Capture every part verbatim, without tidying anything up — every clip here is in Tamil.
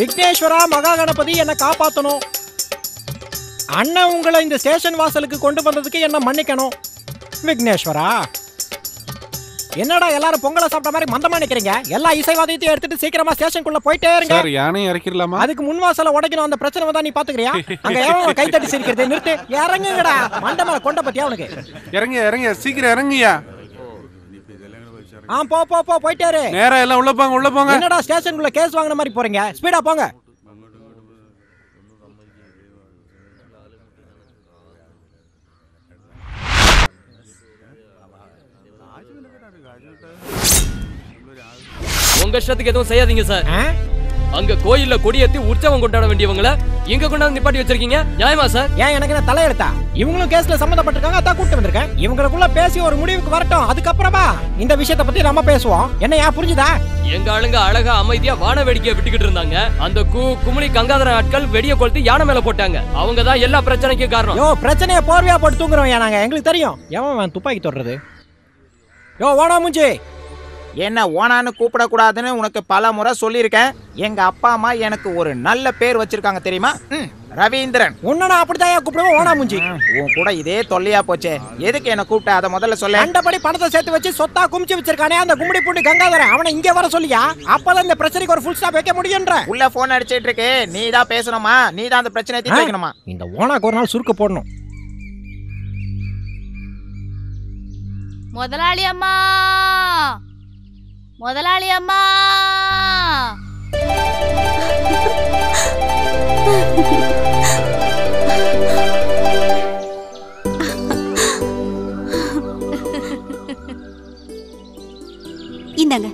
விக்னேஸ்வரா மகா கணபதி என்னை காப்பாற்றணும். அண்ணன் உங்களை இந்த ஸ்டேஷன் வாசலுக்கு கொண்டு வந்ததுக்கு என்னை மன்னிக்கணும். விக்னேஸ்வரா, என்னடா எல்லாரும் பொங்கலை சாப்பிட்ட மாதிரி மந்தமா நினைக்கிறீங்க? எல்லா இசைவாதத்தையும் எடுத்துட்டு சீக்கிரமா ஸ்டேஷனுக்குள்ள போயிட்டே இருங்க. சார், யானை இறக்கிரலாமா? அதுக்கு முன் வாசல உடைக்கணும். அந்த பிரச்சனை வந்தா நீ பாத்துக்கறியா? அங்க ஏறணும். கை தட்டி சிரிக்கிறதே நிறுத்து. இறங்குங்கடா. மண்டமா கொண்ட பத்தியா உனக்கு? இறங்க இறங்க சீக்கிரம் இறங்குயா. ஆ போ போ போ போயிட்டே நேரா. எல்லாம் உள்ள போங்க உள்ள போங்க. என்னடா ஸ்டேஷனுக்குள்ள கேஸ் வாங்குற மாதிரி போறீங்க? ஸ்பீடா போங்க. உங்க இஷ்டத்துக்கு எதுவும் செய்யாதீங்க சார். அங்க கோயில்ல கொடியேத்தி உற்சவம் கொண்டாட வேண்டியவங்கள இங்க கொண்டாந்து நிப்பாட்டி வச்சிருக்கீங்க, நியாயமா சார்? ஏன் எனக்கு என்ன தலையெழுத்தா? இவங்களும் கேஸ்ல சம்பந்தப்பட்டிருக்காங்க, அதான் கூட்டி வந்திருக்கேன். இவங்களுக்குள்ள பேசி ஒரு முடிவுக்கு வரட்டும், அதுக்கப்புறமா இந்த விஷயத்தை பத்தி நம்ம பேசுவோம். என்ன ஏன் புரிஞ்சுதா? எங்க ஆளுங்க அழகா அமைதியா வான வேடிக்கையை விட்டுக்கிட்டு இருந்தாங்க. அந்த கூ குமுளி கங்காதர ஆட்கள் வெடிய கொளுத்து யானை மேல போட்டாங்க. அவங்கதான் எல்லா பிரச்சனைக்கும் காரணம். யோ, பிரச்சனையை போர்வையா போட்டு தூங்குறோம். ஏனாங்க எங்களுக்கு தெரியும் எவன் துப்பாக்கி தொடர்றது. யோ வாடா மூஞ்சி, என்ன ஓனான்னு கூப்பிடக்கூடாதுன்னு உனக்கு பல முறை சொல்லியிருக்கேன். எங்கள் அப்பா அம்மா எனக்கு ஒரு நல்ல பேர் வச்சிருக்காங்க தெரியுமா? ம், ரவீந்திரன். உன்ன அப்படிதான் ஏன் கூப்பிடுவோம் ஓனா முஞ்சி? உன் கூட இதே தொல்லையா போச்சே, எதுக்கு என்ன கூப்பிட்ட அதை முதல்ல சொல்ல. அண்டபடி பணத்தை சேர்த்து வச்சு சொத்தா குமிச்சு வச்சிருக்கானே அந்த கும்படி பூண்டு கங்காதரன், அவனை இங்கே வர சொல்லியா? அப்பதான் இந்த பிரச்சனைக்கு ஒரு ஃபுல் ஸ்டாப் வைக்க முடியும்ன்ற. உள்ள போன் அடிச்சிட்டு இருக்கு, நீ தான் பேசணுமா? நீ தான் அந்த பிரச்சனையை தீர்த்து வைக்கணுமா? இந்த ஓனாக்கு ஒரு நாள் சுருக்க போடணும். முதலாளி அம்மா, முதலாளி அம்மா. இந்தாங்க,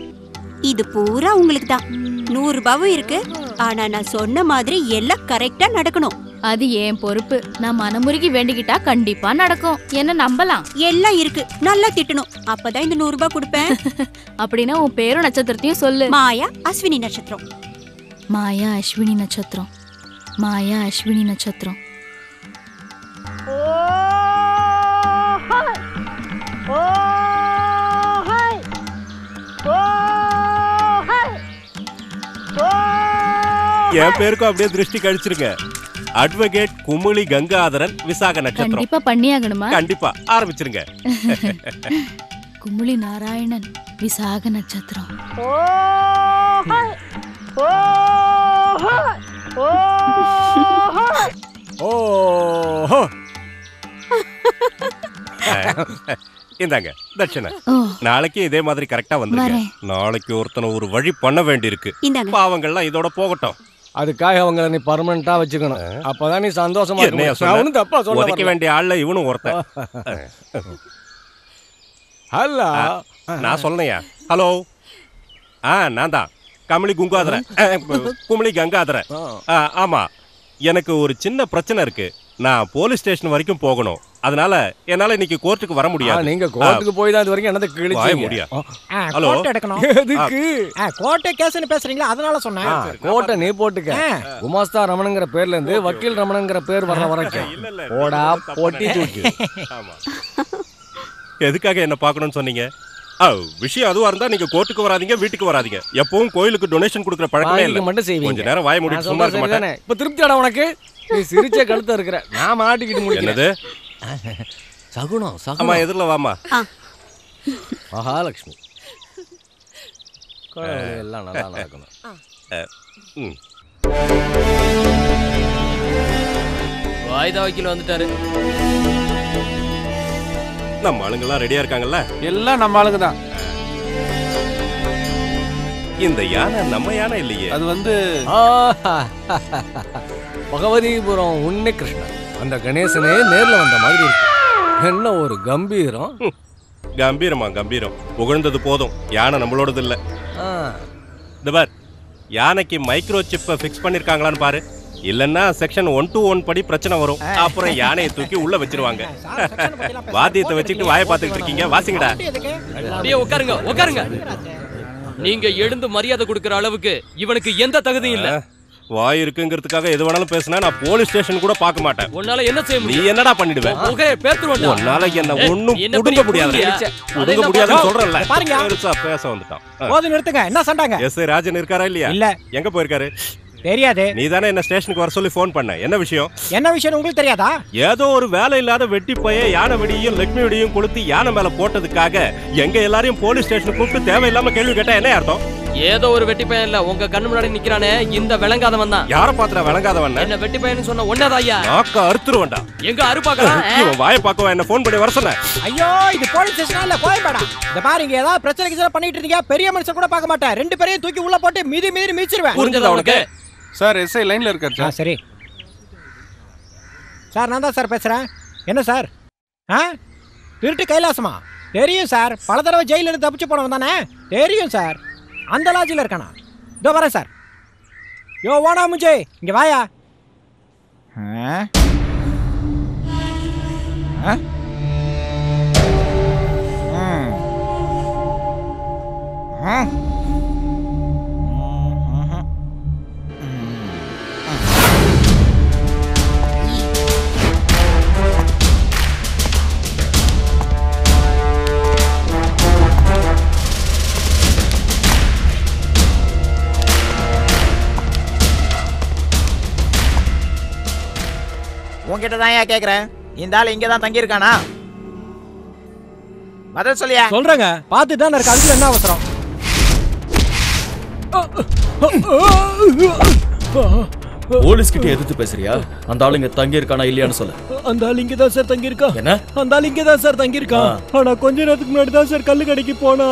இது பூரா உங்களுக்கு தான். நூறு ரூபாவும் இருக்கு. ஆனா நான் சொன்ன மாதிரி எல்லாம் கரெக்டா நடக்கணும். அது ஏன் பொறுப்பு. நான் மனமுருகி வேண்டிக்கிட்டா கண்டிப்பா நடக்கும். என்ன நம்பலாம்? எல்லாம் இருக்கு, நல்லா திட்டணும், அப்பதான் இந்த நூறு ரூபாய் கொடுப்பேன். அப்படின்னா உன் பேரும் நட்சத்திரத்தையும் சொல்லு. மாயா அஸ்வினி நட்சத்திரம். மாயா அஸ்வினி நட்சத்திரம். மாயா அஸ்வினி நட்சத்திரம். என் பேருக்கும் அப்படியே திருஷ்டி கழிச்சிருங்க. அட்வொகேட் குமுளி கங்காதரன், விசாக நட்சத்திரம். கண்டிப்பா பண்ணியாகணுமா? கண்டிப்பா ஆரம்பிச்சிருங்க. குமுளி நாராயணன், விசாக நட்சத்திரம். Oh hi, oh hi, oh hi, oh hi. இந்தாங்க தட்சணை. நாளைக்கு இதே மாதிரி கரெக்டா வந்துருங்க. நாளைக்கு ஒருத்தனை ஒரு வழி பண்ண வேண்டியிருக்கு. பாவங்கள்லாம் இதோட போகட்டும். அதுக்காக அவங்களை நீ பர்மனண்டா வச்சுக்கணும். அப்பதான் நீ சந்தோஷமா இருக்க. தப்பா சொல்லிக்க வேண்டிய ஆள்ல இவனும் ஒருத்தன். ஹலோ, நான் சொன்னையா? ஹலோ, ஆ நான் தான் குமுளி கங்காதரன். குமுளி கங்காதரன். ஆமா, எனக்கு ஒரு சின்ன பிரச்சனை இருக்கு. நான் போலீஸ் ஸ்டேஷன் வரைக்கும் போகணும். அதனால என்னால இன்னைக்கு கோர்ட்டுக்கு வர முடியாது. நீங்க கோர்ட்டுக்கு போய் தான் இது வரைக்கும் என்னது கிழிச்சீங்க? முடியாது. ஹலோ, கோர்ட் எடுக்கணும். எதுக்கு கோர்ட் கேஸ்னு பேசுறீங்களா? அதனால சொன்னேன். கோர்ட்ட நீ போட்டுக்க. குமாஸ்தா ரமணங்கற பேர்ல இருந்து வக்கீல் ரமணங்கற பேர் வர வரைக்கும் போடா போட்டி தூக்கு. ஆமா, எதுக்காக என்ன பார்க்கணும்னு சொன்னீங்க? ஆ, விஷயம் அதுவா இருந்தா நீங்க கோர்ட்டுக்கு வராதீங்க, வீட்டுக்கு வராதீங்க. எப்பவும் கோயிலுக்கு டொனேஷன் கொடுக்குற பழக்கமே இல்ல. கொஞ்ச நேரம் வாய் மூடி சும்மா இருக்க மாட்டேன். இப்ப திருப்தியாடா உனக்கு? நீ சிரிச்ச கழுத்த இருக்கற. நான் மாட்டிக்கிட்டு முடிக்கிறேன். என்னது சகுனம்? சகுனமா? எதிரல வாமா. மகாலட்சுமி கோயில் எல்லாம் நல்லா நடக்கணும். வாய்தா வக்கீல் வந்துட்டாரு. நம்ம ஆளுங்கெல்லாம் ரெடியா இருக்காங்கல்ல? எல்லாம் நம்ம ஆளுங்க தான். இந்த யானை நம்ம யானை இல்லையே. அது வந்து பகவதிபுரம் உன்னை கிருஷ்ணன். அந்த கணேசனே நேர்ல வந்த மாதிரி இருக்கு. என்ன ஒரு கம்பீரம். கம்பீரமா கம்பீரம், புகழ்ந்தது போதும். யானை நம்மளோடது இல்ல. இந்த பார், யானைக்கு மைக்ரோ சிப்பை ஃபிக்ஸ் பண்ணிருக்காங்களான்னு பாரு. இல்லன்னா செக்ஷன் ஒன் டூ ஒன் படி பிரச்சனை வரும். அப்புறம் யானையை தூக்கி உள்ள வச்சிருவாங்க. வாத்தியத்தை வச்சுட்டு வாயை பார்த்துக்கிட்டு இருக்கீங்க. வாசிங்கடா. உட்காருங்க உட்காருங்க. நீங்க எழுந்து மரியாதை கொடுக்கற அளவுக்கு இவனுக்கு எந்த தகுதியும் இல்ல. வாய் இருக்குங்கிறதுக்காக எது வேணாலும் பேசினா நான் போலீஸ் ஸ்டேஷன் கூட பார்க்க மாட்டேன். உன்னால என்ன செய்ய முடியும்? நீ என்னடா பண்ணிடுவேன்? உன்னால என்ன ஒண்ணும் புடுங்க முடியாது. புடுங்க முடியாதுன்னு சொல்றேன்ல. பாருங்க, பேச வந்துட்டான். போது நிறுத்துங்க. என்ன சண்டாங்க? எஸ் ராஜன் இருக்காரா இல்லையா? இல்ல. எங்க போயிருக்காரு? தெரியாது. நீ தானே என்ன ஸ்டேஷனுக்கு வர சொல்லி ஃபோன் பண்ண. என்ன விஷயம் என்ன விஷயம் உங்களுக்கு தெரியாதா? ஏதோ ஒரு வேலை இல்லாத வெட்டி பைய யானை வெடியும் லட்சுமி வெடியும் கொடுத்து யானை மேல போட்டதுக்காக எங்க எல்லாரையும் போலீஸ் ஸ்டேஷனுக்கு கூப்பிட்டு தேவையில்லாம கேள்வி கேட்டா என்ன அர்த்தம்? ஏதோ ஒரு வெட்டி பையன் இல்ல, உங்க கண்ணு முன்னாடி நிக்கிறானே இந்த விளங்காதவன் தான். யார பாத்திர விளங்காதவன்? என்ன வெட்டி பையன்னு சொன்ன ஒன்னேதான் ஐயா நாக்க அறுத்துருவேண்டா. எங்க அறு பாக்கலாம் இவன் வாயை பாக்கவா? என்ன ஃபோன் பண்ணி வர சொன்ன? ஐயோ இது போலீஸ் ஸ்டேஷனா இல்ல கோயம்பேடா. இந்த பாருங்க ஏதாவது பிரச்சனை கிச்சனை பண்ணிட்டு இருக்கீங்க, பெரிய மனுஷன் கூட பார்க்க மாட்டேன், ரெண்டு பேரையும் தூக்கி உள்ள போட்டு மிதி மிதி மீச்சிருவேன். புரிஞ்சதா உனக்கு? சார் எஸ்ஐ லைன்ல இருக்காரு சார். சரி சார் நான் தான் சார் பேசுறேன். என்ன சார் ஆ திருட்டு கைலாசமா? தெரியும் சார், பல தடவை ஜெயில இருந்து தப்பிச்சு போனவன் தானே. தெரியும் சார், அந்த லாஜில் இருக்கானா? இதோ வரேன் சார். யோ வாடா முஞ்சே இங்கே வாயா. உங்ககிட்ட தான் ஏன் கேட்குறேன், இந்த ஆள் இங்கே தான் தங்கியிருக்கானா? பதில் சொல்லியா? சொல்கிறேங்க, பார்த்துட்டு தான் இருக்கு, அதுக்கு என்ன அவசரம்? போலீஸ்கிட்ட எதிர்த்து பேசுறியா? அந்த ஆள் இங்கே தங்கியிருக்கானா இல்லையான்னு சொல்லு. அந்த ஆள் இங்கே தான் சார் தங்கியிருக்கா. என்ன? அந்த ஆள் இங்கே தான் சார் தங்கியிருக்கான், ஆனால் கொஞ்ச நேரத்துக்கு முன்னாடி தான் சார் கல்லு கடைக்கு போனா.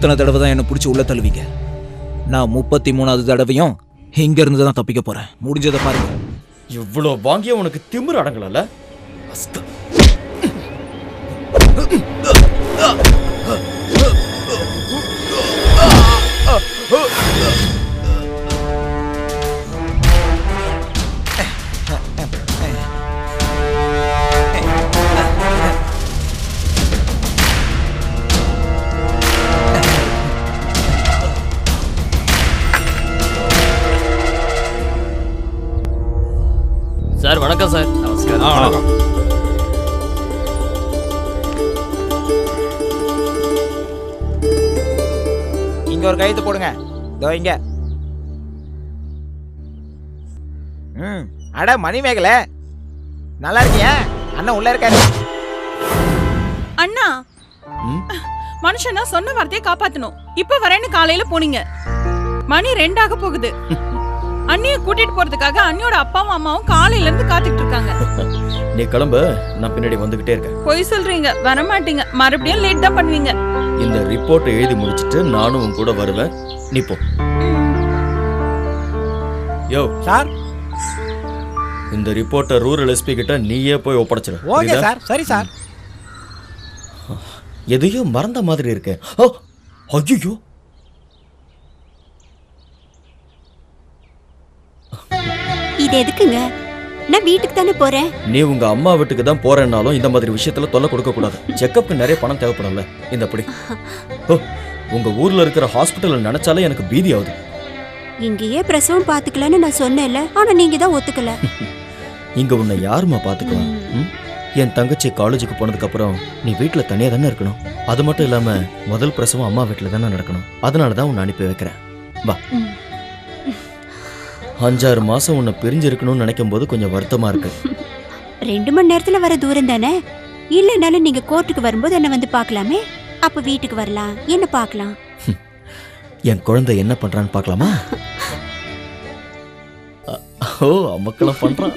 எத்தனை தடவை தான் என்னை பிடிச்சி உள்ள தழுவிங்க? நான் முப்பத்தி மூணாவது தடவையும் இங்க இருந்து தான் தப்பிக்க போறேன். முடிஞ்சதை பாருங்க. இவ்வளோ வாங்கிய உனக்கு திமிரு அடங்கல. சார் வணக்கம் சார். நமஸ்காரம். வணக்கம். இங்க ஒரு கையெழுத்து போடுங்க. இதோ இங்க. ம் அட மணிமேகலை நல்லா இருக்கியா? அண்ணா உள்ள இருக்காரு. அண்ணா மனுஷனா சொன்ன வார்த்தையை காப்பாத்தணும். இப்ப வரேன்னு காலையில போனீங்க. மணி ரெண்டாக போகுது. அண்ணியை கூட்டிட்டு போறதுக்காக அண்ணியோட அப்பாவும் அம்மாவும் காலையில இருந்து காத்துட்டு இருக்காங்க. நீ கிளம்பு, நான் பின்னாடி வந்துகிட்டே இருக்கேன். போய் சொல்றீங்க வர மாட்டீங்க, மறுபடியும் லேட் தான் பண்ணுவீங்க. இந்த ரிப்போர்ட்டை எழுதி முடிச்சிட்டு நானும் உன் கூட வருவேன், நீ போ. யோ சார், இந்த ரிப்போர்ட்டை ரூரல் எஸ்பி கிட்ட நீயே போய் ஒப்படைச்சிரு. Okay sir. சரி சார். எதையோ மறந்த மாதிரி இருக்கு. ஐயோ இது எதுக்குங்க? நான் வீட்டுக்கு தானே போறேன். நீ உங்க அம்மா வீட்டுக்கு தான் போறேன்னாலும் இந்த மாதிரி விஷயத்துல தொல்லை கொடுக்க கூடாது. செக்கப்புக்கு நிறைய பணம் தேவைப்படல. இந்த அப்படி உங்க ஊர்ல இருக்கிற ஹாஸ்பிட்டல் நினைச்சாலே எனக்கு பீதி ஆகுது. இங்கேயே பிரசவம் பாத்துக்கலான்னு நான் சொன்னேன்ல, ஆனா நீங்க தான் ஒத்துக்கல. இங்க உன்னை யாருமா பாத்துக்கலாம்? என் தங்கச்சி காலேஜுக்கு போனதுக்கப்புறம் நீ வீட்டில் தனியாக தானே இருக்கணும். அது மட்டும் இல்லாமல் முதல் பிரசவம் அம்மா வீட்டில் தானே நடக்கணும். அதனால தான் உன்னை அனுப்பி வைக்கிறேன். வா. அஞ்சாறு மாதம் உன்னை பிரிஞ்சிருக்கணும்னு நினைக்கும் போது கொஞ்சம் வருத்தமாக இருக்கு. ரெண்டு மணி நேரத்தில் வர தூரம் தானே. இல்லைனாலும் நீங்கள் கோர்ட்டுக்கு வரும்போது என்னை வந்து பார்க்கலாமே. அப்போ வீட்டுக்கு வரலாம், என்ன பார்க்கலாம். என் குழந்தை என்ன பண்ணுறான்னு பார்க்கலாமா? ஓ அம்மாக்கெல்லாம் பண்ணுறான்.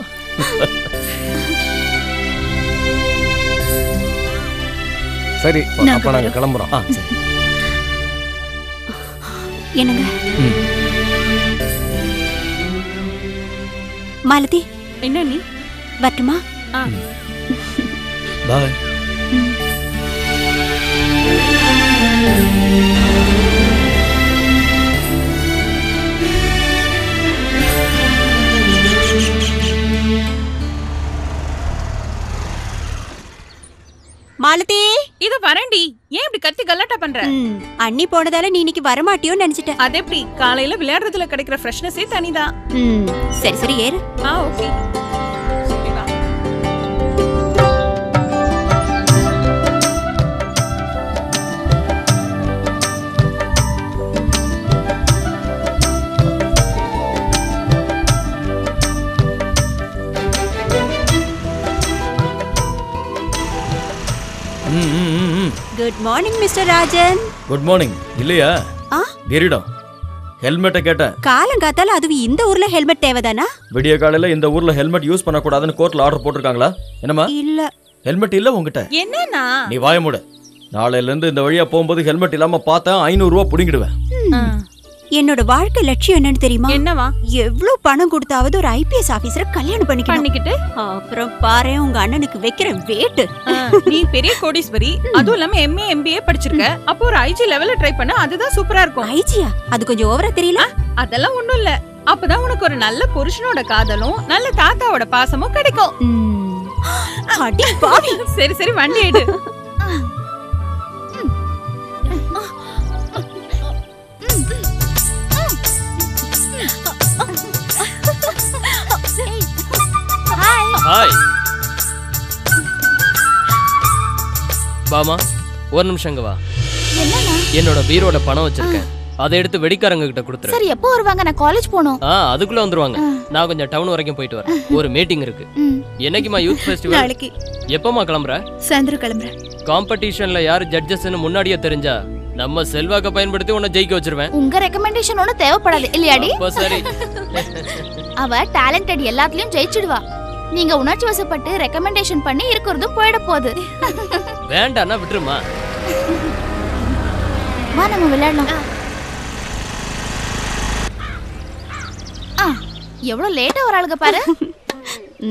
சரி அப்ப நாங்க கிளம்புறோம். என்னங்க மாலதி, என்ன நீ வரட்டுமா? பாய். மாலதி இது வரண்டி, ஏன் இப்படி கத்தி கல்லாட்டா பண்ற? அண்ணி போனதால நீ இன்னைக்கு வர மாட்டியோன்னு நினைச்சிட்டேன். அது எப்படி? காலையில விளையாடுறதுல கிடைக்கிற ஃப்ரெஷ்னஸே தனிதான். ம் சரி சரி ஏறு. ஆ okay. Good morning, Mister Rajan. Good morning. இல்லையா? ஆ? கேரிடம். ஹெல்மெட்டை கேட்டேன். காலங்காத்தால அதுவும் இந்த ஊர்ல ஹெல்மெட் தேவைதானா? விடிய காலையில இந்த ஊர்ல ஹெல்மெட் யூஸ் பண்ண கூடாதுன்னு கோர்ட்ல ஆர்டர் போட்டுருக்காங்களா? என்னமா? இல்ல. ஹெல்மெட் இல்ல உங்ககிட்ட? என்னன்னா? நீ வாய மூடு. நாளையில இருந்து இந்த வழியா போகும்போது ஹெல்மெட் இல்லாம பார்த்தா ஐநூறு ரூபாய் புடிங்கிடுவேன். என்னோட வாழ்க்கை லட்சியம் என்னன்னு தெரியுமா? என்னவா? எவ்வளவு பணம் கொடுத்தாவது ஒரு ஐபிஎஸ் ஆபீசரை கல்யாணம் பண்ணிக்கிட்டு அப்புறம் பாரு உங்க அண்ணனுக்கு வைக்கிற வேட்டு. நீ பெரிய கோடீஸ்வரி, அதுவும் இல்லாம எம்ஏ எம்பிஏ படிச்சிருக்க. அப்போ ஒரு ஐஜி லெவல்ல ட்ரை பண்ண, அதுதான் சூப்பரா இருக்கும். ஐஜியா? அது கொஞ்சம் ஓவரா தெரியல. அதெல்லாம் ஒண்ணும் இல்ல. அப்பதான் உனக்கு ஒரு நல்ல புருஷனோட காதலும் நல்ல தாத்தாவோட பாசமும் கிடைக்கும். சரி சரி வண்டி ஆயிடு. ஹாய் பாமா, ஒரு நிமிஷங்க வா. என்னோட பீரோட பணம் வச்சிருக்கேன், அதை எடுத்து வெடிக்காரங்க கிட்ட கொடுத்துறேன். சரி எப்போ வருவாங்க? நான் காலேஜ் போனும். ஆ அதுக்குள்ள வந்துருவாங்க. நான் கொஞ்சம் டவுன் வரைக்கும் போயிட்டு வரேன், ஒரு மீட்டிங் இருக்கு. என்னைக்குமா யூத் ஃபெஸ்டிவல்? நாளைக்கு. எப்பமா கிளம்புற? சாயந்தரம் கிளம்புறேன். காம்படிஷன்ல யார் ஜட்ஜஸ்னு முன்னாடியே தெரிஞ்சா நம்ம செல்வாக்க பயன்படுத்தி உன்னை ஜெயிக்க வச்சிருவேன். உங்க ரெக்கமெண்டேஷனோட தேவைப்படாது இல்லையாடி? சரி அவ டாலண்டட், எல்லாத்துலயும் ஜெயிச்சிடுவா. நீங்க உணர்ச்சி வசப்பட்டு ரெக்கமெண்டேஷன் பண்ணி இருக்குறதும் போய்ட போகுது. வேண்டாம்னா விட்டுருமா. வா நம்ம விளையாடலாம். ஆ எவ்வளோ லேட்டா ஒரு ஆளுங்க பாரு.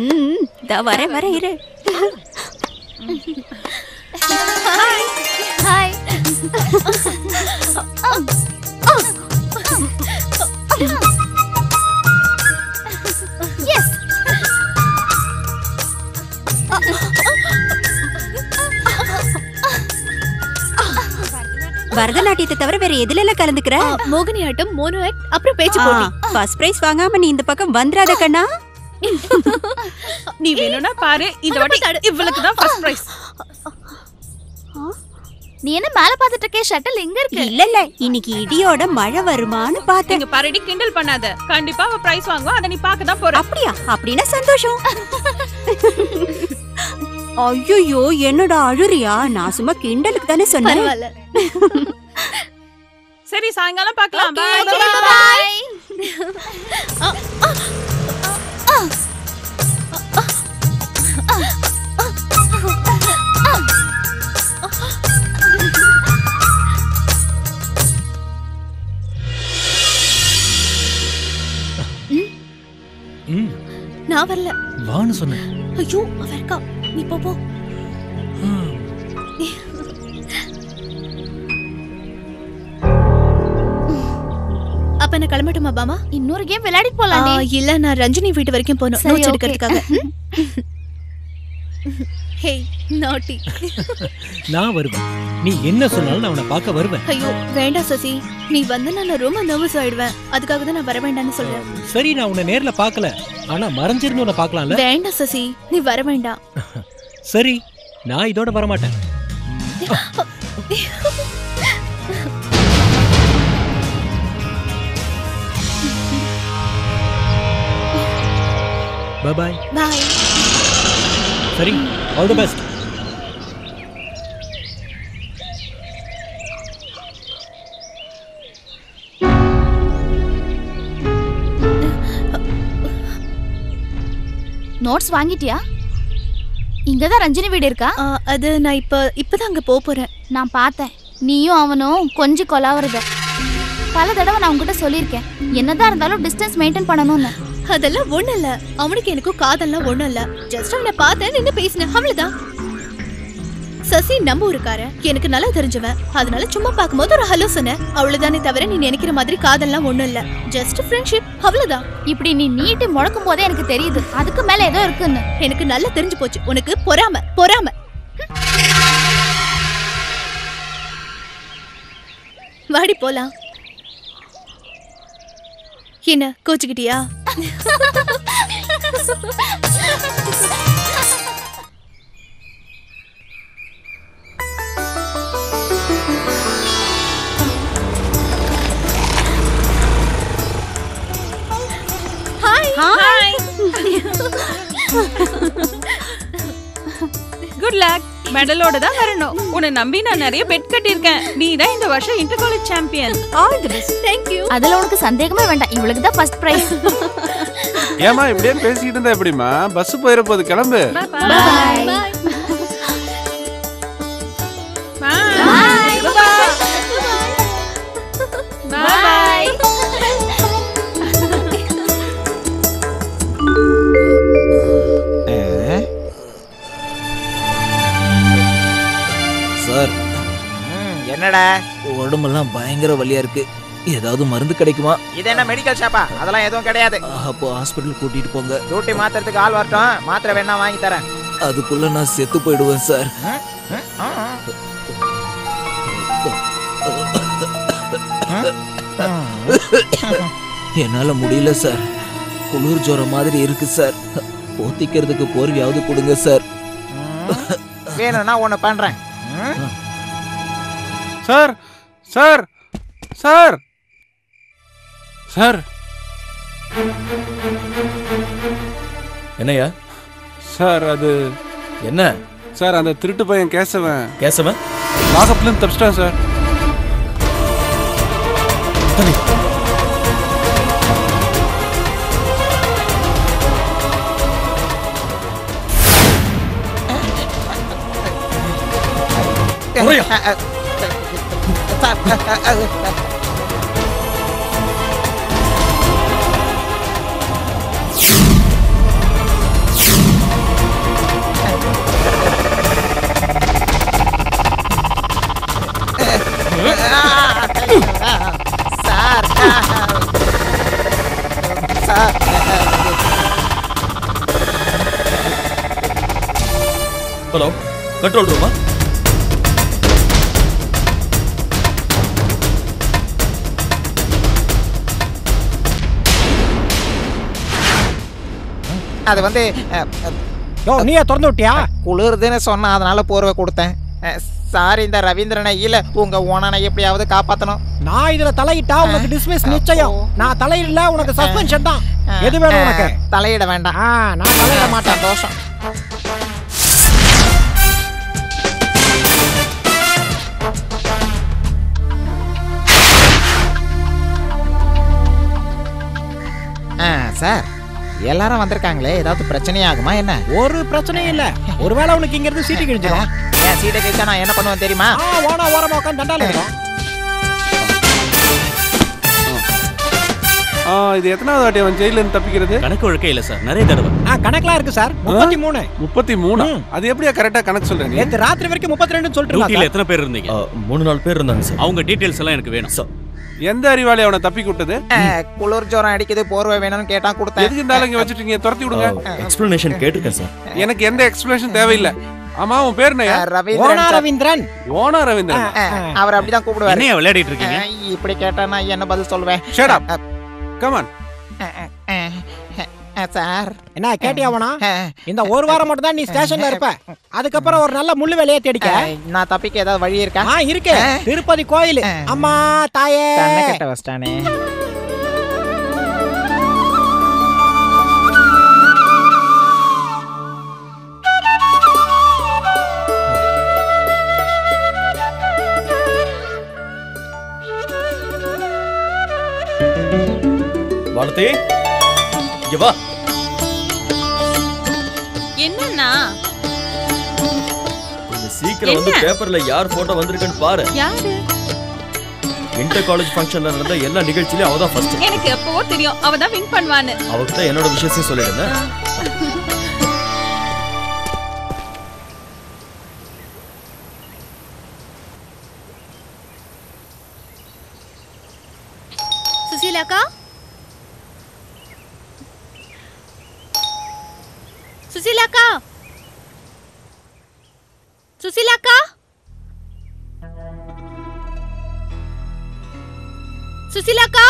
ம் தா வரே வரே இரு. Hi hi. எஸ் பரதநாட்டியத்தை தவிர வேற எதுல எல்லாம் கலந்துக்கிற? மோகினியாட்டம், மோனோ ஆக்ட், அப்புறம் பேச்சு போட்டி. ஃபர்ஸ்ட் பிரைஸ் வாங்காம நீ இந்த பக்கம் வந்திராத கண்ணா. நீ வேணும்னா பாரு, இந்த வாட்டி இவளுக்கு தான் ஃபர்ஸ்ட் பிரைஸ். நீ என்ன மேல பாத்துட்டு இருக்க? ஷட்டல் எங்க இருக்கு? இல்ல இல்ல, இன்னைக்கு இடியோட மழை வருமான்னு பாத்தேங்க. பரடி கிண்டல் பண்ணாத, கண்டிப்பா அவ பிரைஸ் வாங்குவா, அத நீ பாக்க தான் போற. அப்படியா? அப்படினா சந்தோஷம். ஐயோ என்னடா அழுறியா? நான் சும்மா கிண்டலுக்கு தானே சொன்னேன். சரி சாயங்காலம் பார்க்கலாம். Bye bye. நான் வரல வான்னு சொன்னேன். ஐயோ அவ இருக்கா, நீ போ போ. அப்ப நான் கிளம்பட்டுமா பாமா? இன்னொரு கேம் விளையாடி போலாம். இல்ல நான் ரஞ்சினி வீட்டு வரைக்கும் போகணும், நோட்ஸ் எடுக்கிறதுக்காக. ஹே நாட்டி, நான் வருவேன். நீ என்ன சொன்னாலும் நான் உன்னை பார்க்க வருவேன். ஐயோ வேண்டாம் சசி, நீ வந்தா நான் ரொம்ப நர்வஸ் ஆயிடுவேன். அதுக்காக தான் நான் வர வேண்டாம்னு சொல்றேன். சரி நான் உன்னை நேர்ல பார்க்கல, ஆனா மறைஞ்சிருந்து உன்னை பார்க்கலாம்ல. வேண்டாம் சசி, நீ வர வேண்டாம். சரி நான் இதோட வர மாட்டேன். Bye bye. பை. சரி, ஆல் தி பெஸ்ட். நோட்ஸ் வாங்கிட்டியா? இங்கதான் ரஞ்சினி வீடு இருக்கா? அது நான் இப்ப இப்பதான் அங்க போறேன். நான் பார்த்தேன் நீயும் அவனும் கொஞ்சம் கொலாவறத. பல தடவை நான் உங்ககிட்ட சொல்லியிருக்கேன், என்னதான் இருந்தாலும் டிஸ்டன்ஸ் மெயின்டைன் பண்ணணும்னு. அதெல்லாம் ஒண்ணு இல்ல, அவனுக்கு எனக்கும் காதெல்லாம் ஒண்ணும் இல்ல. ஜஸ்ட் அவனை பார்த்தேன், நின்று பேசினேன், அவ்வளவுதான். சசி நம்ம ஊருக்கார, எனக்கு நல்லா தெரிஞ்சவன். அதனால சும்மா பார்க்கும்போது ஒரு ஹலோ சொன்னேன், அவ்வளவுதானே தவிர நீ நினைக்கிற மாதிரி காதல்லாம் ஒண்ணும் இல்ல. ஜஸ்ட் ஃப்ரெண்ட்ஷிப், அவ்வளவுதான். இப்படி நீ நீட்டி முழக்கும் போதே எனக்கு தெரியுது அதுக்கு மேல ஏதோ இருக்குன்னு. எனக்கு நல்லா தெரிஞ்சு போச்சு உனக்கு பொறாம பொறாம. வாடி போலாம். என்ன கோச்சுக்கிட்டியா? Good luck. மெடலோட தான் வரணும். உன்னை நம்பி நான் நிறைய பெட் கட்டியிருக்கேன். நீ தான் இந்த வருஷம் inter college champion. All the best. Thank you. அதல உனக்கு சந்தேகமே வேண்டாம், இவளுக்கு தான் ஃபர்ஸ்ட் பிரைஸ். ஏமா இப்படியே பேசிட்டு இருந்தா எப்படிமா? பஸ் போயிர போது கிளம்பு. Bye bye. Bye bye. Bye. என்னடா உடம்பெல்லாம் பயங்கர வலியா இருக்கு, ஏதாவது மருந்து கிடைக்குமா? இது என்ன மெடிக்கல் ஷாப்பா? அதெல்லாம் எதுவும் கிடையாது. அப்போ ஹாஸ்பிடல் கூட்டிட்டு போங்க. டூட்டி மாத்திரத்துக்கு ஆள் வரட்டும், மாத்திரை வேணா வாங்கி தரேன். அதுக்குள்ள நான் செத்து போயிடுவேன் சார். என்னால முடியல சார், குளிர் ஜோரம் மாதிரி இருக்கு சார். போத்திக்கிறதுக்கு போர்வையாவது கொடுங்க சார். வேணும்னா ஒண்ணு பண்றேன். Sir sir sir sir. என்னையா சார்? அது என்ன சார், அந்த திருட்டு பையன் கேசவன் கேசவன் வாகப்புல தப்பிச்சிட்டான் சார். ஹலோ கண்ட்ரோல் ரூமா? அது வந்து நீயா திறந்து விட்டியா? குளிர்துன்னு சொன்னா அதனால போர்வை கொடுத்தேன் சார், இந்த ரவீந்திரனை இல்ல உங்க ஓனனை எப்படியாவது காப்பாத்தணும். நான் இதுல தலையிட்டா உனக்கு டிஸ்மிஸ் நிச்சயம். நான் தலையிடல உனக்கு சஸ்பென்ஷன் தான். எது வேணும் உனக்கு? தலையிட வேண்டாம். நான் தலையிட மாட்டேன். தோஷம். சார், எல்லாரும் வந்திருக்காங்களே, ஏதாவது பிரச்சனையாகுமா என்ன? ஒரு பிரச்சனையும் இல்லை. ஒருவேளை உனக்கு இங்க இருந்து சீட்டு கிடைச்சிடும். ஏன் சீட்டை கிடைச்சா நான் என்ன பண்ணுவேன் தெரியுமா? ஓனா ஓரமா உட்காந்து தண்டாலும். இது எத்தனாவது வாட்டி அவன் ஜெயில இருந்து தப்பிக்கிறது? கணக்கு ஒழுக்கே இல்லை சார், நிறைய தடவை. ஆ, கணக்கெல்லாம் இருக்கு சார். முப்பத்தி மூணு முப்பத்தி மூணு அது எப்படியா கரெக்டாக கணக்கு சொல்றேன்? நேற்று ராத்திரி வரைக்கும் முப்பத்தி ரெண்டுன்னு சொல்லிட்டு. எத்தனை பேர் இருந்தீங்க? மூணு நாலு பேர் இருந்தாங்க சார். அவங்க டீட்டெயில்ஸ் எல்லாம் எனக்கு வேணும் சார். எந்த அறிவாளி அவனை தப்பி கூட்டது? குளிர் ஜோரம் அடிக்குது, போர்வை வேணும்னு கேட்டா கொடுத்தேன். எதுக்கு இருந்தாலும் இங்க வச்சிட்டீங்க, துரத்தி விடுங்க. எக்ஸ்பிளனேஷன் கேட்டிருக்கேன் சார். எனக்கு எந்த எக்ஸ்பிளனேஷன் தேவையில்லை. ஆமா, உன் பேர் என்ன? ரவீந்திரன். ரவீந்திரன் ஓனா ரவீந்திரன். அவர் அப்படிதான் கூப்பிடுவாரு. என்ன விளையாடிட்டு இருக்கீங்க? இப்படி கேட்டா நான் என்ன பதில் சொல்வேன்? Shut up, come on. Sir, என்ன கேட்டியாவனா? இந்த ஒரு வாரம் மட்டும் தான் நீ ஸ்டேஷன்ல இருப்ப. அதுக்கப்புறம் ஒரு நல்ல முள்ளு வேலையை தேடிக்க. நான் தப்பிக்க ஏதாவது வழி இருக்கா? ஆ, இருக்கு. திருப்பதி கோயில். அம்மா தாயே, கண்ணை கட்ட வச்சானே. பாரதி, இங்க வா. என்னன்னா இந்த சீக்கிரம் வந்து பேப்பர்ல யார் போட்டோ வந்திருக்குன்னு பாரு. யாரு? இன்டர் காலேஜ் ஃபங்க்ஷன்ல நடந்த எல்லா நிகழ்ச்சியிலயும் அவ தான் ஃபர்ஸ்ட். எனக்கு எப்பவோ தெரியும் அவ தான் வின் பண்ணுவான்னு. அவகிட்ட என்னோட விஷயத்தையும் சொல்லிடுங்க. சுசீலாக்கா, சுசீலாக்கா, சுசீலாக்கா, சுசீலாக்கா.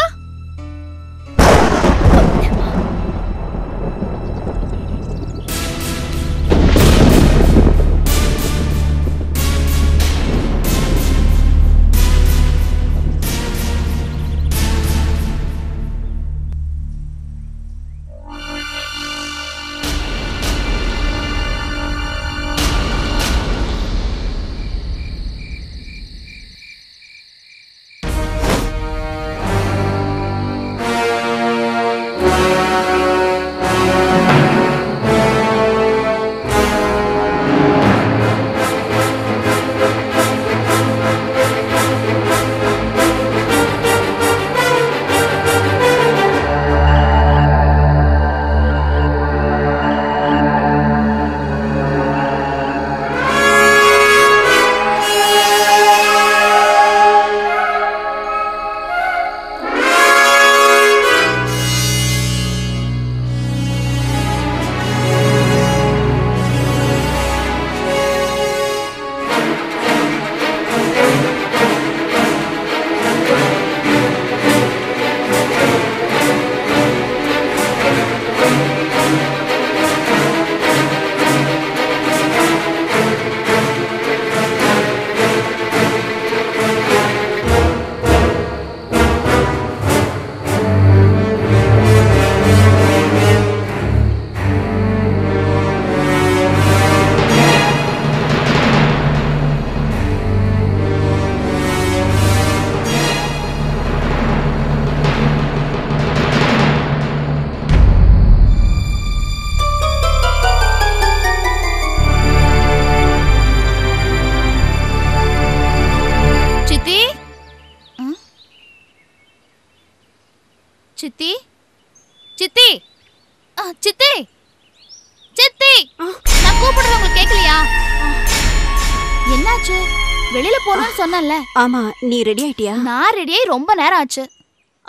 ஆமா, நீ ரெடி ஆயிட்டியா? நான் ரெடி ஆயி ரொம்ப நேரம் ஆச்சு.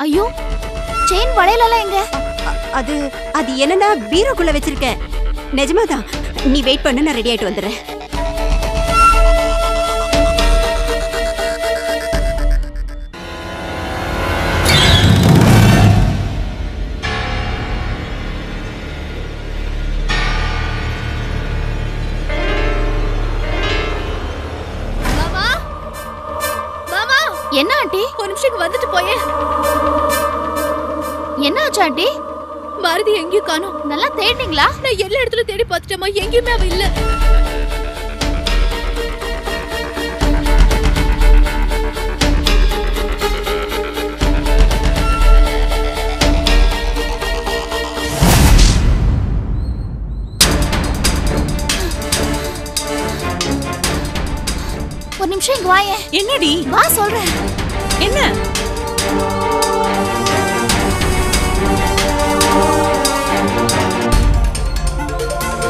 ஐயோ, செயின் வளையல எங்க? அது அது என்னன்னா பீரோக்குள்ள வச்சிருக்கேன். நிஜமா தான். நீ வெயிட் பண்ணு, நான் ரெடி ஆயிட்டு வந்துடுறேன். என்ன ஆண்டி, ஒரு நிமிஷம் வந்துட்டு போயே. என்ன ஆச்சு ஆண்டி? பாரதி எங்கேயும் காணோம். நல்லா தேடிங்களா? நான் எல்லா இடத்துல தேடி பார்த்துட்டேமா, எங்கேயுமே அவ இல்ல. ஒரு நிமிஷம் இங்க வாயே. என்னடி? வா சொல்றேன். என்ன?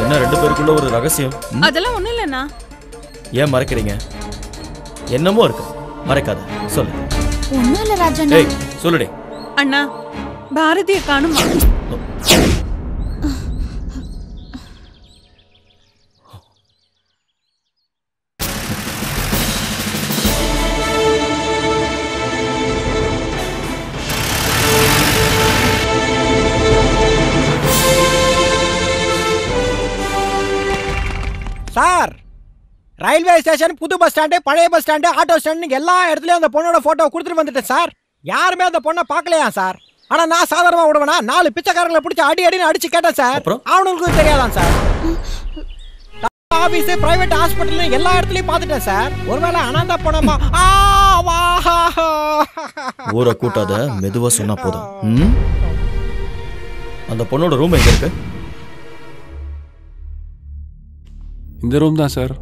என்ன ரெண்டு பேருக்குள்ள ஒரு ரகசியம்? அதெல்லாம் ஒண்ணும் இல்லண்ணா. ஏன் மறைக்கிறீங்க? என்னமோ இருக்கு, மறைக்காத, சொல்லு. ஒண்ணும் இல்ல ராஜன். ஏய் சொல்லுடே. அண்ணா பாரதியை காணோம். சார், ரயில்வே ஸ்டேஷன், புது பஸ் ஸ்டாண்டு, பழைய பஸ் ஸ்டாண்டு, ஆட்டோ ஸ்டாண்டு, எல்லா இடத்துலையும் அந்த பொண்ணோட ஃபோட்டோ கொடுத்துட்டு வந்துட்டேன் சார். யாருமே அந்த பொண்ணை பார்க்கலையா சார். ஆனால் நான் சாதாரணமாக விடுவேனா? நாலு பிச்சைக்காரங்களை பிடிச்சி அடி அடின்னு அடிச்சு கேட்டேன் சார். அவனுங்களுக்கும் தெரியாதான் சார். ஆஃபீஸு, பிரைவேட் ஹாஸ்பிட்டல், எல்லா இடத்துலையும் பார்த்துட்டேன் சார். ஒருவேளை அனாந்தா போனோமா? ஊரை கூட்டாத, மெதுவாக சொன்னா போதும். அந்த பொண்ணோட ரூம் எங்கே இருக்கு? இந்த ரூம் தான் சார்.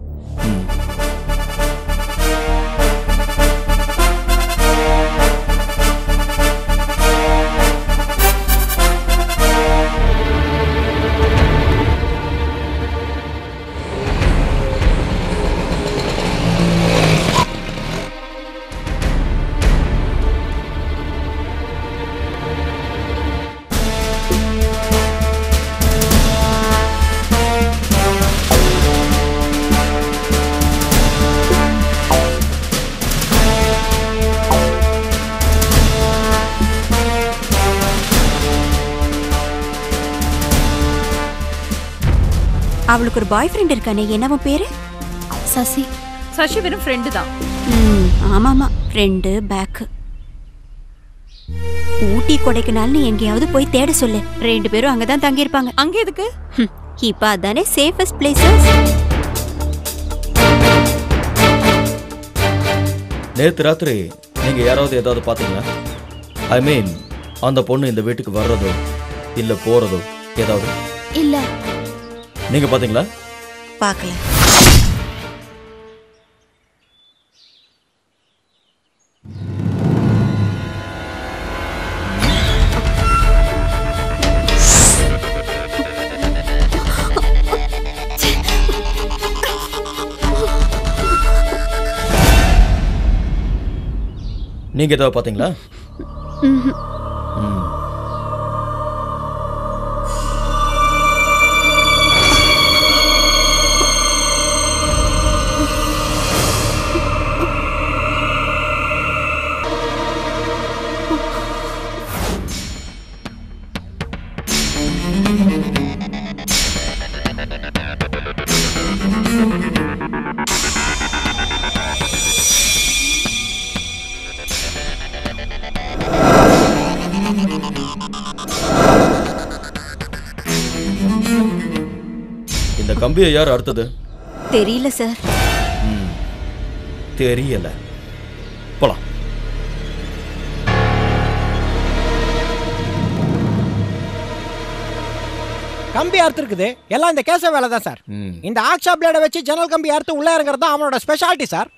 அவளுக்கு ஒரு பாய் ஃப்ரெண்ட் இருக்கானே, என்ன பேரு? சசி. சசி வெறும் ஃப்ரெண்டு தான். ம், ஆமாமா, ஃப்ரெண்டு பேக்கு. ஊட்டி கொடைக்குனால்னு எங்கேயாவது போய் தேட சொல்லு. ரெண்டு பேரும் அங்கே தான் தங்கியிருப்பாங்க. அங்கே எதுக்கு? இப்போ அதானே சேஃபஸ்ட் பிளேஸஸ். நேற்று ராத்திரி நீங்கள் யாராவது ஏதாவது பார்த்தீங்களா? ஐ மீன், அந்த பொண்ணு இந்த வீட்டுக்கு வர்றதோ இல்லை போகிறதோ ஏதாவது? இல்லை. நீங்க பாத்தீங்களா? பார்க்கல. நீங்க ஏதாவது பாத்தீங்களா? இந்த கம்பியை யார் அறுத்தது? தெரியல சார். தெரியல. போலாம். கம்பி அறுத்துருக்குது எல்லாம் இந்த கேச வேலை தான் சார். இந்த ஆக்ஷா பிளேடை வச்சு ஜன்னல் கம்பி அறுத்து உள்ளே இறங்குறது தான் அவனோட ஸ்பெஷாலிட்டி சார்.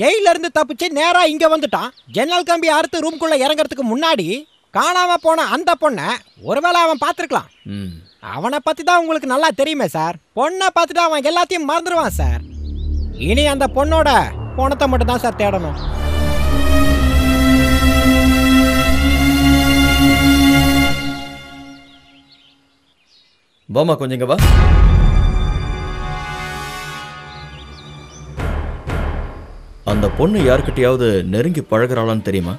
ஜெயிலிருந்து தப்பிச்சு நேராக இங்கே வந்துட்டான். ஜன்னல் கம்பி அறுத்து ரூம்குள்ளே இறங்குறதுக்கு முன்னாடி காணாமல் போன அந்த பொண்ணை ஒருவேளை அவன் பார்த்துருக்கலாம். அவனை பற்றி தான் உங்களுக்கு நல்லா தெரியுமே சார். பொண்ணை பார்த்துட்டு அவன் எல்லாத்தையும் மறந்துடுவான் சார். இனி அந்த பொண்ணோட பணத்தை மட்டும்தான் சார் தேடணும். வாமா கொஞ்சம் இங்க வா. அந்த பொண்ணு யார்கிட்டயாவது நெருங்கி பழகிறாளான்னு தெரியுமா?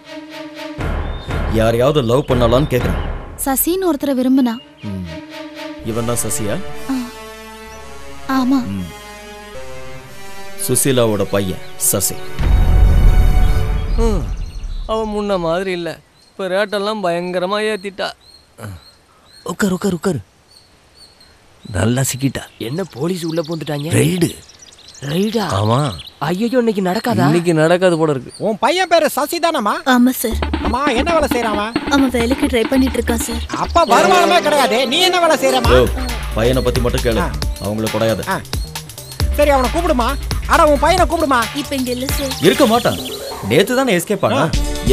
யாரையாவது லவ் பண்ணலான்னு கேக்குறான். சசின்னு ஒருத்தரை விரும்பினா. இவன் தான் சசியா? ஆமா, சுசீலாவோட பையன் சசி. அவன் முன்ன மாதிரி இல்லை. இப்போ ரேட்டெல்லாம் பயங்கரமாக ஏற்றிட்டா. உட்கார் உட்கார் உட்கார். நல்லா சிக்கிட்டா. என்ன போலீஸ் உள்ளே போந்துட்டாங்க? ரைடு. ரைடா? ஆமாம். ஐயோ, இன்னைக்கு நடக்காதா? இன்னைக்கு நடக்காது போல இருக்கு. உன் பையன் பேர் சசி தானம்மா? ஆமா சார். அம்மா என்ன வேலை செய்றாமா? அவன் வேலைக்கு ட்ரை பண்ணிட்டு இருக்கான் சார். அப்பா வருமானமே கிடையாது. நீ என்ன வேலை செய்றமா? பையனை பத்தி மட்டும் கேளு, அவங்கள கொடையாது. சரி, அவனை கூப்பிடுமா. அட, உன் பையனை கூப்பிடுமா. இப்போ இங்க இல்ல சார். இருக்க மாட்டான். நேத்து தான எஸ்கேப் ஆனா.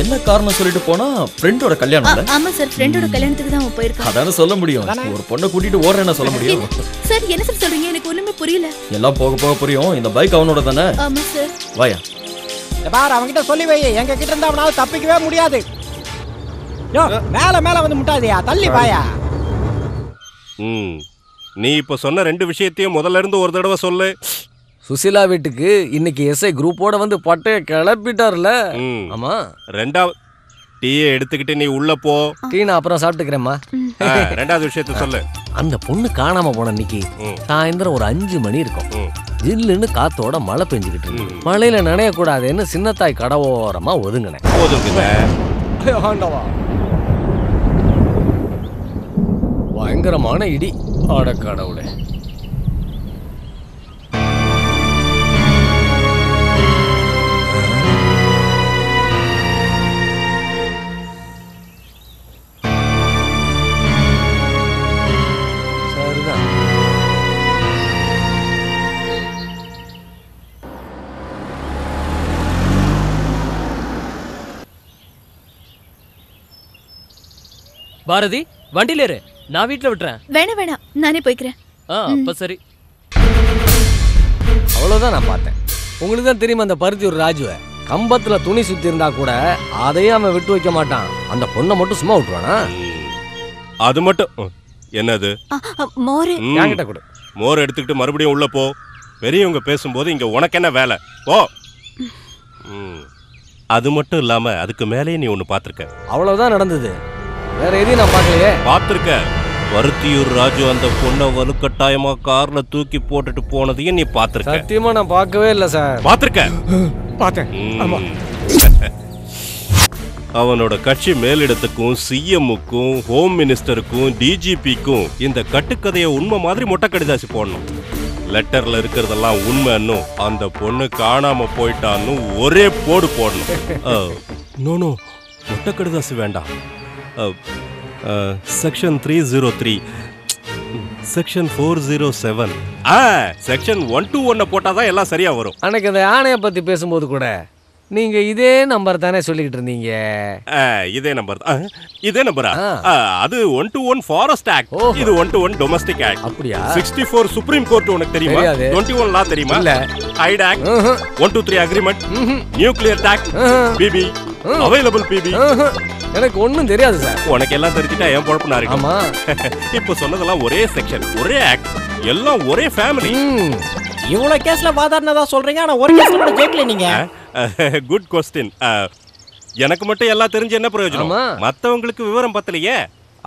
என்ன காரணம் சொல்லிட்டு போனா? ஃப்ரெண்டோட கல்யாணம்ல. ஆமா சார், ஃப்ரெண்டோட கல்யாணத்துக்கு தான் போயிருக்கான். அதானே சொல்ல முடியும். ஒரு பொண்ணை கூட்டிட்டு ஓடுறேன்னா சொல்ல முடியும்? சார் என்ன சார் சொல்றீங்க? எனக்கு ஒண்ணுமே புரியல. எல்லாம் போக போக புரியும். இந்த பைக் அவனோட தானே? ஆமா சார். வாயா. பார், அவன் கிட்ட சொல்லி வை. எங்க கிட்ட இருந்தா அவனால தப்பிக்கவே முடியாது. யோ, மேல மேல வந்து முட்டாதயா. தள்ளி வாயா. ம், நீ இப்போ சொன்ன ரெண்டு விஷயத்தையும் முதல்ல இருந்து ஒரு தடவை சொல்லு. சுசிலா வீட்டுக்கு இன்னைக்கு எஸ்ஐ குரூப்போட வந்து பட்டைய கிளப்பிட்டார்ல. ஆமா. ரெண்டாவது டீயை எடுத்துக்கிட்டு நீ உள்ள போ. டீ நான் அப்புறம் சாப்பிட்டுக்கிறேம்மா. ரெண்டாவது விஷயத்த சொல்லு. அந்த பொண்ணு காணாம போன இன்னைக்கு சாயந்தரம் ஒரு அஞ்சு மணி இருக்கும். ஜில்லுன்னு காத்தோட மழை பெஞ்சுக்கிட்டு இருக்கு. மழையில நனைய கூடாதுன்னு சின்னத்தாய் கடவோரமா ஒதுங்கினேன். பயங்கரமான இடி. ஆட கடவுளே. பாரதி, வண்டியில ஏறு. நான் வீட்ல விட்டுறேன். வேணா வேணா, நானே போய்க்கிறேன். ஆ, அப்ப சரி. அவ்வளவுதான் நான் பார்த்தேன். உங்களுக்கு தான் தெரியும் அந்த பருத்தி ஒரு ராஜுவை. கம்பத்துல துணி சுத்தி இருந்தா கூட அதையே அவன் விட்டு வைக்க மாட்டான். அந்த பொண்ணை மட்டும் சும்மா விட்டுருவானா? அது மட்டும் என்னது? மோர் என்கிட்ட கொடு. மோர் எடுத்துக்கிட்டு மறுபடியும் உள்ள போ. பெரியவங்க பேசும்போது இங்க உனக்கு என்ன வேலை? ஓ, அது மட்டும் இல்லாம அதுக்கு மேலேயே நீ ஒன்னு பாத்திருக்க. அவ்வளவுதான் நடந்தது. வேற எதையும் நான் பார்க்கலையே. பார்த்துருக்கேன். பருத்தியூர் ராஜு அந்த பொண்ணை வலுக்கட்டாயமா கார்ல தூக்கி போட்டுட்டு போனதையும் நீ பார்த்துருக்க. சத்தியமா நான் பார்க்கவே இல்லை சார். பார்த்துருக்கேன். பார்த்தேன். அவனோட கட்சி மேலிடத்துக்கும் சிஎம்முக்கும் ஹோம் மினிஸ்டருக்கும் டிஜிபிக்கும் இந்த கட்டுக்கதையை உண்மை மாதிரி மொட்டை கடிதாசி போடணும். லெட்டர்ல இருக்கிறதெல்லாம் உண்மைன்னு, அந்த பொண்ணு காணாம போயிட்டான்னு ஒரே போடு போடணும். நோனோ, மொட்டை கடிதாசி வேண்டாம். Section three zero three section four zero seven ஆ செக்ஷன் ஒன் டூ ஒன்னை போட்டால் தான் எல்லாம் சரியாக வரும். அன்னைக்கு அந்த யானையை பற்றி பேசும்போது கூட நீங்கள் இதே நம்பர் தானே சொல்லிக்கிட்டு இருந்தீங்க. இதே நம்பர் தான். இதே நம்பரா? அது one two one forest act, இது one two one domestic act. அப்படியா? சிக்ஸ்டி ஃபோர் சுப்ரீம் கோர்ட் உனக்கு தெரியுமா? டுவெண்ட்டி ஒன் லா தெரியுமா? Eight act, one two three agreement, nuclear act, BP available BP. எனக்கு ஒண்ணும் தெரியாது சார். உனக்கு எல்லாம் தெரிஞ்சுட்டா ஏன் குழப்பமா இருக்கு? ஆமா. இப்ப சொன்னதெல்லாம் ஒரே செக்ஷன், ஒரே ஆக்ட், எல்லாம் ஒரே ஃபேமிலி. இவ்வளவு கேஸ்ல வாதாடுனதா சொல்றீங்க, ஆனா ஒரு கேஸ் கூட கேட்கல நீங்க. Good question. எனக்கு மட்டும் எல்லாம் தெரிஞ்சு என்ன பிரயோஜனம்? மத்தவங்களுக்கு விவரம் பத்தலையே.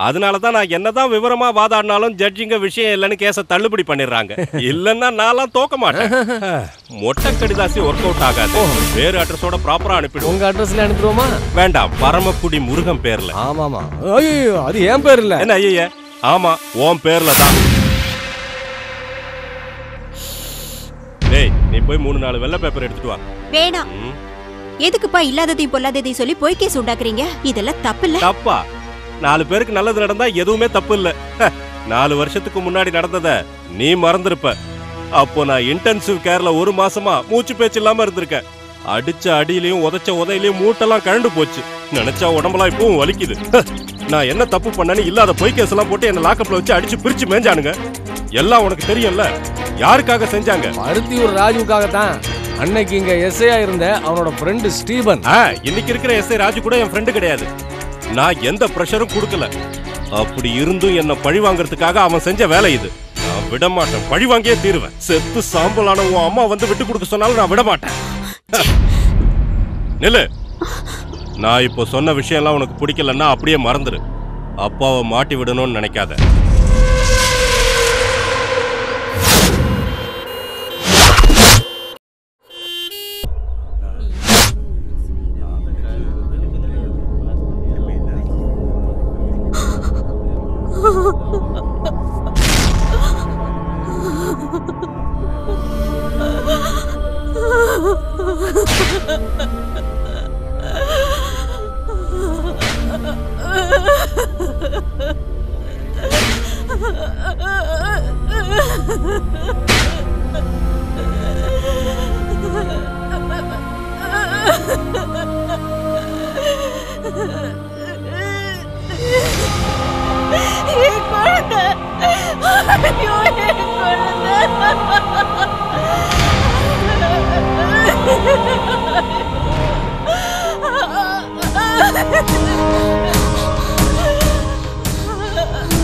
அதனால தான் நான் என்னதான் விவரமா வாதாடினாலும் ஜட்ஜிங்க விஷயம் இல்லைன்னு கேஸை தள்ளுபடி பண்ணிடுறாங்க. இல்லைன்னா நான்லாம் தோக்க மாட்டேன். மொட்டை கடிதாசி ஒர்க் அவுட் ஆகாது. வேறு அட்ரஸோட ப்ராப்பராக அனுப்பிடும். உங்கள் அட்ரஸ்ல அனுப்பிடுவோமா? வேண்டாம், பரமக்குடி முருகன் பேரில். ஆமாமா. ஐயோ, அது என் பேர் இல்லை. என்ன ஐயா? ஆமா, உன் பேரில் தான். டேய், நீ போய் மூணு நாலு வெள்ளை பேப்பர் எடுத்துட்டு வா. வேணாம். எதுக்குப்பா இல்லாததையும் பொல்லாததையும் சொல்லி போய் கேஸ் உண்டாக்குறீங்க? இதெல்லாம் தப்பு இல்லை. தப்பா? நாலு பேருக்கு நல்லது நடந்தா எதுவுமே தப்பு இல்ல. நாலு வருஷத்துக்கு முன்னாடி நடந்தத நீ மறந்துருப்ப. அப்போ நான் இன்டென்சிவ் கேர்ல ஒரு மாசமா மூச்சு பேச்சு இல்லாம இருந்திருக்கேன். அடிச்ச அடியிலையும் உதச்ச உதையிலையும் மூட்டெல்லாம் கழண்டு போச்சு. நினைச்சா உடம்பெல்லாம் இப்பவும் வலிக்குது. நான் என்ன தப்பு பண்ணேன்னு இல்லாத பொய் கேஸ் எல்லாம் போட்டு என்ன லாக்கப்ல வச்சு அடிச்சு பிரிச்சு மேஞ்சானுங்க. எல்லாம் உனக்கு தெரியும்ல. யாருக்காக செஞ்சாங்க? பருத்தியூர் ராஜுக்காகத்தான். அன்னைக்கு இங்க எஸ்ஐயா இருந்த அவனோட ஃப்ரெண்டு ஸ்டீபன். இன்னைக்கு இருக்கிற எஸ்ஐ ராஜு கூட என் ஃப்ரெண்டு கிடையாது. நான் எந்த பிரஷரும் கொடுக்கல. அப்படி இருந்தும் என்ன பழி வாங்கறதுக்காக அவன் செஞ்ச வேலை இது. நான் விட மாட்டேன். பழி வாங்கியே தீருவேன். செத்து சாம்பலான உன் அம்மா வந்து விட்டு கொடுக்க சொன்னாலும் நான் விட மாட்டேன். நில்லு. நான் இப்போ சொன்ன விஷயம்லாம் உனக்கு பிடிக்கலன்னா அப்படியே மறந்துரு. அப்பாவை மாட்டி விடணும்னு நினைக்காத.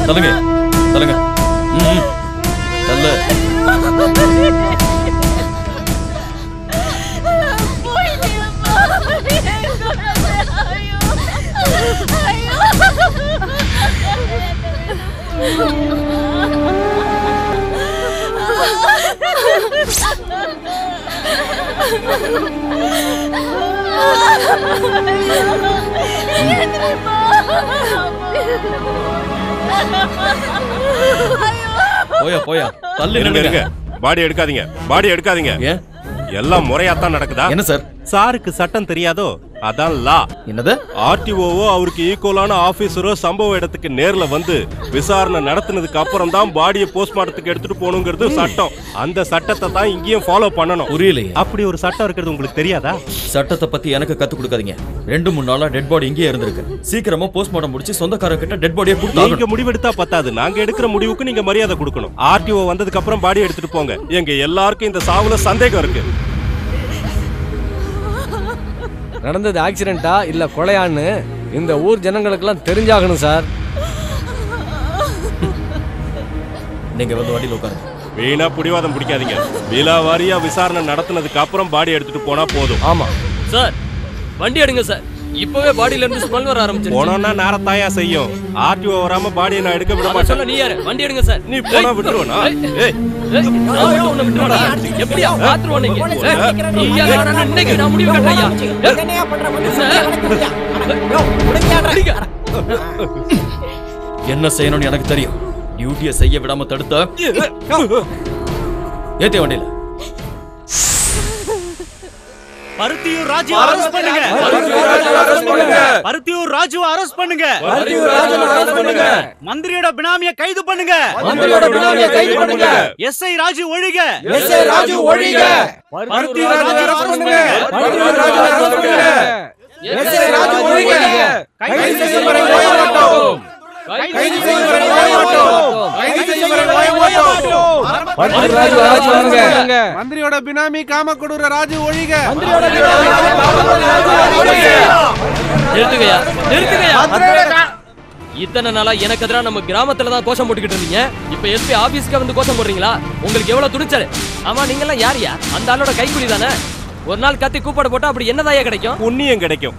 தள்ளுங்க தள்ளுங்க தள்ளு போயா போயா தள்ளு இருங்க. பாடி எடுக்காதீங்க பாடி எடுக்காதீங்க. எல்லாம் முறையா தான் நடக்குதா என்ன சார்? சாருக்கு சட்டம் தெரியாதோ, அதான் லா. என்னது? ஆர்டிஓவோ அவருக்கு ஈக்குவலான ஆபீசரோ சம்பவ இடத்துக்கு நேர்ல வந்து விசாரணை நடத்தினதுக்கு அப்புறம் தான் பாடியை போஸ்ட்மார்ட்டத்துக்கு எடுத்துட்டு போணுங்கிறது சட்டம். அந்த சட்டத்தை தான் இங்கேயும் ஃபாலோ பண்ணணும். புரியல? அப்படி ஒரு சட்டம் இருக்கிறது உங்களுக்கு தெரியாதா? சட்டத்தை பத்தி எனக்கு கத்து கொடுக்காதீங்க. ரெண்டு மூணு நாளா டெட் பாடி இங்கேயே இருந்திருக்கு. சீக்கிரமா போஸ்ட்மார்ட்டம் முடிச்சு சொந்தக்காரர்கிட்ட டெட் பாடியை கொடுத்தா நீங்க முடிவெடுத்தா பத்தாது. நாங்க எடுக்கிற முடிவுக்கு நீங்க மரியாதை கொடுக்கணும். ஆர்டிஓ வந்ததுக்கு அப்புறம் பாடியை எடுத்துட்டு போங்க. எங்க எல்லாருக்கும் இந்த சாவுல சந்தேகம் இருக்கு. நடந்தது ஆக்சிடென்ட்டா இல்ல கொலையான்னு இந்த ஊர் ஜனங்களுக்கெல்லாம் தெரிஞ்சாகணும் சார். நீங்க வந்து வண்டியில் உட்காருங்க. வீணா பிடிவாதம் பிடிக்காதீங்க. விலா வாரியா விசாரணை நடத்தினதுக்கு அப்புறம் பாடி எடுத்துட்டு போனா போதும். ஆமா சார், வண்டி எடுங்க சார். இப்பவே பாடியில இருந்து ஸ்மெல் வர ஆரம்பிச்சிருச்சு. போனோம்னா நாரத்தாயா செய்யும். ஆர்டிஓ வராம பாடியை நான் எடுக்க விட மாட்டேன். நீ யாரு? வண்டி எடுங்க சார். நீ போனா விட்டுருவானா? ஏய் ஏய் நான் உன்னை விட்டுறடா. எப்படியா பாத்துறவனே? நீ யாரு? நான் இன்னைக்கு நான் முடிவு கட்டறயா. என்னையா பண்ற மனுஷன்? யோ உடையாடா. என்ன செய்யணும்னு எனக்கு தெரியும். டியூட்டியை செய்ய விடாம தடுத்தா ஏத்தே வண்டியில பருத்தியூர் ராஜுவை அரஸ்ட் பண்ணுங்க. பருத்தியூர் ராஜுவை அரஸ்ட் பண்ணுங்க. பருத்தியூர் ராஜுவை அரஸ்ட் பண்ணுங்க. பருத்தியூர் ராஜுவை அரஸ்ட் பண்ணுங்க. மந்திரியோட பினாமியை கைது பண்ணுங்க. மந்திரியோட பினாமியை கைது பண்ணுங்க. எஸ்ஐ ராஜு ஒழிங்க. எஸ்ஐ ராஜு ஒழிங்க. பருத்தியூர் ராஜுவை அரஸ்ட் பண்ணுங்க. பருத்தியூர் ராஜுவை அரஸ்ட் பண்ணுங்க. எஸ்ஐ ராஜு ஒழிங்க. கைது செய்யும் வரை ஓய மாட்டோம். கைது செய்யும் வரை ஓய மாட்டோம். கைது செய்யும் வரை ஓய மாட்டோம். மந்திரியோட பினாமி காமக்கொடூர ராஜு ஒழிக. இத்தனை நாளா எனக்கு எதிராக நம்ம கிராமத்துல தான் கோஷம் போட்டுக்கிட்டு இருந்தீங்க. இப்ப எஸ்பி ஆபீஸ்க்கு வந்து கோஷம் போடுறீங்களா? உங்களுக்கு எவ்வளவு துணிச்சல்? ஆமா, நீங்க எல்லாம் யாரியா? அந்த ஆளோட கைக்குலி தானே. ஒரு நாள் கத்தி கூப்பாடு போட்டா அப்படி என்னதாயா கிடைக்கும்? புண்ணியம் கிடைக்கும்.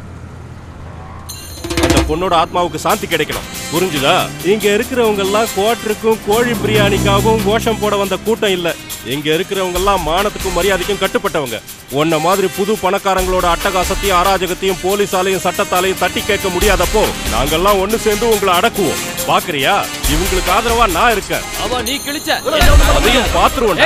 அந்த பொண்ணோட ஆத்மாவுக்கு சாந்தி கிடைக்கணும். புரிஞ்சுதா? இங்க இருக்கிறவங்க எல்லாம் கோட்டருக்கும் கோழி பிரியாணிக்காகவும் கோஷம் போட வந்த கூட்டம் இல்ல. இங்க இருக்கிறவங்க எல்லாம் மானத்துக்கும் மரியாதைக்கும் கட்டுப்பட்டவங்க. உன்ன மாதிரி புது பணக்காரங்களோட அட்டகாசத்தையும் அராஜகத்தையும் போலீஸாலையும் சட்டத்தாலையும் தட்டி கேட்க முடியாதப்போ நாங்கெல்லாம் ஒண்ணு சேர்ந்து உங்களை அடக்குவோம். பாக்குறியா? இவங்களுக்கு ஆதரவா நான் இருக்கேன். அவ நீ கிழிச்ச அதையும் பாத்துருவோம்.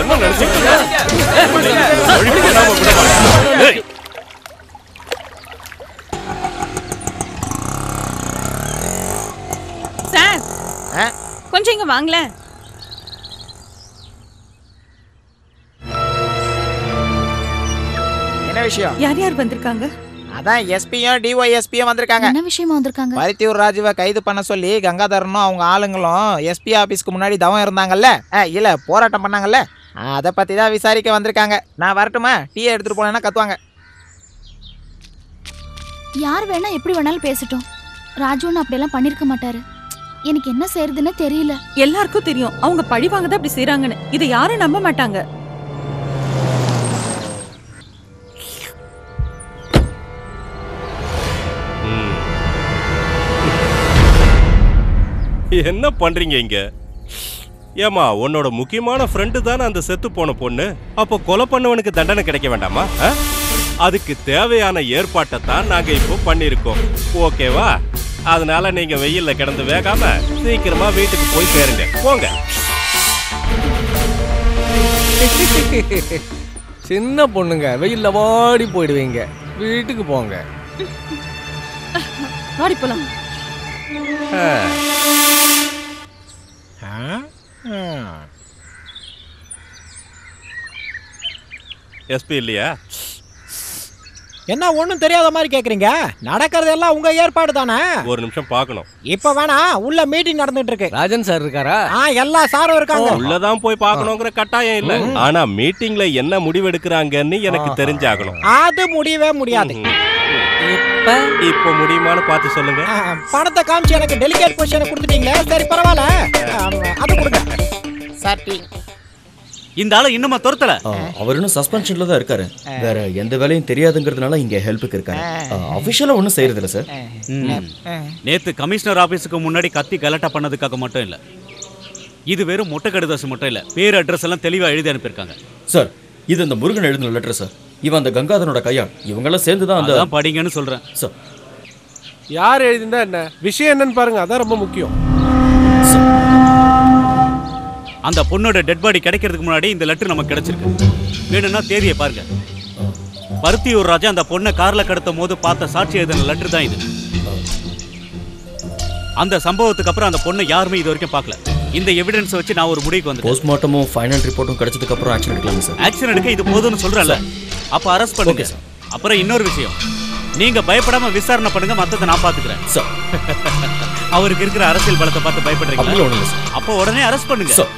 என்ன நினைச்சு? சார் கொஞ்சம் இங்க வாங்களேன். என்ன விஷயம்? யார் யார் வந்திருக்காங்க? அதான் எஸ்பியும் டிஒய்எஸ்பியும் வந்திருக்காங்க. என்ன விஷயமா வந்திருக்காங்க? பருத்தியூர் ராஜுவை கைது பண்ண சொல்லி கங்காதரனும் அவங்க ஆளுங்களும் எஸ்பி ஆபீஸ்க்கு முன்னாடி தவம் இருந்தாங்கல்ல, இல்ல போராட்டம் பண்ணாங்கல்ல, அதை பத்தி தான் விசாரிக்க வந்திருக்காங்க. நான் வரட்டுமா? டீயை எடுத்துட்டு போனேன்னா கத்துவாங்க. யார் வேணா எப்படி வேணாலும் பேசிட்டோம். ராஜுன்னு அப்படியெல்லாம் பண்ணிருக்க மாட்டாரு. எனக்கு என்ன செய்யறதுன்னு தெரியல. எல்லாருக்கும் தெரியும் அவங்க பழிவாங்கதான் அப்படி செய்யறாங்கன்னு. இதை யாரும் நம்ப மாட்டாங்க. என்ன பண்றீங்க இங்க? ஏமா உன்னோட முக்கியமான ஃப்ரெண்டு தானே அந்த செத்து போன பொண்ணு. அப்போ கொலை பண்ணவனுக்கு தண்டனை கிடைக்க வேண்டாமா? அதுக்கு தேவையான ஏற்பாட்டை தான் நாங்கள் இப்போ பண்ணியிருக்கோம். ஓகேவா? அதனால நீங்க வெயில்ல கிடந்து வேகாம சீக்கிரமா வீட்டுக்கு போய் சேருங்க. போங்க. சின்ன பொண்ணுங்க, வெயில்ல வாடி போயிடுவீங்க. வீட்டுக்கு போங்க. வாடி போலாம். எஸ்பி இல்லையா? என்ன ஒண்ணும் தெரியாத மாதிரி கேக்குறீங்க? நடக்கிறது எல்லாம் உங்க ஏற்பாடு தானே. ஒரு நிமிஷம் பார்க்கணும். இப்ப வேணா, உள்ள மீட்டிங் நடந்துட்டு இருக்கு. ராஜன் சார் இருக்காரா? எல்லா சாரும் இருக்காங்க. உள்ளதான் போய் பார்க்கணுங்கிற கட்டாயம் இல்ல. ஆனா மீட்டிங்ல என்ன முடிவெடுக்கிறாங்கன்னு எனக்கு தெரிஞ்சாகணும். அது முடியவே முடியாது. இப்ப இப்ப முடியுமான்னு பார்த்து சொல்லுங்க. பணத்தை காமிச்சு எனக்கு டெலிகேட் பொசிஷன் கொடுத்துட்டீங்க. சரி பரவாயில்ல, அது கொடுங்க. Sir tea. இந்த ஆளு இன்னும் துரத்தல. அவர் இன்னும் சஸ்பென்ஷன்ல தான் இருக்காரு. வேற எந்த வேலையும் தெரியாதுங்கிறதுனால இங்க ஹெல்ப்புக்கு இருக்காரு. ஆபீஷியலா ஒண்ணும் செய்யறது இல்ல சார். நேத்து கமிஷனர் ஆபீஸுக்கு முன்னாடி கத்தி கலட்டா பண்ணதுக்காக மட்டும் இல்ல, இது வெறும் மொட்டை கடுதாசு மட்டும் இல்ல, பேர் அட்ரஸ் எல்லாம் தெளிவா எழுதி அனுப்பியிருக்காங்க சார். இது அந்த முருகன் எழுதின லெட்டர் சார். இவன் அந்த கங்காதரனோட கையா. இவங்க எல்லாம் சேர்ந்துதான் அந்த படிங்கன்னு சொல்றேன் சார். யார் எழுதினா என்ன விஷயம் என்னன்னு பாருங்க, அதான் ரொம்ப முக்கியம். அந்த பொண்ணோட டெட் பாடி கிடைக்கிறதுக்கு முன்னாடி இந்த லெட்டர் நமக்கு கிடைச்சிருக்கு. வேணும்னா தேதியை பாருங்க. பருத்தியூர் ராஜா அந்த பொண்ணை கார்ல கடத்தும் போது பார்த்த சாட்சி எழுதின லெட்டர் தான் இது. அந்த சம்பவத்துக்கு அப்புறம் அந்த பொண்ணை யாருமே இது வரைக்கும் பார்க்கல. இந்த எவிடன்ஸ் வச்சு நான் ஒரு முடிவுக்கு வந்து போஸ்ட்மார்ட்டமும் ஃபைனல் ரிப்போர்ட்டும் கிடைச்சதுக்கு அப்புறம் ஆக்ஷன் எடுக்கலாம் சார். ஆக்ஷன் எடுக்க இது போதும்னு சொல்றல, அப்ப அரெஸ்ட் பண்ணுங்க. அப்புறம் இன்னொரு விஷயம், நீங்க பயப்படாம விசாரணை பண்ணுங்க, மத்தத நான் பாத்துக்கிறேன் சார். அவருக்கு இருக்கிற அரசியல் பலத்தை பார்த்து பயப்படுறீங்க, அப்ப உடனே அரெஸ்ட் பண்ணுங்க சார்.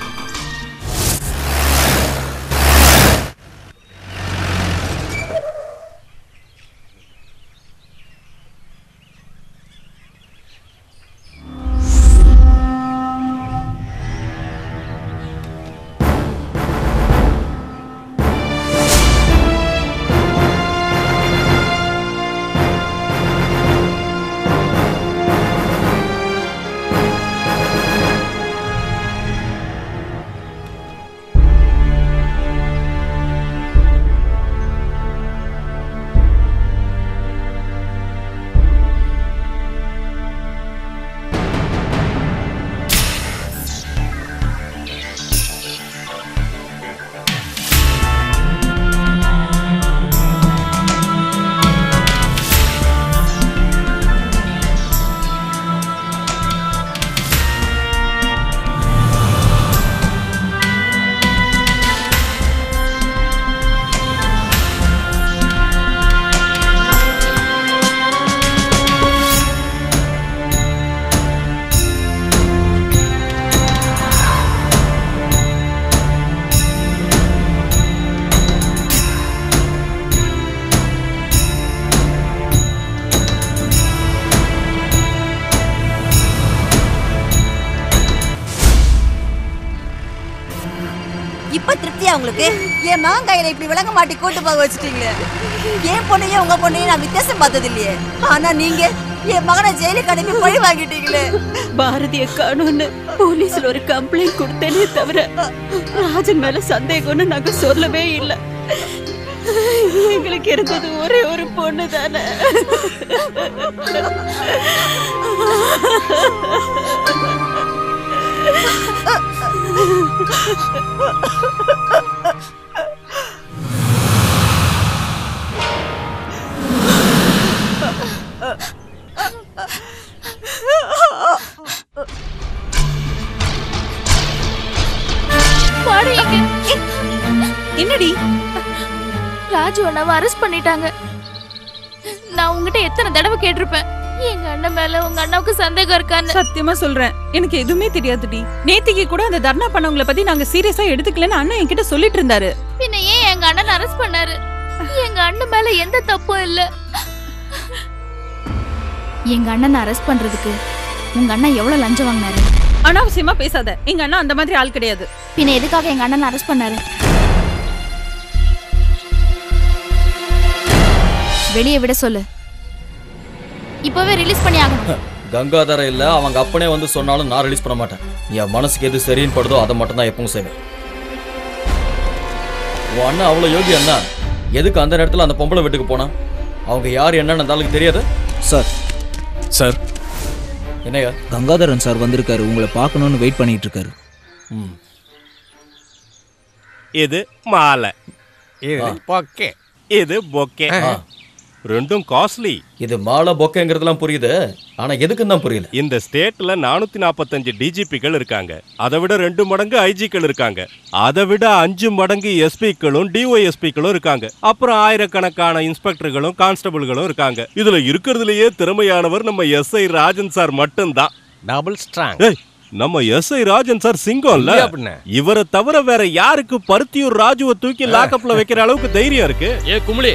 உங்களுக்கு என் மாங்காயில இப்படி விளங்க மாட்டி கூட்டு போக வச்சுட்டீங்களே. என் பொண்ணையும் உங்க பொண்ணையும் நான் வித்தியாசம் பார்த்தது இல்லையே. ஆனா நீங்க என் மகனை ஜெயிலுக்கு அனுப்பி பழி வாங்கிட்டீங்களே. பாரதிய காணும்னு போலீஸ்ல ஒரு கம்ப்ளைண்ட் கொடுத்தேனே தவிர ராஜன் மேல சந்தேகம்னு நாங்க சொல்லவே இல்லை. எங்களுக்கு இருந்தது ஒரே ஒரு பொண்ணு தானே. என்னடி ராஜு அண்ணாவை அரெஸ்ட் பண்ணிட்டாங்க. நான் உங்ககிட்ட எத்தனை தடவை கேட்டிருப்பேன், எங்க அண்ணன் மேல உங்க அண்ணாவுக்கு சந்தேகம் இருக்கான்னு. சத்தியமா சொல்றேன், எனக்கு எதுவுமே தெரியாதுடி. நேத்திக்கு கூட அந்த தர்ணா பண்ணவங்கள பத்தி நாங்க சீரியஸா எடுத்துக்கலன்னு அண்ணன் என்கிட்ட சொல்லிட்டு இருந்தாரு. பின்ன ஏன் எங்க அண்ணன் அரெஸ்ட் பண்ணாரு? எங்க அண்ணன் மேல எந்த தப்பும் இல்ல. எங்க அண்ணனை அரெஸ்ட் பண்றதுக்கு உங்க அண்ணன் எவ்வளவு லஞ்சம் வாங்கினாரு? அனாவசியமா பேசாத, எங்க அண்ணன் அந்த மாதிரி ஆள் கிடையாது. பின்ன எதுக்காக எங்க அண்ணனை அரெஸ்ட் பண்ணாரு? வெளியே விட சொல்லு. இப்பவே ரிலீஸ் பண்ணி ஆகணும். கங்காதர இல்ல அவங்க அப்பனே வந்து சொன்னாலும் நான் ரிலீஸ் பண்ண மாட்டேன். என் மனசுக்கு எது சரின்னு படுதோ அதை மட்டும் தான் எப்பவும் செய்வேன். உன் அண்ணா அவ்வளோ யோகி அண்ணா. எதுக்கு அந்த நேரத்தில் அந்த பொம்பளை வீட்டுக்கு போனா? அவங்க யார் என்னன்னு அந்த ஆளுக்கு தெரியாது சார். சார் என்னையா? கங்காதரன் சார் வந்திருக்காரு, உங்களை பார்க்கணும்னு வெயிட் பண்ணிட்டு இருக்காரு. ம், இது மாலை, இது பொக்கே, இது பொக்கே, ரெண்டும் காஸ்ட்லி. இது மாலை பொக்கேங்கிறதுலாம் புரியுது, ஆனா எதுக்குன்னு தான் புரியல. இந்த ஸ்டேட்ல நானூத்தி நாப்பத்தஞ்சு டிஜிபிகள் இருக்காங்க, அதை விட ரெண்டு மடங்கு ஐஜிக்கள் இருக்காங்க, அதை விட அஞ்சு மடங்கு எஸ்பிக்களும் டிஒய்எஸ்பிக்களும் இருக்காங்க, அப்புறம் ஆயிரக்கணக்கான இன்ஸ்பெக்டர்களும் கான்ஸ்டபிள்களும் இருக்காங்க. இதுல இருக்கிறதுலயே திறமையானவர் நம்ம எஸ் ஐ ராஜன் சார் மட்டும்தான். டபுள் ஸ்ட்ராங் நம்ம எஸ் ஐ ராஜன் சார் சிங்கம்ல. இவரை தவிர வேற யாருக்கு பருத்தியூர் ராஜுவை தூக்கி லாக்அப்ல வைக்கிற அளவுக்கு தைரியம் இருக்கு? ஏ குமுளி,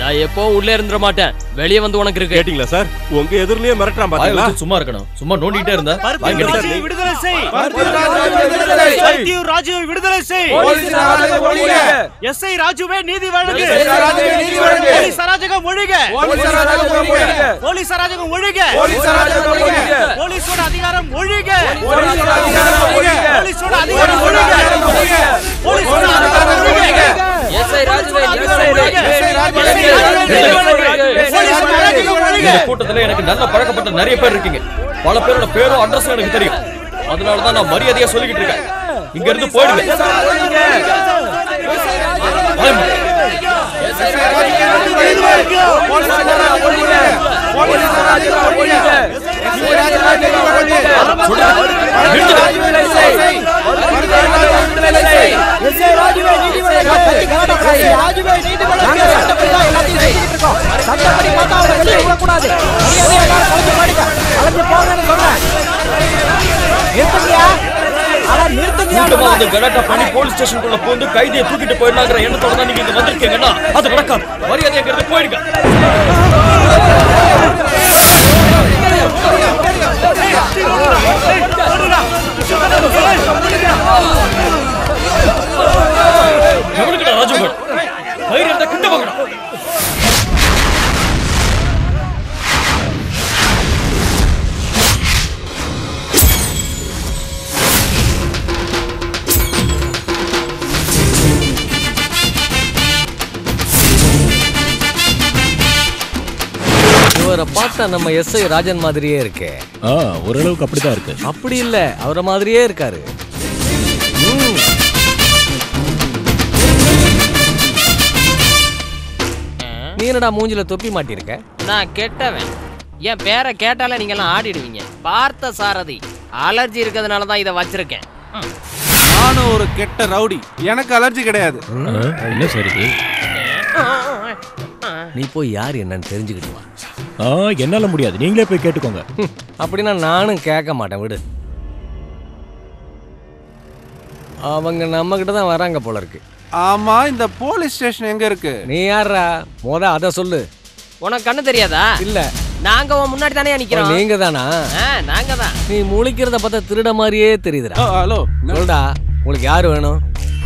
நான் எப்போ உள்ளே இருந்திர மாட்டேன், வெளியே வந்து உனக்கு இருக்கு. கேட்டிங்களா சார், உங்க எதிரிலேயே மிரட்டறான் பாத்தீங்களா? சும்மா இருக்கணும், சும்மா நோண்டிட்டே இருந்தா. விடுதலை செய் பருத்தியூர் ராஜுவை, விடுதலை செய் எஸ் ஐ ராஜுவே, நீதி வழங்கு, போலீஸ் அராஜகம் ஒழிக, போலீஸ் அராஜகம் ஒழிக, போலீஸோட அதிகாரம் ஒழிக, போலீஸோட அதிகாரம் ஒழிக, போலீஸோட அதிகாரம் ஒழிக. கூட்டத்துல எனக்கு நல்ல பழக்கப்பட்ட நிறைய பேர் இருக்கீங்க, பல பேரோட பேரும் அட்ரஸும் எனக்கு தெரியும், அதனாலதான் நான் மரியாதையா சொல்லிக்கிட்டு இருக்கேன். இங்க இருந்து போயிடுங்க. கைதியை தூக்கிட்டு போயிடலாங்கிற எண்ணத்தோட தான் நீங்க இங்க வந்திருக்கீங்கன்னா அது நடக்காது. மரியாதைங்கிறது போயிடுங்க. அவரை பார்த்தா நம்ம எஸ் ஐ ராஜன் மாதிரியே இருக்கு. ஓரளவுக்கு அப்படிதான் இருக்கு. அப்படி இல்ல, அவரை மாதிரியே இருக்காரு. நீ என்னடா மூஞ்சில தொப்பி மாட்டிருக்க? நான் கெட்டவன், என் பேரை கேட்டாலே நீங்க எல்லாம் ஆடிடுவீங்க. பார்த்த சாரதி அலர்ஜி இருக்கிறதுனால தான் இதை வச்சிருக்கேன். நானும் ஒரு கெட்ட ரவுடி, எனக்கு அலர்ஜி கிடையாது. நீ போய் யார் என்னன்னு தெரிஞ்சுக்கிடுவா? என்னால முடியாது, நீங்களே போய் கேட்டுக்கோங்க. அப்படின்னா நானும் கேட்க மாட்டேன், விடு. அவங்க நம்ம கிட்ட தான் வராங்க போல இருக்கு. ஆமா, இந்த போலீஸ் ஸ்டேஷன் எங்க இருக்கு? நீ யாரா மோத அத சொல்லு. உனக்கு கண்ணு தெரியாதா? இல்ல, நாங்க முன்னாடி தானே நிக்கிறோம். நீங்க தானா? நாங்க தான். நீ முழிக்கிறத பார்த்தா திருட மாதிரியே தெரியுதுடா. ஹலோ சொல்டா, உங்களுக்கு யாரு வேணும்?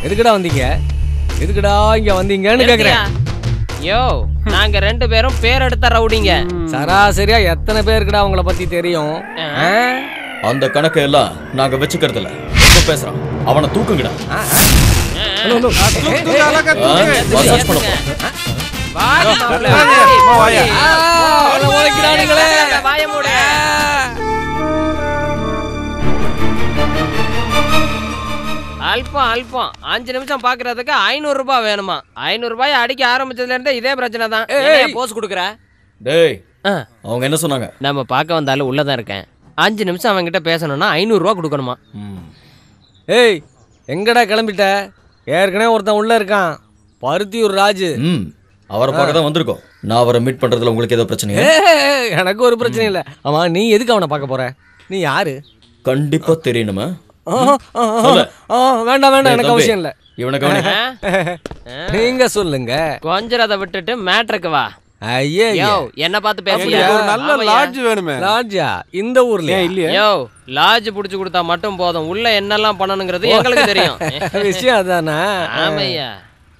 எதுக்குடா வந்தீங்க? எதுக்குடா இங்க வந்தீங்கன்னு கேக்குறேன். யோ, நாங்க ரெண்டு பேரும் பேர் எடுத்த ரவுடிங்க. சராசரியா எத்தனை பேருக்குடா அவங்கள பத்தி தெரியும்? அந்த கணக்கு எல்லாம் நாங்க வெச்சுக்கிறது இல்ல. இப்ப பேசுறான், அவனை தூக்குங்கடா. அல்பம் அல்பம் அஞ்சு நிமிஷம் பாக்குறதுக்கு ஐநூறு ரூபாய் வேணுமா? ஐநூறு ரூபாய் அடிக்க ஆரம்பிச்சதுல இருந்து இதே பிரச்சனை தான். போஸ் குடுக்குற? டேய், அவங்க என்ன சொன்னாங்க? நம்ம பார்க்க வந்தாலும் உள்ளதான் இருக்கேன், அஞ்சு நிமிஷம் அவங்க கிட்ட பேசணும்னா ஐநூறு ரூபா கொடுக்கணுமா? ஏய், எங்கடா கிளம்பிட்ட? ஏற்கனவே ஒருத்தன் உள்ள இருக்கான், பருத்தியூர் ராஜு. அவரை பார்க்க தான் வந்திருக்கோம். நான் அவரை மீட் பண்றதுல உங்களுக்கு ஏதோ பிரச்சனையா? எனக்கு ஒரு பிரச்சனை இல்லை. ஆமா, நீ எதுக்கு அவனை பார்க்க போற? நீ யாரு? கண்டிப்பா தெரியணுமா? வேண்டாம் வேண்டாம், எனக்கு அவசியம் இல்ல. நீங்க சொல்லுங்க. கொஞ்சம் அதை விட்டுட்டு மேட்ருக்கு வா. ஐயோ, என்ன பார்த்து பேசுறீங்க? நல்ல லாட்ஜ் வேணுமே. லாட்ஜா இந்த ஊர்ல இல்லையா? யோ, லாட்ஜ் புடிச்சு கொடுத்தா மட்டும் போதும், உள்ள என்னெல்லாம் பண்ணணும்ங்கிறது உங்களுக்கு தெரியும். விஷயம் அதானா? ஆமையா,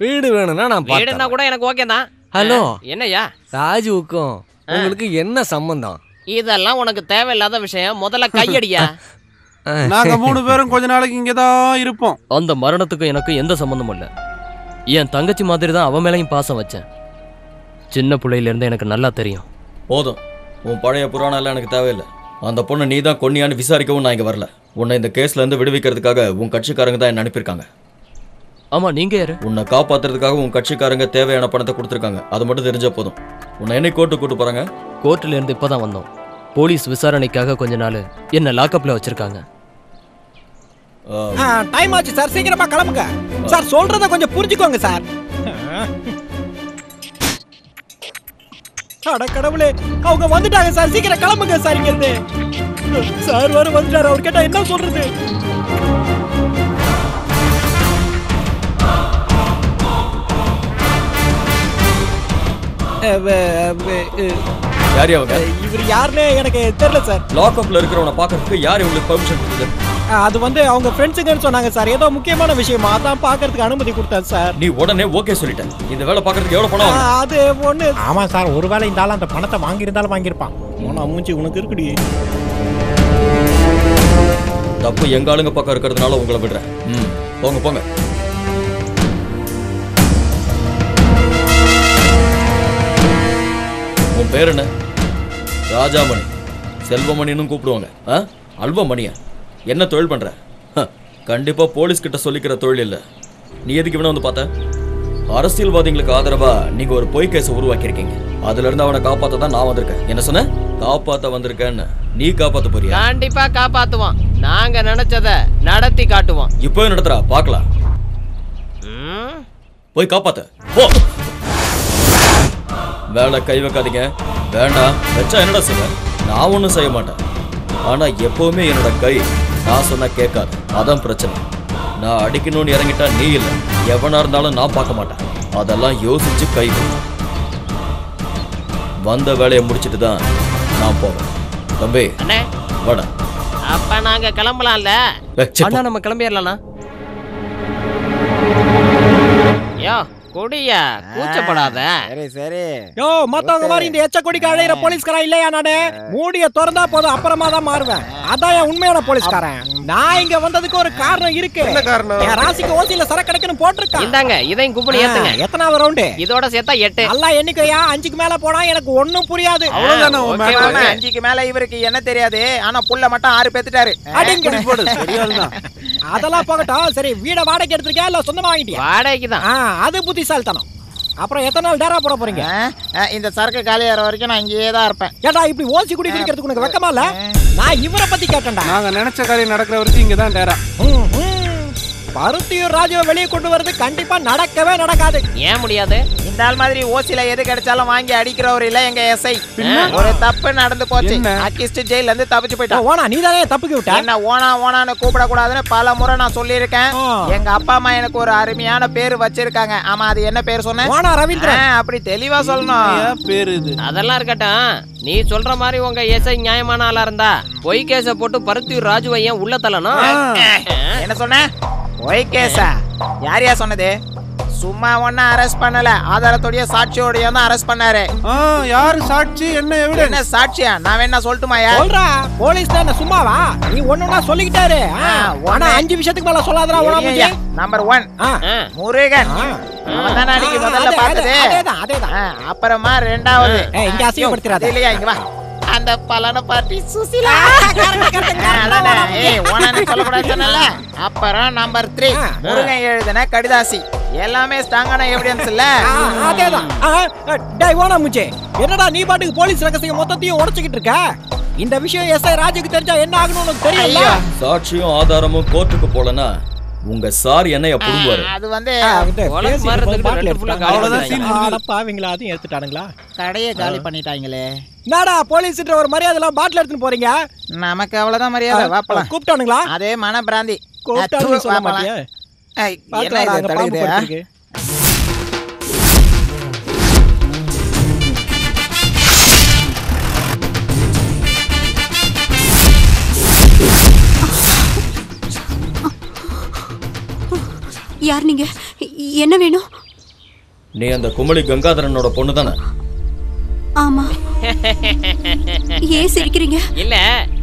வீடு வேணும்னா நான் பாத்து. வீடுனா கூட எனக்கு ஓகே தான். ஹலோ என்னய்யா, ராஜுவுக்கும் உங்களுக்கு என்ன சம்பந்தம்? இதெல்லாம் உனக்கு தேவையில்லாத விஷயம். முதல்ல கையடியா. நாங்க மூணு பேரும் கொஞ்ச நாளைக்கு இங்கதான் இருப்போம். அந்த மரணத்துக்கு எனக்கு எந்த சம்பந்தமும் இல்லை. என் தங்கச்சி மாதிரி தான் அவன் மேலையும் பாசம் வச்சேன். சின்ன பிள்ளையிலேருந்து எனக்கு நல்லா தெரியும். போதும், உன் பழைய புராணம் எல்லாம் எனக்கு தேவையில்லை. அந்த பொண்ணை நீ தான் கொன்னியான்னு விசாரிக்கவும் நான் இங்கே வரல. உன்னை இந்த கேஸ்லேருந்து விடுவிக்கிறதுக்காக உன் கட்சிக்காரங்க தான் என்னை அனுப்பியிருக்காங்க. ஆமாம், நீங்கள் யார்? உன்னை காப்பாற்றுறதுக்காக உன் கட்சிக்காரங்க தேவையான பணத்தை கொடுத்துருக்காங்க. அது மட்டும் தெரிஞ்சால் போதும். உன்னை என்னை கோர்ட்டு கூப்பிட்டு போகிறாங்க. கோர்ட்டிலேருந்து இப்போ தான் வந்தோம். போலீஸ் விசாரணைக்காக கொஞ்ச நாள் என்னை லாக்அப்பில் வச்சுருக்காங்க. டைம் ஆச்சு சார், சீக்கிரமா கிளம்புங்க சார். சொல்றத கொஞ்சம் புரிஞ்சுக்கோங்க சார். அட கடவுளே, அவங்க வந்துட்டாங்க சார், சீக்கிரம் கிளம்புங்க சார். இங்க இருந்து சார் வர வந்துட்டாரு. அவர் கேட்டா என்ன சொல்றது? இவர் யாருன்னு எனக்கு தெரியல சார். லாக்அப்ல இருக்கிறவனை பாக்குறதுக்கு யார் இவங்களுக்கு பெர்மிஷன் கொடுத்தது? அது வந்து அவங்க ஃப்ரெண்ட்ஸுங்கன்னு சொன்னாங்க சார். ஏதோ முக்கியமான விஷயமா அதான் பார்க்கறதுக்கு அனுமதி கொடுத்தாரு சார். நீ உடனே ஓகே சொல்லிட்டேன். இந்த வேலை பார்க்கறதுக்கு எவ்வளோ பணம்? அது ஒன்று. ஆமாம் சார், ஒரு வேலை இருந்தாலும் அந்த பணத்தை வாங்கியிருந்தாலும் வாங்கியிருப்பான். மோனா மூஞ்சி உனக்கு இருக்குடி. தப்பு எங்க ஆளுங்க பக்கம் இருக்கிறதுனால உங்களை விடுறேன். ம், போங்க போங்க. உன் பேர் என்ன? ராஜாமணி, செல்வமணின்னு கூப்பிடுவாங்க. ஆ, அல்வமணியா? என்ன தொழில் பண்ணுற? கண்டிப்பாக போலீஸ்கிட்ட சொல்லிக்கிற தொழில் இல்லை. நீ எதுக்கு இவனை வந்து பார்த்த? அரசியல்வாதிகளுக்கு ஆதரவாக நீங்கள் ஒரு பொய் கேஸை உருவாக்கியிருக்கீங்க. அதுலேருந்து அவனை காப்பாற்ற தான் நான் வந்திருக்கேன். என்ன சொன்ன? காப்பாற்ற வந்திருக்கேன்னு. நீ காப்பாற்ற போறியா? கண்டிப்பாக காப்பாற்றுவான். நாங்கள் நினச்சதை நடத்தி காட்டுவான். இப்போ நடத்துறா பார்க்கலாம். போய் காப்பாற்ற போ. வேலை கை வைக்காதீங்க. வேண்டாம் வச்சா என்னடா செய்வேன்? நான் ஒன்றும் செய்ய மாட்டேன். ஆனால் எப்போவுமே என்னோட கை நான் சொன்னால் கேட்காது. அதான் பிரச்சனை. நான் அடிக்கணும்னு இறங்கிட்டா நீ இல்லை, எவனா இருந்தாலும் நான் பார்க்க மாட்டேன். அதெல்லாம் யோசிச்சு கை வந்த வேலையை முடிச்சுட்டு தான் நான் போவேன். தம்பி வட. அப்ப நாங்க கிளம்பலாம்ல? நம்ம கிளம்பிடலாம். யோ கொடியா, கூச்சப்படாத. சரி சரி. யோ, மத்தவங்க மாதிரி இந்த எச்ச கொடிக்கு அழையிற போலீஸ்காரா இல்லையா? நானு மூடிய திறந்தா போதும், அப்புறமா தான் மாறுவேன். அதான் என் உண்மையான போலீஸ்காரன். நான் இங்க வந்ததுக்கு ஒரு காரணம் இருக்கு. என்ன காரணம்? என் ராசிக்கு ஓசியில சரக்கு கிடைக்கணும் போட்டிருக்கேன். இந்தாங்க, இதையும் கூப்பிடு. ஏத்துங்க. எத்தனாவது ரவுண்டு? இதோட சேர்த்தா எட்டு. நல்லா எண்ணிக்கையா. அஞ்சுக்கு மேல போனா எனக்கு ஒன்னும் புரியாது. அவ்வளவுதானே? அஞ்சுக்கு மேல இவருக்கு என்ன தெரியாது. ஆனா புள்ள மட்டும் ஆறு பேத்துட்டாரு. அடிங்கடி போடு. சரியாதான். அதெல்லாம் போகட்டும். சரி, வீட வாடகைக்கு எடுத்துக்கியா இல்ல சொந்தமா வாங்கிட்டியா? வாடகைக்கு தான். அது புத்தி சால்தானம். அப்புறம் எத்தனை நாள் டேரா போட போறீங்க? இந்த சரக்கு காலியாற வரைக்கும் நான் இங்கேயே தான் இருப்பேன். ஏடா இப்படி ஓசி குடி குடிக்கிறதுக்கு உனக்கு வெக்கமா இல்ல? நான் இவரை பத்தி கேட்டேன்டா. நாங்க நினைச்ச காரியம் நடக்கிற வரைக்கும் இங்க தான் டேரா. பருத்தியூர் ராஜாவை வெளியே கொண்டு வரது கண்டிப்பா நடக்கவே நடக்காது. ஏன் முடியாது? இந்த ஆள் மாதிரி ஓசில எது கிடைச்சாலும் வாங்கி அடிக்கிறவர் இல்ல எங்க எஸ்ஐ. ஒரு தப்பு நடந்து போச்சு. அக்கிஸ்ட் ஜெயில இருந்து தப்பிச்சு போயிட்டான். ஓனா நீ தானே தப்பிக்க விட்ட. என்ன ஓனா ஓனான்னு கூப்பிட கூடாதுன்னு பல முறை நான் சொல்லியிருக்கேன். எங்க அப்பா அம்மா எனக்கு ஒரு அருமையான பேரு வச்சிருக்காங்க. ஆமா, அது என்ன பேர் சொன்ன? ஓனா ரவீந்திரன். அப்படி தெளிவா சொல்லணும் பேரு. இது அதெல்லாம் இருக்கட்டும். நீ சொல்ற மாதிரி உங்க எஸ்ஐ நியாயமான ஆளா இருந்தா பொய் கேச போட்டு பருத்தியூர் ராஜுவை ஏன் உள்ள தள்ளணும்? என்ன சொன்ன? ஒய் கேஸா? யார் யார் சொன்னது? சும்மா ஒன்னும் அரெஸ்ட் பண்ணல, ஆதாரத்தோடய சாட்சியோடய தான் அரெஸ்ட் பண்ணாரு. யாரு சாட்சி? என்ன எவிடன்ஸ்? என்ன சாட்சியா? நான் வேணா சொல்லட்டுமா? யார் சொல்றா? போலீஸ் தான். சும்மாவா? நீ ஒண்ணுனா சொல்லிட்டாரு. ஆனா அஞ்சு விஷயத்துக்கு மேல சொல்லாதடா. ஓடா. நம்பர் ஒன்று முருகன். அவன் தான் அன்னைக்கு முதல்ல பார்த்தது. அதேதான் அதேதான். அப்புறமா ரெண்டாவது. ஏய், இங்க அசிங்கப்படுத்துறாத. இல்லையா, இங்க வா. அந்த பலன பார்ட்டி சுசிலா. ஏய், ஓனானே சொல்ல கூடாதுனல்ல. அப்புறம் நம்பர் மூன்று முருகன் எழுதின கடிதாசி. எல்லாமே ஸ்ட்ராங்கான எவிடன்ஸ் இல்ல? அதேதான். டேய் ஓனா மூச்சே, என்னடா நீ பாட்டுக்கு போலீஸ் ரகசியம் மொத்தத்தையும் உடைச்சிக்கிட்டு இருக்க? இந்த விஷயம் எஸ்ஐ ராஜுக்கு தெரிஞ்சா என்ன ஆகும்னு உனக்கு தெரியல. சாட்சியும் ஆதாரமும் கோர்ட்டுக்கு போலனா உங்க சார் என்னைய புடுங்குவாரு. அது வந்து போலீஸ் மாரத்துக்கு ரெண்டு புள்ள அவ்வளவுதான் சீன். அட பாவீங்களா, அதையும் எடுத்துட்டானுங்களா? கடையை காலி பண்ணிட்டாங்களே. என்னடா போலீஸ்ன்ற ஒரு மரியாதை எல்லாம் பாட்டில் எடுத்துட்டு போறீங்க? நமக்கு அவ்வளவுதான் மரியாதை. வா போலாம். கூப்டானுங்களா? அதே மன பிராந்தி. கூப்டானு சொல்ல மாட்டியா? ஏய், என்ன இது தடையுது? யார் நீங்க? என்ன வேணும்? நீ அந்த குமளி கங்காதரனோட பொண்ணு தானே? ஆமா. ஏன் சிரிக்கிறீங்க? இல்ல,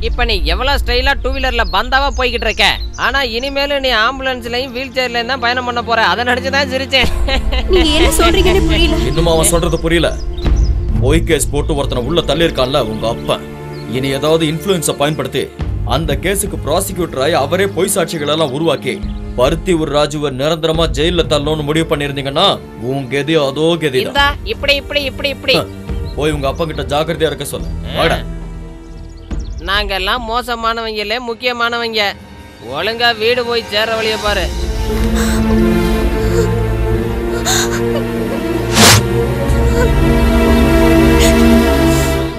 இப்ப நீ எவ்வளவு ஸ்டைலா டூ வீலர்ல பந்தாவா போய்கிட்டு இருக்க. ஆனா இனிமேல நீ ஆம்புலன்ஸ்லயும் வீல் சேர்ல தான் பயணம் பண்ண போற. அத நினைச்சு தான் சிரிச்சேன். நீங்க என்ன சொல்றீங்கன்னு புரியல. இன்னும் அவன் சொல்றது புரியல. போய் கேஸ் போட்டு ஒருத்தனை உள்ள தள்ளி இருக்கான்ல உங்க அப்பா. இனி ஏதாவது இன்ஃப்ளூயன்ஸை பயன்படுத்தி அந்த கேஸுக்கு ப்ராசிக்யூட்டர் ஆகி அவரே பொய் சாட்சிகள் எல்லாம் உருவாக்கி பருத்தி ஒரு ராஜுவர் நிரந்தரமா ஜெயில தள்ளணும்னு முடிவு பண்ணிருந்தீங்கன்னா உன் கெதி அதோ கெதி. இப்படி இப்படி இப்படி இப்படி போய் உங்க அப்பா கிட்ட ஜாக்கிரதையா இருக்க சொல்ல. நாங்க எல்லாம் மோசமானவங்க இல்ல, முக்கியமானவங்க. ஒழுங்கா வீடு போய் சேர வழிய பாரு.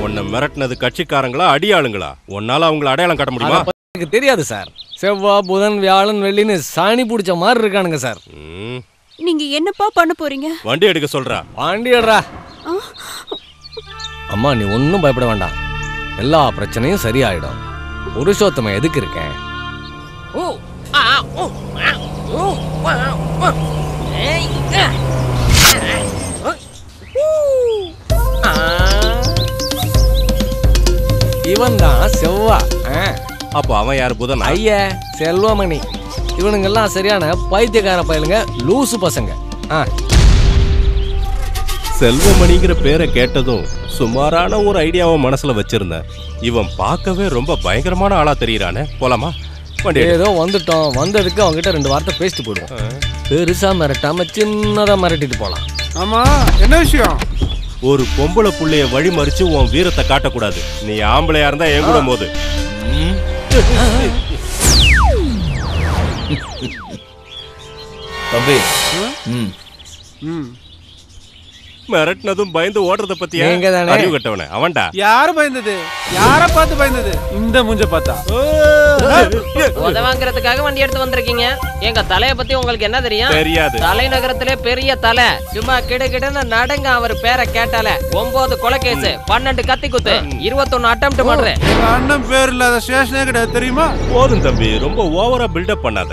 உன்னை மிரட்டினது கட்சிக்காரங்களா அடியாளுங்களா? உன்னால அவங்கள அடையாளம் காட்ட முடியுமா? எனக்கு தெரியாது சார். செவ்வாய் புதன் வியாழன் வெள்ளின்னு சாணி பிடிச்ச மாதிரி இருக்கானுங்க சார். நீங்க என்னப்பா பண்ண போறீங்க? வண்டி எடுக்க சொல்றா. வண்டி எடுறா. அம்மா நீ ஒன்னும் பயப்பட வேண்டாம், எல்லா பிரச்சனையும் சரியாயிடும். புருஷோத்தம எதுக்கு இருக்கேன்? இவன் தான் செவ்வா. அப்போ அவன் யார்? புதன். ஐயா செல்வமணி. இவனுங்கெல்லாம் சரியான பைத்தியக்கார பயலுங்க, லூசு பசங்க. செல்வமணிங்கிற பேரை கேட்டதும் சுமாரான ஒரு ஐடியாவை மனசுல வச்சிருந்தேன். இவன் பார்க்கவே ரொம்ப பயங்கரமான ஆளா தெரியுறானே. போலாமா? ஏதோ வந்துட்டோம், வந்ததுக்கு அவங்ககிட்ட ரெண்டு வார்த்தை பேசிட்டு போயிடுவோம். பெருசா மிரட்டாம சின்னதா மிரட்டிட்டு போலாம். ஆமா என்ன விஷயம்? ஒரு பொம்பளை புள்ளைய வழி மறிச்சு உன் வீரத்தை காட்டக்கூடாது. நீ ஆம்பளையா இருந்தா ஏங்குடும் போது. மிரட்டினதும் பயந்து ஓடுறத பத்தியா? அறிவு கட்டவன அவன்டா. யாரு பயந்தது? யார பார்த்து பயந்தது? இந்த மூஞ்ச பார்த்தா. வாங்குறதுக்காக வண்டி எடுத்து வந்திருக்கீங்க. எங்க தலைய பத்தி உங்களுக்கு என்ன தெரியும்? தெரியாது. தலைநகரத்திலே பெரிய தலை, சும்மா கிட கிடன்னு நடங்க. அவர் பேரை கேட்டால ஒன்பது கொலை கேசு, பன்னெண்டு கத்தி குத்து, இருபத்தொன்னு அட்டெம்ப்ட் மர்டர். அண்ணன் பேர் இல்லாத ஸ்டேஷனே கிடையாது தெரியுமா? போதும் தம்பி, ரொம்ப ஓவரா பில்டப் பண்ணாத.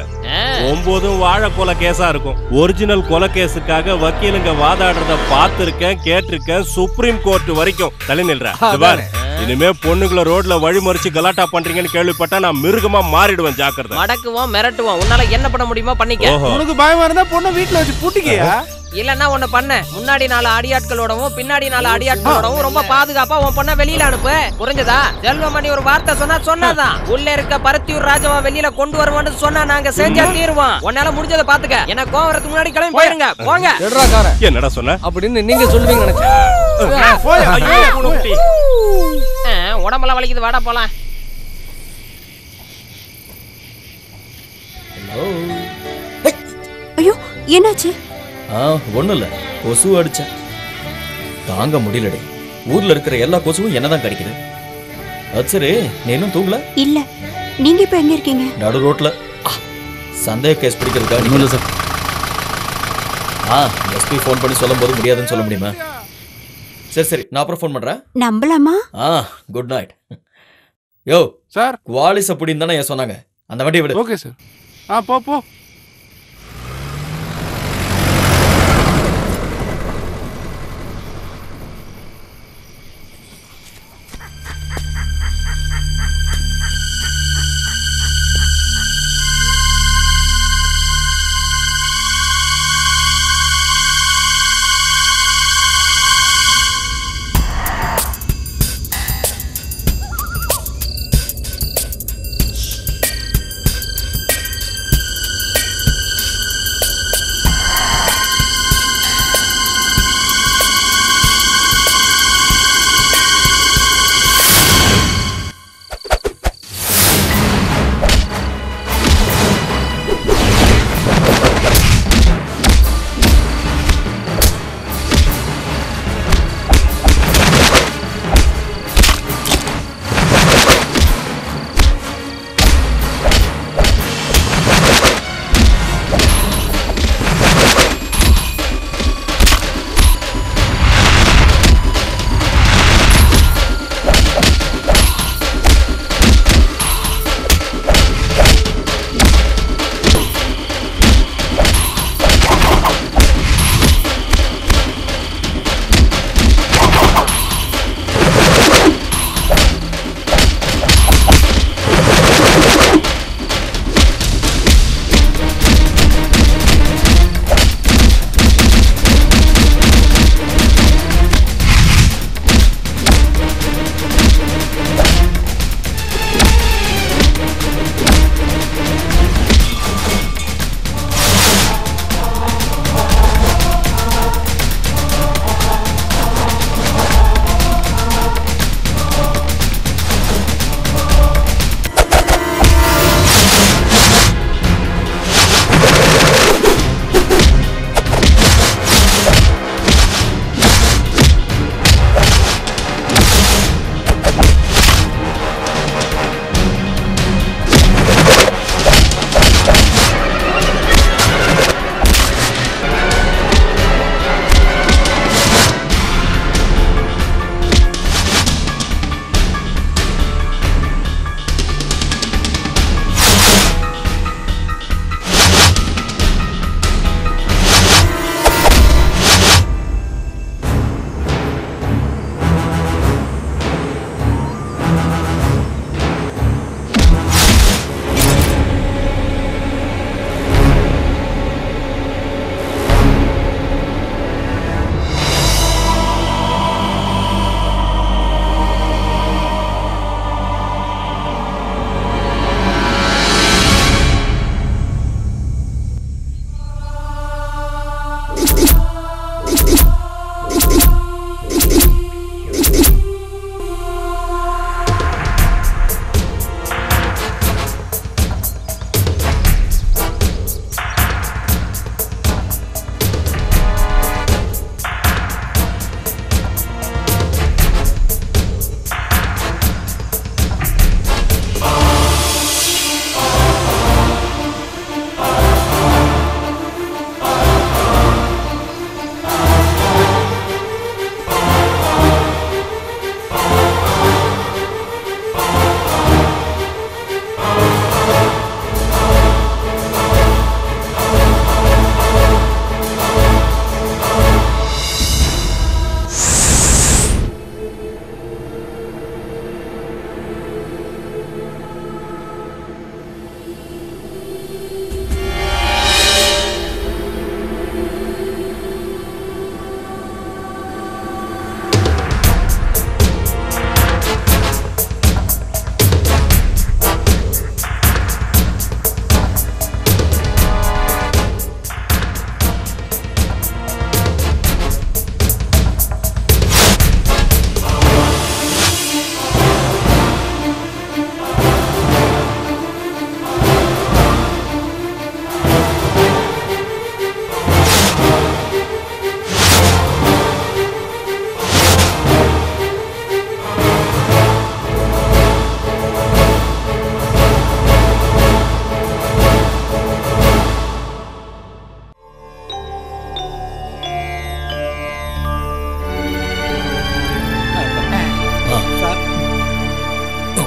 ஒன்பதும் வாழை கொலை கேஸா இருக்கும். ஒரிஜினல் கொலை கேஸுக்காக வக்கீலுங்க வாதாடுறத பார்த்திருக்கேன், கேட்டிருக்கேன். சுப்ரீம் கோர்ட் வரைக்கும் தலை நில்றாரு. இனிமே பொண்ணுங்களை ரோட்ல வழி மறிச்சு கலாட்டா பண்றீங்கன்னு கேள்விப்பட்டா நான் மிருகமா மாறிடுவேன். ஜாக்கிரதை. அடக்குவோம், மிரட்டுவோம். உன்னால என்ன பண்ண முடியுமோ பண்ணிக்க. உனக்கு பயமா இருந்தா பொண்ணு வீட்டுல வச்சு பூட்டிக்கியா? இல்லன்னா ஒண்ணு பண்ண, முன்னாடி நாலு அடியாட்களோடவும் பின்னாடி நாலு அடியாட்களோடவும் ரொம்ப பாதுகாப்பா உன் பொண்ண வெளியில அனுப்பு. புரிஞ்சதா? செல்வமணி ஒரு வார்த்தை சொன்னா சொன்னாதான். உள்ள இருக்க பருத்தியூர் ராஜாவை வெளியில கொண்டு வருவோம்னு சொன்னா நாங்க செஞ்சா தீருவோம். உன்னால முடிஞ்சதை பாத்துக்க. என்ன கோவரத்துக்கு முன்னாடி கிளம்பி போயிருங்க. போங்க. என்னடா சொன்ன அப்படின்னு நீங்க சொல்லுவீங்க நினைச்சேன். உடம்பெல்லாம் வலிக்குது, வாடா போலாம். ஐயோ என்னாச்சு? ஒன்றும் இல்லை, கொசு அடிச்சேன். தாங்க முடியலடி. ஊரில் இருக்கிற எல்லா கொசுவும் என்னதான் கிடைக்குது. அது சரி, நீ இன்னும் தூங்கல? இல்லை. நீங்கள் இப்போ எங்கே இருக்கீங்க? நடு ரோட்டில். சந்தேக கேஸ் பிடிக்கிறதுக்கா? நீங்கள் சார். ஆ எஸ்பி ஃபோன் பண்ணி சொல்லும் போது முடியாதுன்னு சொல்ல முடியுமா? சரி சரி, நான் அப்புறம் ஃபோன் பண்ணுறேன். நம்பலாமா? Ah good night. யோ சார், குவாலிஸ் அப்படின்னு தானே ஏன் சொன்னாங்க? அந்த வண்டியை விட. Okay sir. ஆ போ போ.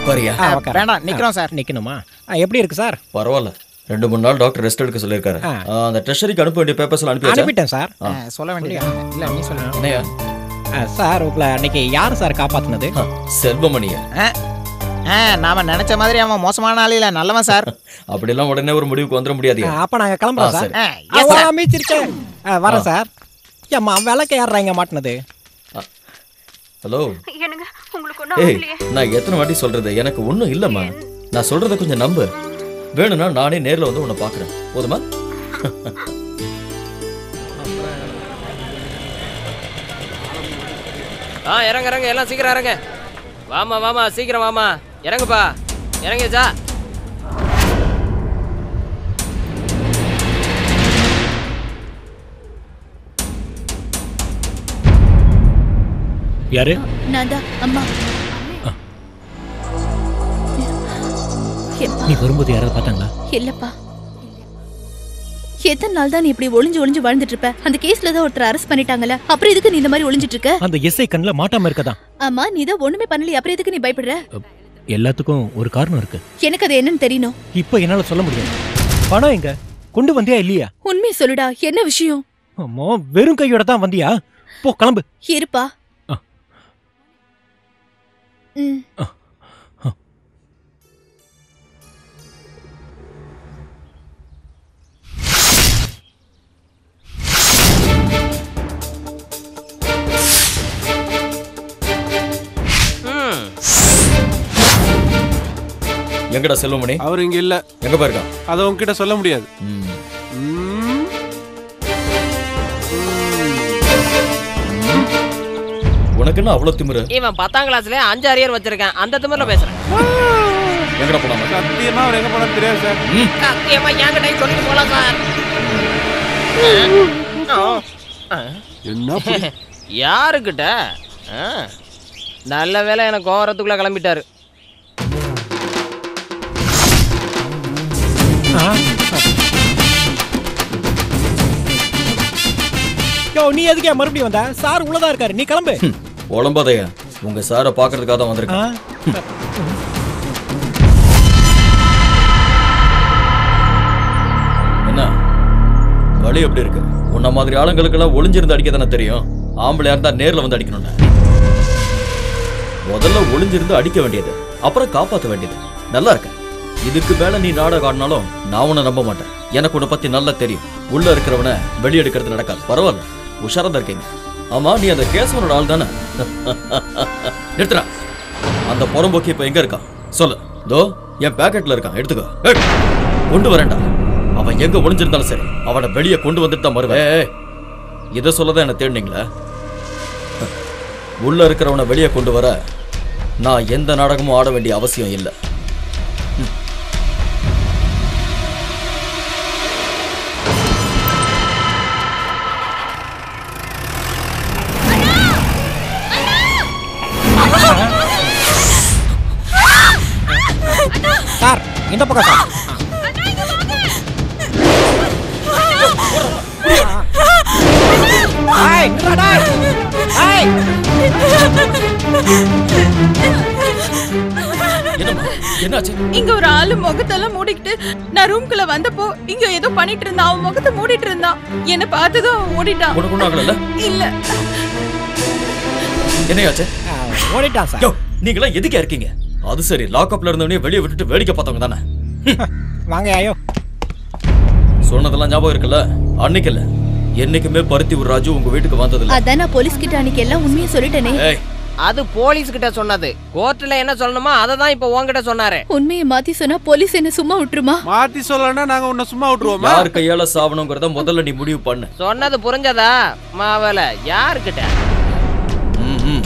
உட்காரியா? வேண்டாம், நிக்கிறோம் சார். நிக்கணுமா? எப்படி இருக்கு சார்? பரவாயில்ல. ரெண்டு மூணு நாள் டாக்டர் ரெஸ்ட் எடுக்க சொல்லியிருக்காரு. அந்த ட்ரெஷரிக்கு அனுப்ப வேண்டிய பேப்பர்ஸ்லாம் அனுப்பி அனுப்பிட்டேன் சார். சொல்ல வேண்டிய இல்லை, நீ சொல்லுங்க சார். உங்களை அன்னைக்கு யார் சார் காப்பாற்றினது? செல்வமணியா? நாம நினைச்ச மாதிரி அவன் மோசமான ஆள் இல்ல, நல்லவன் சார். அப்படி எல்லாம் உடனே ஒரு முடிவுக்கு வந்துட முடியாது. அப்ப நாங்க கிளம்புறோம் சார். மீச்சிருக்கேன் வரேன் சார். ஏம்மா விளக்க யாரா இங்க மாட்டினது? ஹலோ, நான் எத்தனை வாட்டி சொல்றது, எனக்கு ஒன்றும் இல்லைம்மா. நான் சொல்றத கொஞ்சம் நம்பு. வேணும்னா நானே நேரில் வந்து உன்னை பார்க்குறேன், போதுமா? ஆ, இறங்க இறங்க, எல்லாம் சீக்கிரம் இறங்க. வாமா வாமா, சீக்கிரம் வாமா, இறங்குப்பா. இறங்கிச்சா? யாரு? நான் தான், அம்மா. நீ வரும்போது யாராவது பார்த்தாங்களா? இல்லப்பா. எத்தனை நாள் தான் நீ இப்படி ஒளிஞ்சு ஒளிஞ்சு வாழ்ந்துட்டு இருப்ப? அந்த கேஸ்ல தான் ஒருத்தர் அரெஸ்ட் பண்ணிட்டாங்கல, அப்புறம் எதுக்கு நீ இந்த மாதிரி ஒளிஞ்சிட்டு இருக்க? அந்த எஸ்ஐ கண்ணல மாட்டாம இருக்கதா? ஆமா, நீ தான் ஒண்ணுமே பண்ணல, அப்புறம் எதுக்கு நீ பயப்படுற? எல்லாத்துக்கும் ஒரு காரணம் இருக்கு, எனக்கு அது என்னன்னு தெரியணும். இப்போ என்னால சொல்ல முடியாது. பணம் எங்க கொண்டு வந்தியா இல்லையா? உண்மையை சொல்லுடா, என்ன விஷயம்? அம்மா, வெறும் கையோட தான் வந்தியா? போ, கிளம்பு. இருப்பா. ம், எங்கடா செல்வமணி? அவர் இங்க இல்ல. எங்க போயிருக்கா? அத உன்கிட்ட சொல்ல முடியாது. உனக்கு என்ன அவ்வளவு திமிரு? இவன் பத்தாம் கிளாஸ்ல அஞ்சு அரியர் வச்சிருக்கான், அந்த திமிர்ல பேசுறேன். எங்கடா போறான்? சத்தியமா அவர் எங்க போறான்னு தெரியாது சார். சத்தியமா என்கிட்ட சொல்லிட்டு போலாம் சார். என்ன யாருக்கிட்ட? நல்ல வேலை, எனக்கு கோவரத்துக்குள்ள கிளம்பிட்டாரு. நீ எதுக்கே மறுபடியும் வந்த? சார் உள்ளதா இருக்காரு, நீ கிளம்பு. உளம்பாதையா, உங்க சாரை பாக்குறதுக்காக தான் வந்திருக்கேன். என்ன வழி எப்படி இருக்கு? உன்ன மாதிரி ஆளுங்களுக்கு எல்லாம் ஒளிஞ்சிருந்து அடிக்க தானே தெரியும். ஆம்பளையா இருந்தா நேர்ல வந்து அடிக்கணும். முதல்ல ஒளிஞ்சிருந்து அடிக்க வேண்டியது, அப்புறம் காப்பாற்ற வேண்டியது. நல்லா இருக்க. இதுக்கு மேல நீ நாடகம் ஆடினாலும் நான் உன்னை நம்ப மாட்டேன். எனக்கு உன்னை பத்தி நல்லா தெரியும். உள்ள இருக்கிறவனை வெளியெடுக்கிறது நடக்காது. பரவாயில்ல, உஷாரா தான் இருக்கீங்க. ஆமா, நீ அந்த கேசவனோட ஆள் தானே? எடுத்துடா. அந்த புறம்போக்கு இப்ப எங்க இருக்கான் சொல்லு. தோ என் பேக்கெட்ல இருக்கான், எடுத்துக்கோ. கொண்டு வரேன்டா. அவன் எங்க ஒளிஞ்சிருந்தாலும் சரி, அவனை வெளியே கொண்டு வந்துட்டு தான் வருவேன். இதை சொல்லதான் என்னை தேடினீங்களா? உள்ள இருக்கிறவனை வெளியே கொண்டு வர நான் எந்த நாடகமும் ஆட வேண்டிய அவசியம் இல்லை. சார், இந்த பக்கம் சார். இங்க ஒரு ஆளு முகத்தெல்லாம் மூடிக்கிட்டு நான் ரூம்குள்ள வந்தப்போ இங்க ஏதோ பண்ணிட்டு இருந்தான். அவன் முகத்தை மூடிட்டு இருந்தான். என்ன பார்த்ததும் ஓடிட்டான். இல்ல என்னையாச்சு? ஓடிட்டான் சார். நீங்களாம் எதுக்கே இருக்கீங்க? அது சரி, லாக்அப்ல இருந்தவனே வெளியே விட்டுட்டு வேடிக்கை பார்த்தவங்க தானே? வாங்க. ஐயோ, சொன்னதெல்லாம் ஞாபகம் இருக்குல்ல? அன்னைக்குல என்னைக்குமே பருத்தி ஒரு ராஜு உங்க வீட்டுக்கு வந்தது இல்ல? அதானே போலீஸ் கிட்ட அன்னைக்கு எல்லாம் உண்மையை சொல்லிட்டேனே. அது போலீஸ் கிட்ட சொன்னது. கோர்ட்ல என்ன சொல்லணுமா அதை தான் இப்போ உன்கிட்ட சொன்னாரு. உண்மையை மாத்தி சொன்னா போலீஸ் என்ன சும்மா விட்டுருமா? மாத்தி சொல்லனா நாங்க உன்னை சும்மா விட்டுருவோமா? யார் கையால சாவணும்ங்கறத முதல்ல நீ முடிவு பண்ணு. சொன்னது புரிஞ்சதா? மாவல யார்கிட்ட? ம்,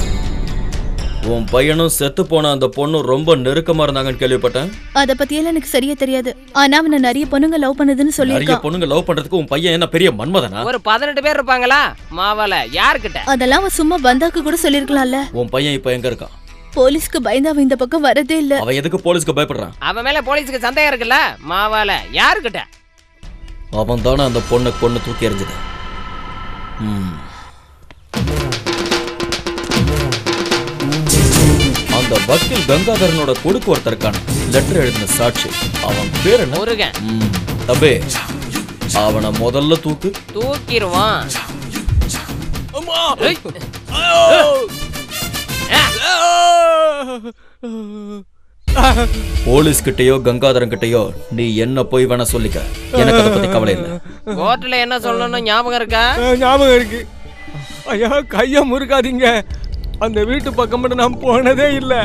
உன் பையனும் செத்து போன அந்த பொண்ணு ரொம்ப நெருக்கமா இருந்தாங்கன்னு கேள்விப்பட்டேன். அத பத்தி எல்லாம் எனக்கு சரியா தெரியாது. ஆனா அவன நிறைய பொண்ணுங்க லவ் பண்ணுதுன்னு சொல்லிருக்கான். நிறைய பொண்ணுங்க லவ் பண்றதுக்கு உன் பையன் என்ன பெரிய மன்மதனா? ஒரு பதினெட்டு பேர் இருப்பாங்களா? மாவல யார்கிட்ட? அதெல்லாம் அவன் சும்மா பந்தாக்கு கூட சொல்லிருக்கலாம்ல. உன் பையன் இப்ப எங்க இருக்கான்? போலீஸ்க்கு பயந்து அவன் இந்த பக்கம் வரதே இல்ல. அவன் எதுக்கு போலீஸ்க்கு பயப்படுறான்? அவன் மேல போலீஸ்க்கு சந்தேகம் இருக்குல்ல? மாவல யார்கிட்ட? அவன் தானே அந்த பொண்ணு பொண்ணு தூக்கி எறிஞ்சது. அந்த வக்கீல் கங்காதரனோட கொடுக்கு ஒருத்தருக்கான லெட்டர் எழுதின சாட்சி. அவன் பேர் என்ன? தபே. அவனை முதல்ல தூக்கு. தூக்கிடுவான். போலீஸ் கிட்டயோ கங்காதரன் கிட்டயோ நீ என்ன போய் வேணா சொல்லிக்க, எனக்கு அதை பத்தி கவலை இல்லை. கோர்ட்ல என்ன சொல்லணும் ஞாபகம் இருக்கா? ஞாபகம் இருக்கு ஐயா. கையை முறுக்காதீங்க. அந்த வீட்டு பக்கம் மட்டும் நான் போனதே இல்லை.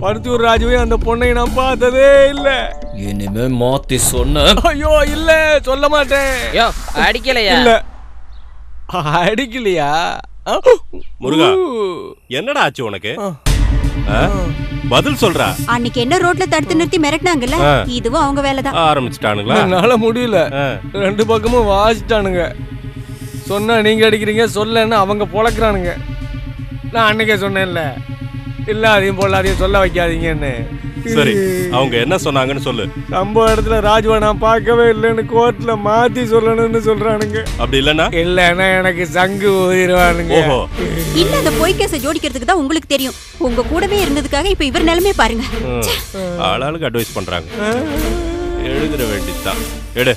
பருத்தூர் ராஜுவையும் அந்த பொண்ணையும் நான் பார்த்ததே இல்லை. இனிமே மாத்தி சொன்ன ஐயோ இல்லை சொல்ல மாட்டேன். அடிக்கலையா? இல்லை அடிக்கலையா? முருகா என்னடா ஆச்சு உனக்கு? பதில் சொல்றா. அன்னைக்கு என்ன ரோட்ல தடுத்து நிறுத்தி மிரட்டினாங்கல்ல, இதுவும் அவங்க வேலைதான். ஆரம்பிச்சுட்டானுங்களா? என்னால முடியல, ரெண்டு பக்கமும் வாசிட்டானுங்க. சொன்னா நீங்க அடிக்கிறீங்க, சொல்லன்னு அவங்க பொழக்கிறானுங்க. நான் அன்னைக்கே சொன்னேன்ல, இல்ல அதையும் போடலாதையும் சொல்ல வைக்காதீங்கன்னு. சரி, அவங்க என்ன சொன்னாங்கன்னு சொல்லு. நம்ம இடத்துல ராஜுவா நான் பார்க்கவே இல்லைன்னு கோர்ட்ல மாத்தி சொல்லணும்னு சொல்றானுங்க. அப்படி இல்லன்னா இல்லன்னா எனக்கு சங்கு ஊதிடுவானுங்க. இல்ல அந்த போய் கேஸ ஜோடிக்கிறதுக்கு தான் உங்களுக்கு தெரியும். உங்க கூடவே இருந்ததுக்காக இப்ப இவர் நிலைமையை பாருங்க. ஆளாளுக்கு அட்வைஸ் பண்றாங்க. எழுதுற வேண்டியதுதான். எடு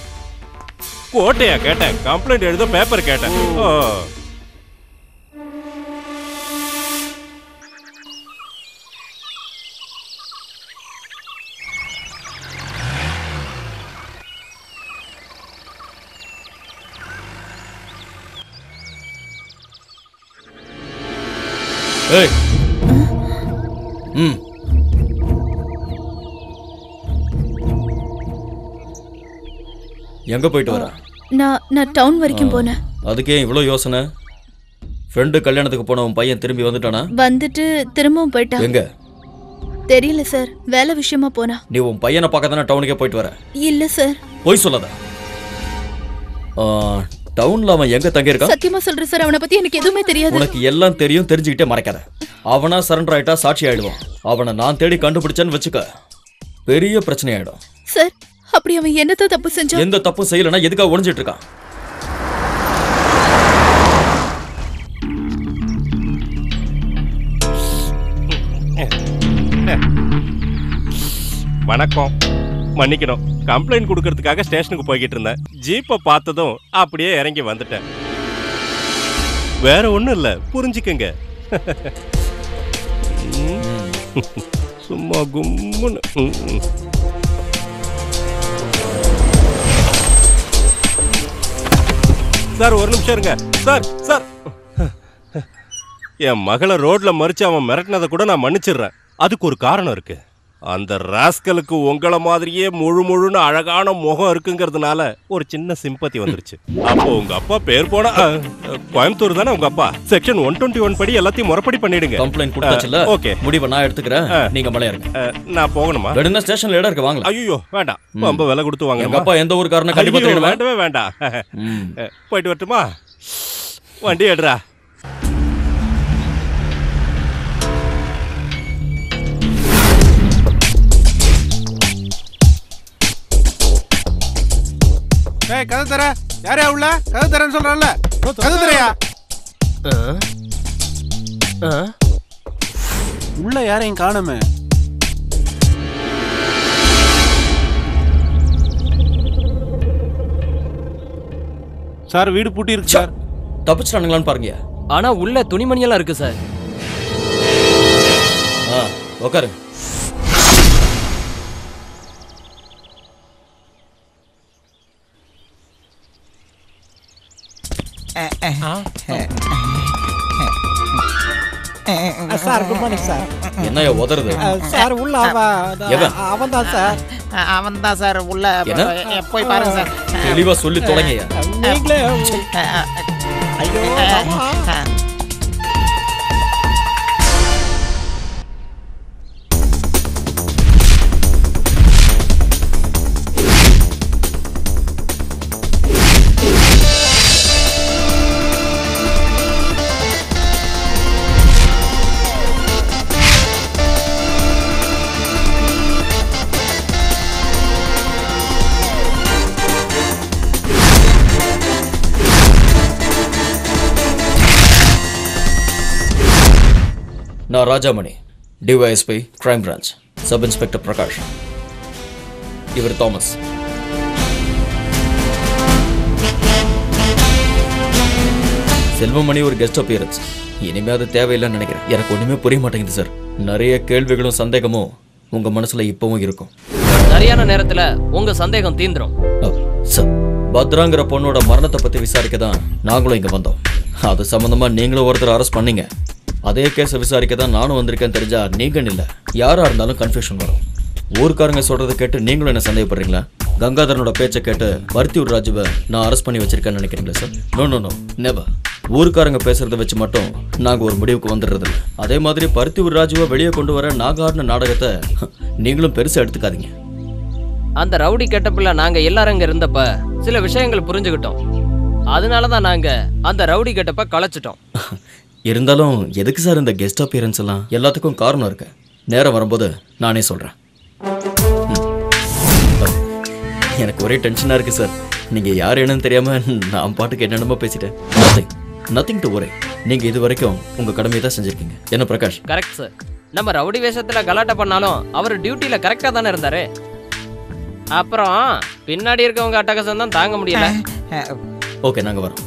கோட்டையா கேட்டேன், கம்ப்ளைண்ட் எழுத பேப்பர் கேட்டேன். எங்க போயிட்டு வரா? நான் நான் டவுன் வரைக்கும் போனேன். அதுக்கே இவ்வளவு யோசனை? ஃப்ரெண்டு கல்யாணத்துக்கு போனவன் பையன் திரும்பி வந்துட்டானா? வந்துட்டு திரும்பவும் போயிட்டான். எங்க தெரியல சார், வேலை விஷயமா போனா. நீ உன் பையனை பார்க்க தானே டவுனுக்கே போயிட்டு வர? இல்ல சார். போய் சொல்லாத. டவுன்ல அவன் எங்க தங்கி இருக்கான்? சத்தியமா சொல்றேன் சார், அவனை பத்தி எனக்கு எதுவுமே தெரியாது. உனக்கு எல்லாம் தெரியும், தெரிஞ்சுக்கிட்டே மறைக்காத. அவனா சரண்டர் ஆயிட்டா சாட்சி ஆயிடுவான். அவனை நான் தேடி கண்டுபிடிச்சேன்னு வச்சுக்க, பெரிய பிரச்சனை ஆயிடும் சார். அப்படி அவன் என்னத்த தப்பு செஞ்சான்? எந்த தப்பு செய்யலனா எதுக்காக ஒளிஞ்சிட்டு இருக்கான்? வணக்கம், மன்னிக்கணும். கம்ப்ளைண்ட் கொடுக்கறதுக்காக ஸ்டேஷனுக்கு போய்கிட்டு இருந்தேன். ஜீப்பை பார்த்ததும் அப்படியே இறங்கி வந்துட்டேன். வேற ஒன்றும் இல்லை, புரிஞ்சுக்கங்க. சும்மா கும்முன்னு. சார் ஒரு நிமிஷம் இருங்க சார். சார், என் மகளை ரோட்ல மறிச்சு அவன் மிரட்டினதை கூட நான் மன்னிச்சிடுறேன். அதுக்கு ஒரு காரணம் இருக்கு. அந்த ராஸ்கலுக்கு உங்களை மாதிரியே முழு முழுன்னு அழகான முகம் இருக்குங்கிறதுனால ஒரு சின்ன சிம்பத்தி வந்துருச்சு. அப்போ உங்க அப்பா பேர் போனா கோயம்புத்தூர் தானே உங்க அப்பா? செக்ஷன் ஒன் டுவெண்ட்டி ஒன் படி எல்லாத்தையும் முறைப்படி பண்ணிடுங்க. கம்ப்ளைண்ட் கொடுத்தாச்சுல, ஓகே முடிவை நான் எடுத்துக்கிறேன். நீங்க மலையாருங்க. நான் போகணுமா? ரெண்டு ஸ்டேஷன்ல இடம் இருக்கு, வாங்க. ஐயோ வேண்டாம், ரொம்ப விலை கொடுத்து வாங்க. எங்க அப்பா எந்த ஊர் காரணம் கண்டிப்பா வேண்டவே வேண்டாம். போயிட்டு வரட்டுமா? வண்டி எடுறா. ஏய் கதை தர, யாரையா உள்ள கதை தரேன்னு சொல்றான்ல, கதை தரையா? உள்ள யாரையும் காணுமே. சார் வீடு பூட்டி இருக்கு சார். தப்பிச்சுட்டானுங்களான்னு பாருங்க. ஆனா உள்ள துணிமணியெல்லாம் இருக்கு சார். உக்காரு. Sir good morning sir. என்னைய உதறது சார்? உள்ள அவன் தான் சார். அவன் தான் சார் உள்ள போய் பாருங்க சார். தெளிவா சொல்லி தொடங்கியா? நான் Rajamani, DYSP crime branch sub inspector Prakash. இவர் தாமஸ். செல்வமணி ஒரு கெஸ்ட் அப்பியரன்ஸ். இனிமே அது தேவையில்லைன்னு நினைக்கிறேன். எனக்கு ஒன்றுமே புரிய மாட்டேங்குது சார். நிறைய கேள்விகளும் சந்தேகமும் உங்கள் மனசில் இப்போவும் இருக்கும். சரியான நேரத்தில் உங்கள் சந்தேகம் தீந்துரும் சார். பத்ராங்கிற பொண்ணோட மரணத்தை பற்றி விசாரிக்க தான் நாங்களும் இங்கே வந்தோம். அது சம்மந்தமாக நீங்களும் ஒருத்தர் அரெஸ்ட் பண்ணீங்க. அதே கேஸை விசாரிக்க தான் நானும் வந்திருக்கேன்னு தெரிஞ்சா நீங்கள் இல்லை யாராக இருந்தாலும் கன்ஃபியூஷன் வரும். ஊருக்காரங்க சொல்கிறத கேட்டு நீங்களும் என்ன சந்தேகப்படுறீங்களா? கங்காதரனோட பேச்சை கேட்டு வர்த்தியூர் ராஜுவை நான் அரெஸ்ட் பண்ணி வச்சிருக்கேன்னு நினைக்கிறீங்களா sir? No no no never. ஊருக்காரங்க பேசுகிறத வச்சு மட்டும் நாங்கள் ஒரு முடிவுக்கு வந்துடுறது. அதே மாதிரி பருத்தியூர் ராஜுவை வெளியே கொண்டு வர நாகார்ன நாடகத்தை நீங்களும் பெருசாக எடுத்துக்காதீங்க. அந்த ரவுடி கெட்டப்பில் நாங்கள் எல்லாரும் இங்கே இருந்தப்ப சில விஷயங்கள் புரிஞ்சுக்கிட்டோம். அதனால தான் நாங்கள் அந்த ரவுடி கெட்டப்பை கலைச்சிட்டோம். இருந்தாலும் எதுக்கு சார் இந்த கெஸ்ட் அப்பியரன்ஸ் எல்லாம்? எல்லாத்துக்கும் காரணம் இருக்கு. நேரம் வரும்போது நானே சொல்கிறேன். எனக்கு ஒரே டென்ஷனாக இருக்குது சார். நீங்கள் யார் என்னன்னு தெரியாமல் நான் பாட்டுக்கு என்னென்னமோ பேசிட்டேன். நத்திங் நத்திங் டு ஒரே. நீங்கள் இது வரைக்கும் உங்கள் கடமையை தான் செஞ்சுருக்கீங்க. என்ன பிரகாஷ்? Correct sir. நம்ம ரவுடி வேஷத்தில் கலாட்டை பண்ணாலும் அவர் டியூட்டியில் கரெக்டாக தானே இருந்தார். அப்புறம் பின்னாடி இருக்கவங்க அட்டகாசம் தான் தாங்க முடியல. ஓகே, நாங்கள் வரோம்.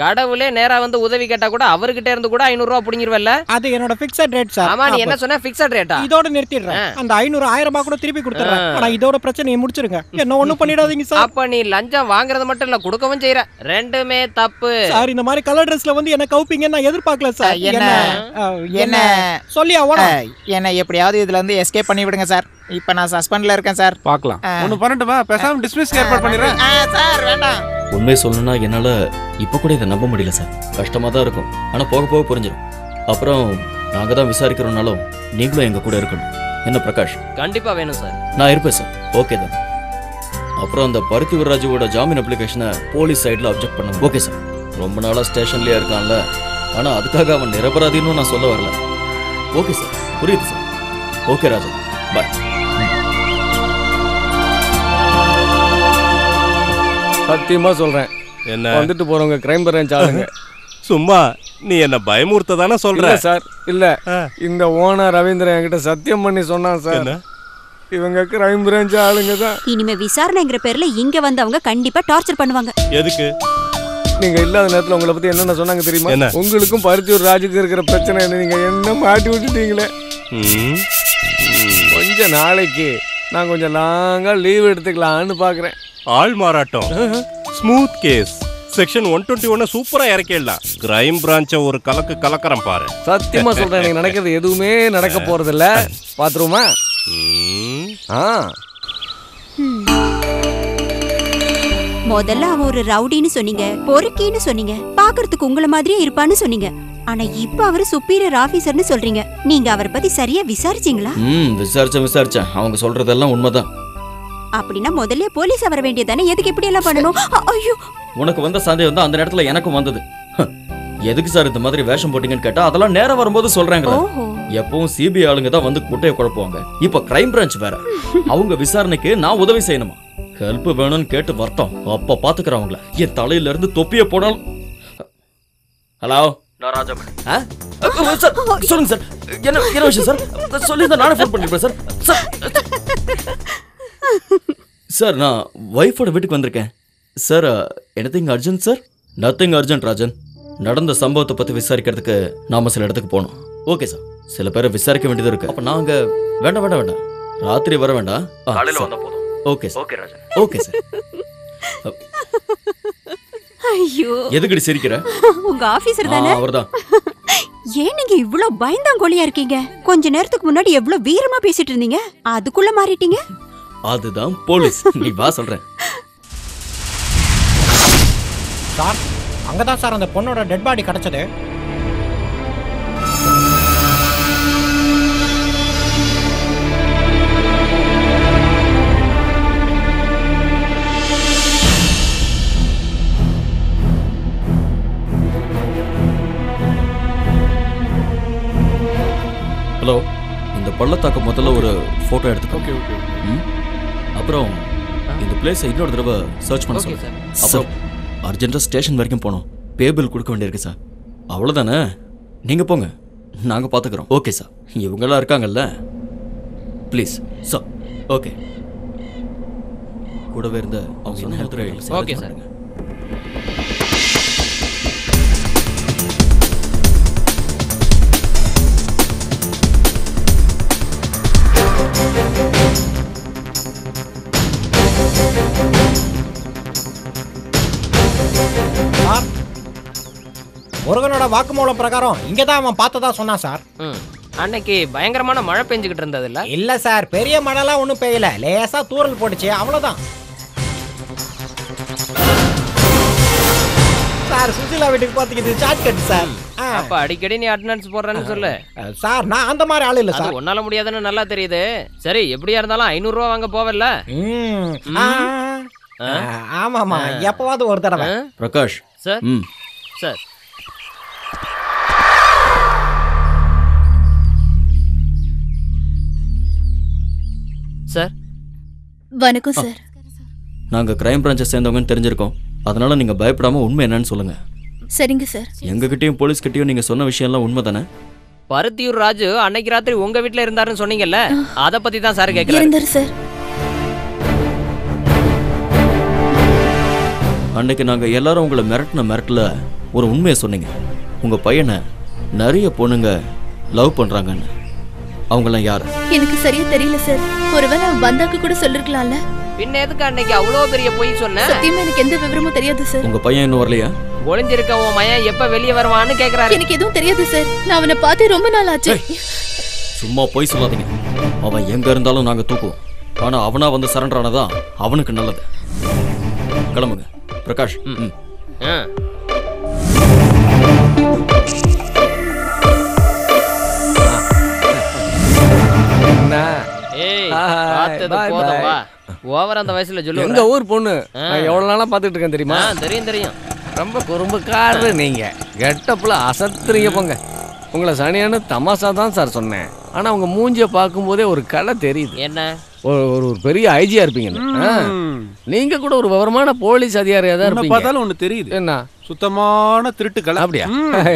கடவுளே, நேரா வந்து உதவி கேட்டா கூட அவர்கிட்ட இருந்து கூட ஐநூறு ரூபாய் புடிங்கிருவல்ல? அது என்னோட ஃபிக்ஸட் ரேட் சார். ஆமா, நீ என்ன சொன்ன? ஃபிக்ஸட் ரேட்டா? இதோட நிறுத்திடுறேன். அந்த ஐநூறு ஆயிரம் ரூபாய் கூட திருப்பி கொடுத்துறேன். ஆனா இதோட பிரச்சனையை முடிச்சிருங்க. என்ன ஒண்ணு பண்ணிடாதீங்க சார். அப்ப நீ லஞ்சம் வாங்குறது மட்டும் இல்ல கொடுக்கவும் செய்யற. ரெண்டுமே தப்பு சார். இந்த மாதிரி கலர் ட்ரெஸ்ல வந்து என்ன கவுப்பிங்க நான் எதிர்பார்க்கல சார். என்ன என்ன சொல்லியா ஓட? என்ன எப்படியாவது இதுல இருந்து எஸ்கேப் பண்ணி விடுங்க சார். இப்போ நான் சஸ்பெண்ட்ல இருக்கேன் சார். பார்க்கலாம். ஒன்னு பண்ணட்டுமா? பேசாம டிஸ்மிஸ் ஏற்பாடு பண்ணிடுறேன் சார். வேண்டாம். உண்மையை சொல்லணும்னா என்னால் இப்போ கூட இதை நம்ப முடியல சார். கஷ்டமாக தான் இருக்கும். ஆனால் போக போக புரிஞ்சிடும். அப்புறம் நாங்கள் தான் விசாரிக்கிறோம்னாலும் நீங்களும் எங்கள் கூட இருக்கணும். என்ன பிரகாஷ்? கண்டிப்பாக வேணும் சார். நான் இருப்பேன் சார். ஓகே தான். அப்புறம் அந்த பருத்தியூர் ராஜுவோட ஜாமீன் அப்ளிகேஷனை போலீஸ் சைடில் அப்ஜெக்ட் பண்ணணும். Okay sir. ரொம்ப நாளாக ஸ்டேஷன்லேயே இருக்கான்ல. ஆனால் அதுக்காக அவன் நிரபராதின்னு நான் சொல்ல வரல. ஓகே சார், புரியுது சார். Okay Raja, bye. சத்தியமா சொல்றேன், என்ன வந்துட்டு போறவங்க கிரைம் பிரான்ச் ஆளுங்க. சும்மா நீ என்ன பயமுறுத்த தானே சொல்ற சார்? இல்ல, இந்த ஓனர் ரவீந்திரன் என்கிட்ட சத்தியம் பண்ணி சொன்னான் சார், இவங்க கிரைம் பிரான்ச் ஆளுங்க தான். இனிமே விசாரணைங்கிற பேர்ல இங்க வந்தவங்க கண்டிப்பா டார்ச்சர் பண்ணுவாங்க. எதுக்கு? நீங்க இல்லாத நேரத்துல உங்களை பத்தி என்னென்ன சொன்னாங்க தெரியுமா? உங்களுக்கும் பருத்தியூர் ராஜுக்கு இருக்கிற பிரச்சனை என்ன, நீங்க என்ன மாட்டி விட்டுட்டீங்களே. கொஞ்ச நாளைக்கு நான் கொஞ்சம் லாங்கா லீவ் எடுத்துக்கலான்னு பாக்குறேன். ஆள் மாறாட்டம் smooth case section one twenty ஒன்னு சூப்பரா இறக்கிடலாம். கிரைம் பிரான்ச்ச ஒரு கலக்கு கலக்கரம் பாரு. சத்தியமா சொல்றேன், எனக்கு நடக்கிறது எதுவுமே நடக்க போறது இல்ல. பாத்ரூமா? முதல்ல அவன் ஒரு ரவுடின்னு சொன்னீங்க, பொறுக்கின்னு சொன்னீங்க, பாக்குறதுக்கு உங்களை மாதிரியே இருப்பான்னு சொன்னீங்க. ஆனா இப்ப அவரு சுப்பீரியர் ஆபீசர்னு சொல்றீங்க. நீங்க அவரை பத்தி சரியா விசாரிச்சீங்களா? விசாரிச்சேன் விசாரிச்சேன். அவங்க சொல்றதெல்லாம் உண்மைதான். அப்படின்னா முதல்ல போலீஸ் வர வேண்டியதானே, எதுக்கு இப்படி எல்லாம் பண்ணணும்? ஐயோ, உனக்கு வந்த சந்தேகம் தான் அந்த நேரத்துல எனக்கும் வந்தது. எதுக்கு சார் இந்த மாதிரி வேஷம் போட்டீங்கன்னு கேட்டா அதெல்லாம் நேரம் வரும்போது சொல்றாங்க. எப்பவும் சிபிஐ ஆளுங்க தான் வந்து குட்டையை குழப்புவாங்க. இப்ப கிரைம் பிரான்ச் வேற. அவங்க விசாரணைக்கு நான் உதவி செய்யணுமா? ஹெல்ப் வேணும்னு கேட்டு வரட்டும், அப்ப பாத்துக்கிறவங்கள என் தலையில இருந்து தொப்பிய போடாலும். ஹலோ, நான் ராஜமணி. சொல்லுங்க சார், என்ன என்ன விஷயம் சார்? சொல்லி நானே ஃபோன் பண்ணிருப்பேன் சார். சார், நான் ஒய்ஃபோட வீட்டுக்கு வந்திருக்கேன் sir. Anything urgent sir? Nothing urgent Rajan. நடந்த சம்பவத்தை பற்றி விசாரிக்கிறதுக்கு நாம் சில இடத்துக்கு போகணும். Okay sir. சில பேரை விசாரிக்க வேண்டியது இருக்குது. அப்போ நாங்கள் வேண்டாம் வேண்டாம் வேண்டாம் ராத்திரி வர வேண்டாம், காலையில் வந்தால் போதும். Okay sir. Okay Rajan. Okay sir. ஐயோ, எதுக்கடி சிரிக்கிற? உங்கள் ஆஃபீஸர் தானே? அவர் தான். ஏன் நீங்க இவ்ளோ பயந்தாங்கோலியா இருக்கீங்க? கொஞ்ச நேரத்துக்கு முன்னாடி எவ்வளோ வீரமா பேசிட்டு இருந்தீங்க, அதுக்குள்ள மாறிட்டீங்க. அதுதான் போலீஸ். நீ வா சொல்றேன் சார். அங்கதான் சார் அந்த பொண்ணோட டெட் பாடி கிடைச்சது. ஹலோ, இந்த பள்ளத்தாக்கு முதல்ல ஒரு போட்டோ எடுத்துக்கோங்க. அப்புறம் இந்த பிளேஸை இன்னொரு தடவை சர்ச் பண்ண சொல்லுங்க. அப்புறம் அர்ஜென்ட்டாக ஸ்டேஷன் வரைக்கும் போனோம். பே பில் கொடுக்க வேண்டியிருக்கு சார். அவ்வளோதானே? நீங்கள் போங்க, நாங்கள் பார்த்துக்குறோம். ஓகே சார், இவங்களாம் இருக்காங்கல்ல, ப்ளீஸ் சார். ஓகே, கூடவே இருந்த அவங்க ஹெல்த் ரைட். Okay sir. முருகனோட வாக்குமூலம் பிரகாரம் இங்கே தான் அவன் பார்த்ததா சொன்னான் சார். அன்னைக்கு பயங்கரமான மழை பெஞ்சுக்கிட்டு இருந்ததில்ல? இல்லை சார், பெரிய மழைலாம் ஒன்றும் பெய்யல, லேசாக தூரல் போட்டுச்சு, அவ்வளோதான் சார். சுசிலா வீட்டுக்கு பார்த்துக்கிட்டு சாட் கட்டு சார். அப்போ அடிக்கடி நீ அட்டண்டன்ஸ் போடுறேன்னு சொல்லு சார். நான் அந்த மாதிரி ஆள் இல்லை சார், ஒன்னால் முடியாதுன்னு நல்லா தெரியுது. சரி, எப்படியா இருந்தாலும் ஐநூறுரூவா வாங்க போவல. ஆமாம்மா, எப்போவாது ஒரு தடவை. பிரகாஷ் சார். ம் சார். சார் வணக்கம் சார். நாங்கள் கிரைம் பிரான்ச்சை சேர்ந்தவங்கன்னு தெரிஞ்சிருக்கோம், அதனால் நீங்கள் பயப்படாமல் உண்மை என்னன்னு சொல்லுங்கள். சரிங்க சார். எங்ககிட்டையும் போலீஸ்கிட்டையும் நீங்கள் சொன்ன விஷயம்லாம் உண்மை தானே? பருத்தியூர் ராஜு அன்னைக்கு ராத்திரி உங்கள் வீட்டில் இருந்தாருன்னு சொன்னீங்கல்ல, அதை பற்றி தான் சார் கேட்குறேன் சார். அன்றைக்கி நாங்கள் எல்லாரும் உங்களை மிரட்டின மிரட்டில் ஒரு உண்மையை சொன்னீங்க. உங்கள் பையனை நிறைய பொண்ணுங்க லவ் பண்ணுறாங்கன்னு. அவங்களாம் யாரு எனக்கு சரியா தெரியல சார். ஒருவேளை பந்தாக்கு கூட சொல்லிருக்கலாம்ல. பின்ன எதுக்கு அன்னைக்கு அவ்வளோ பெரிய பொய் சொன்ன? சத்தியமா எனக்கு எந்த விவரமும் தெரியாது சார். உங்க பையன் இன்னும் வரலையா? ஒளிஞ்சிருக்க உன் மயன் எப்ப வெளியே வருவான்னு கேக்குறாரு. எனக்கு எதுவும் தெரியாது சார், நான் அவனை பார்த்து ரொம்ப நாள் ஆச்சு. சும்மா பொய் சொல்லாதீங்க. அவன் எங்க இருந்தாலும் நாங்க தூக்குவோம். ஆனா அவனா வந்து சரண்டர் ஆனதான் அவனுக்கு நல்லது. கிளம்புங்க பிரகாஷ். ம் ஆ எங்க ஊர் பொண்ணு எவ்வளவு நாளா பாத்துட்டு இருக்கேன் தெரியுமா? தெரியும் தெரியும். ரொம்ப குறும்புக்காரரு நீங்க, கெட்டப்புல அசத்துறீங்க போங்க. உங்களை சனியான தமாசா தான் சார் சொன்னேன், ஆனா உங்க மூஞ்சிய பார்க்கும் போதே ஒரு கலை தெரியுது. என்ன ஒரு பெரிய ஐஜியா இருப்பீங்கன்னு. நீங்க கூட ஒரு விவரமான போலீஸ் அதிகாரியா தான் இருப்பீங்க, பார்த்தாலும் ஒண்ணு தெரியுது. என்ன சுத்தமான திருட்டு கலை? அப்படியா?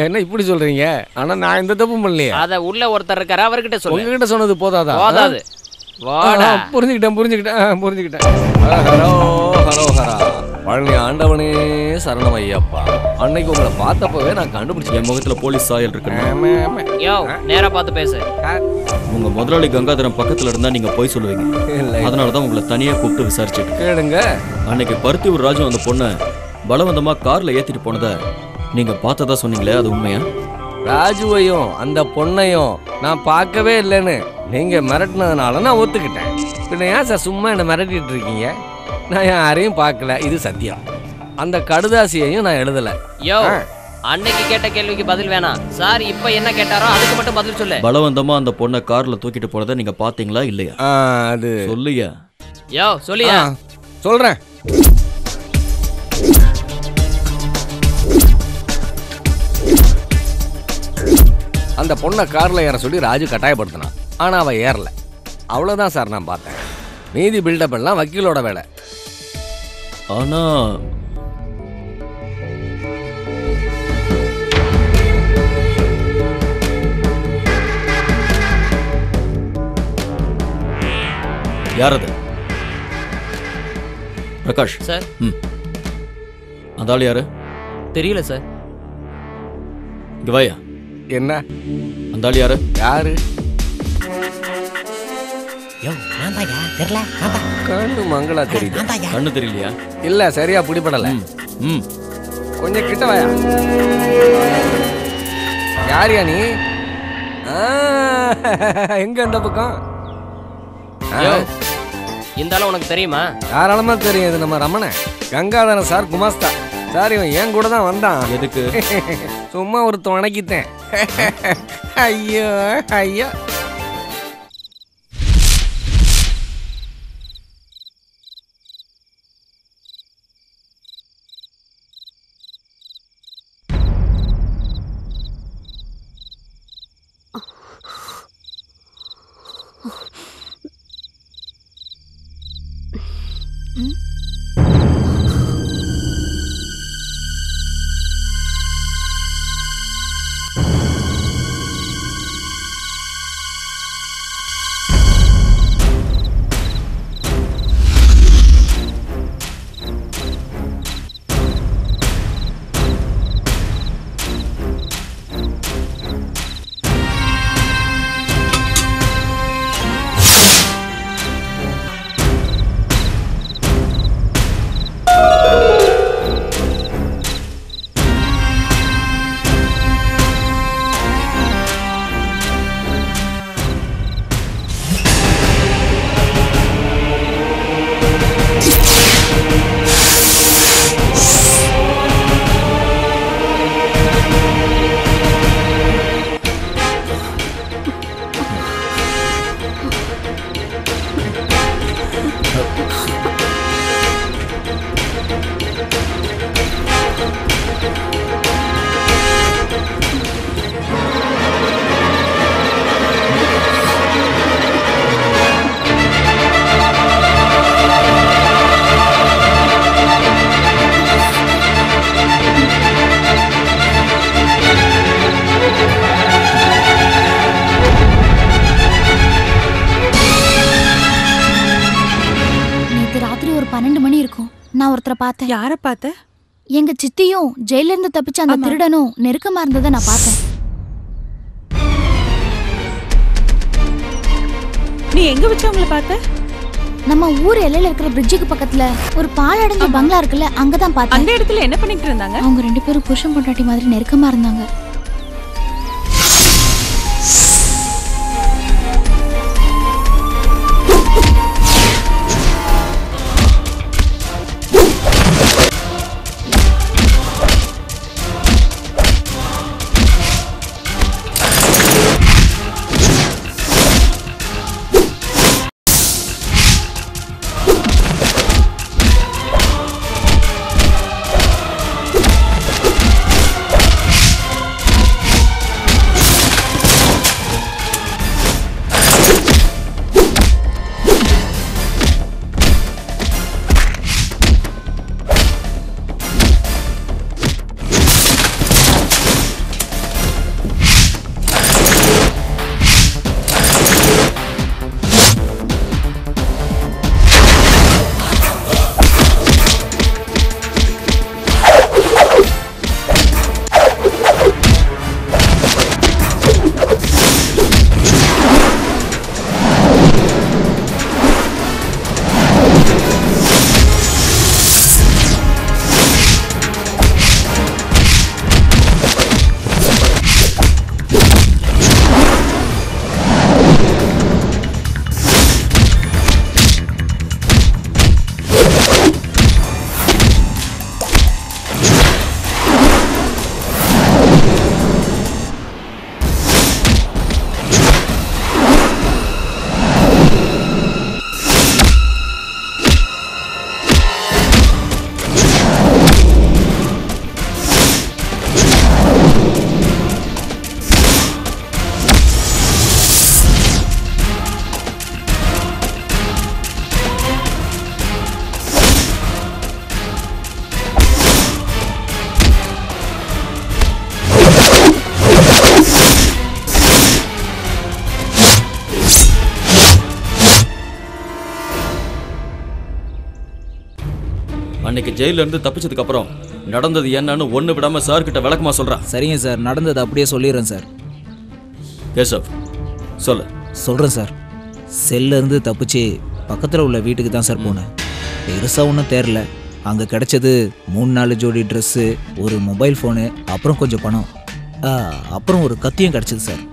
என்ன இப்படி சொல்றீங்க? ஆனா நான் எந்த தப்பும் பண்ணலையே. அத உள்ள ஒருத்தர் இருக்காரு, அவர்கிட்ட சொல்லுங்க. உங்ககிட்ட சொன்னது போதாதா? போதாது. புரிஞ்சுக்கிட்டேன் புரிஞ்சுக்கிட்டேன் புரிஞ்சுக்கிட்டேன். ஹரோ ஹரோ ஹரா பழனி ஆண்டவனே சரணம் ஐயப்பா. அன்னைக்கு உங்களை பார்த்தப்பவே நான் கண்டுபிடிச்சேன். என் முகத்தில் போலீஸ் சாயல் இருக்கேன். நேராக பார்த்து பேசு. உங்க முதலாளி கங்காதரம் பக்கத்தில் இருந்தால் நீங்கள் போய் சொல்லுவீங்க, அதனால தான் உங்களை தனியாக கூப்பிட்டு விசாரிச்சுட்டு கேளுங்க. அன்னைக்கு பருத்தியூர் ராஜு அந்த பொண்ணை பலவந்தமாக காரில் ஏற்றிட்டு போனதை நீங்கள் பார்த்ததா சொன்னீங்களே, அது உண்மையா? ராஜுவையும் அந்த பொண்ணையும் நான் பார்க்கவே இல்லைன்னு நீங்கள் மிரட்டினதுனால நான் ஒத்துக்கிட்டேன். பின்ன ஏன் சார் சும்மா என்னை மிரட்டிகிட்டு இருக்கீங்க? நான் யாரையும் பார்க்கல, இது சத்தியம். அந்த கடுதாசியையும் நான் எழுதலை. யோ, அன்னைக்கு கேட்ட கேள்விக்கு பதில் வேணாம் சார். இப்போ என்ன கேட்டாரோ அதுக்கு மட்டும் பதில் சொல்லு. பலவந்தமாக அந்த பொண்ணை காரில் தூக்கிட்டு போனதை நீங்கள் பார்த்தீங்களா இல்லையா? அது சொல்லுயா. யோ சொல்லியா. சொல்கிறேன். அந்த பொண்ணை காரில் ஏற சொல்லி ராஜு கட்டாயப்படுத்தினான், ஆனால் அவள் ஏறலை. அவ்வளோதான் சார் நான் பார்த்தேன். மீதி பில்டப் எல்லாம் வக்கீலோட வேலை. ஆனால் யார் அது? பிரகாஷ் சார். ம் அதால் யாரு தெரியல சார். இங்கயா என்ன அந்த ஆள் யாரு? யாரு கண்ணு மங்களா தெரியுது? கண்ணு தெரியலையா? இல்ல சரியா பிடிபடல. ம் கொஞ்சம் கிட்ட வாயா. யாரியா நீ? எங்க அந்த பக்கம்? இந்த ஆள் உனக்கு தெரியுமா? தாராளமா தெரியும். இது நம்ம ரமண கங்காதரன் சார் குமாஸ்தா சார். இவன் என் கூட தான் வந்தான். எதுக்கு? சும்மா ஒரு துணைக்கிட்டேன். ஐயோ ஐயோ. ஒருத்தரை பார்த்தேன். யாரை பார்த்த? எங்க சித்தியும் ஜெயில இருந்து தப்பிச்ச அந்த திருடனும் நெருக்கமா இருந்ததை நான் பார்த்தேன். நீ எங்க வச்சு அவங்கள பார்த்த? நம்ம ஊர் எல்லையில இருக்கிற பிரிட்ஜுக்கு பக்கத்துல ஒரு பாழடைஞ்ச பங்களா இருக்குல்ல, அங்கதான் பார்த்தேன். அந்த இடத்துல என்ன பண்ணிட்டு இருந்தாங்க? அவங்க ரெண்டு பேரும் புருஷன் பொண்டாட்டி மாதிரி நெருக்கமா இருந்தாங்க. அன்னைக்கு ஜெயில இருந்து தப்பிச்சதுக்கு அப்புறம் நடந்தது என்னன்னு ஒண்ணு விடாம சார் கிட்ட விளக்கமா சொல்றான். சரிங்க சார், நடந்தது அப்படியே சொல்லிடுறேன் சார். கேசவ் சொல்லு. சொல்றேன் சார். செல்ல இருந்து தப்பிச்சு பக்கத்தில் உள்ள வீட்டுக்கு தான் சார் போனேன். பெருசா ஒன்றும் தெரியல. அங்க கிடைச்சது மூணு நாலு ஜோடி ட்ரெஸ்ஸு, ஒரு மொபைல் ஃபோனு, அப்புறம் கொஞ்சம் பணம், அப்புறம் ஒரு கத்தியும் கிடைச்சது சார்.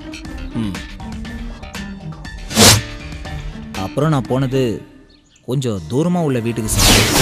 அப்புறம் நான் போனது கொஞ்சம் தூரமாக உள்ள வீட்டுக்கு சார்.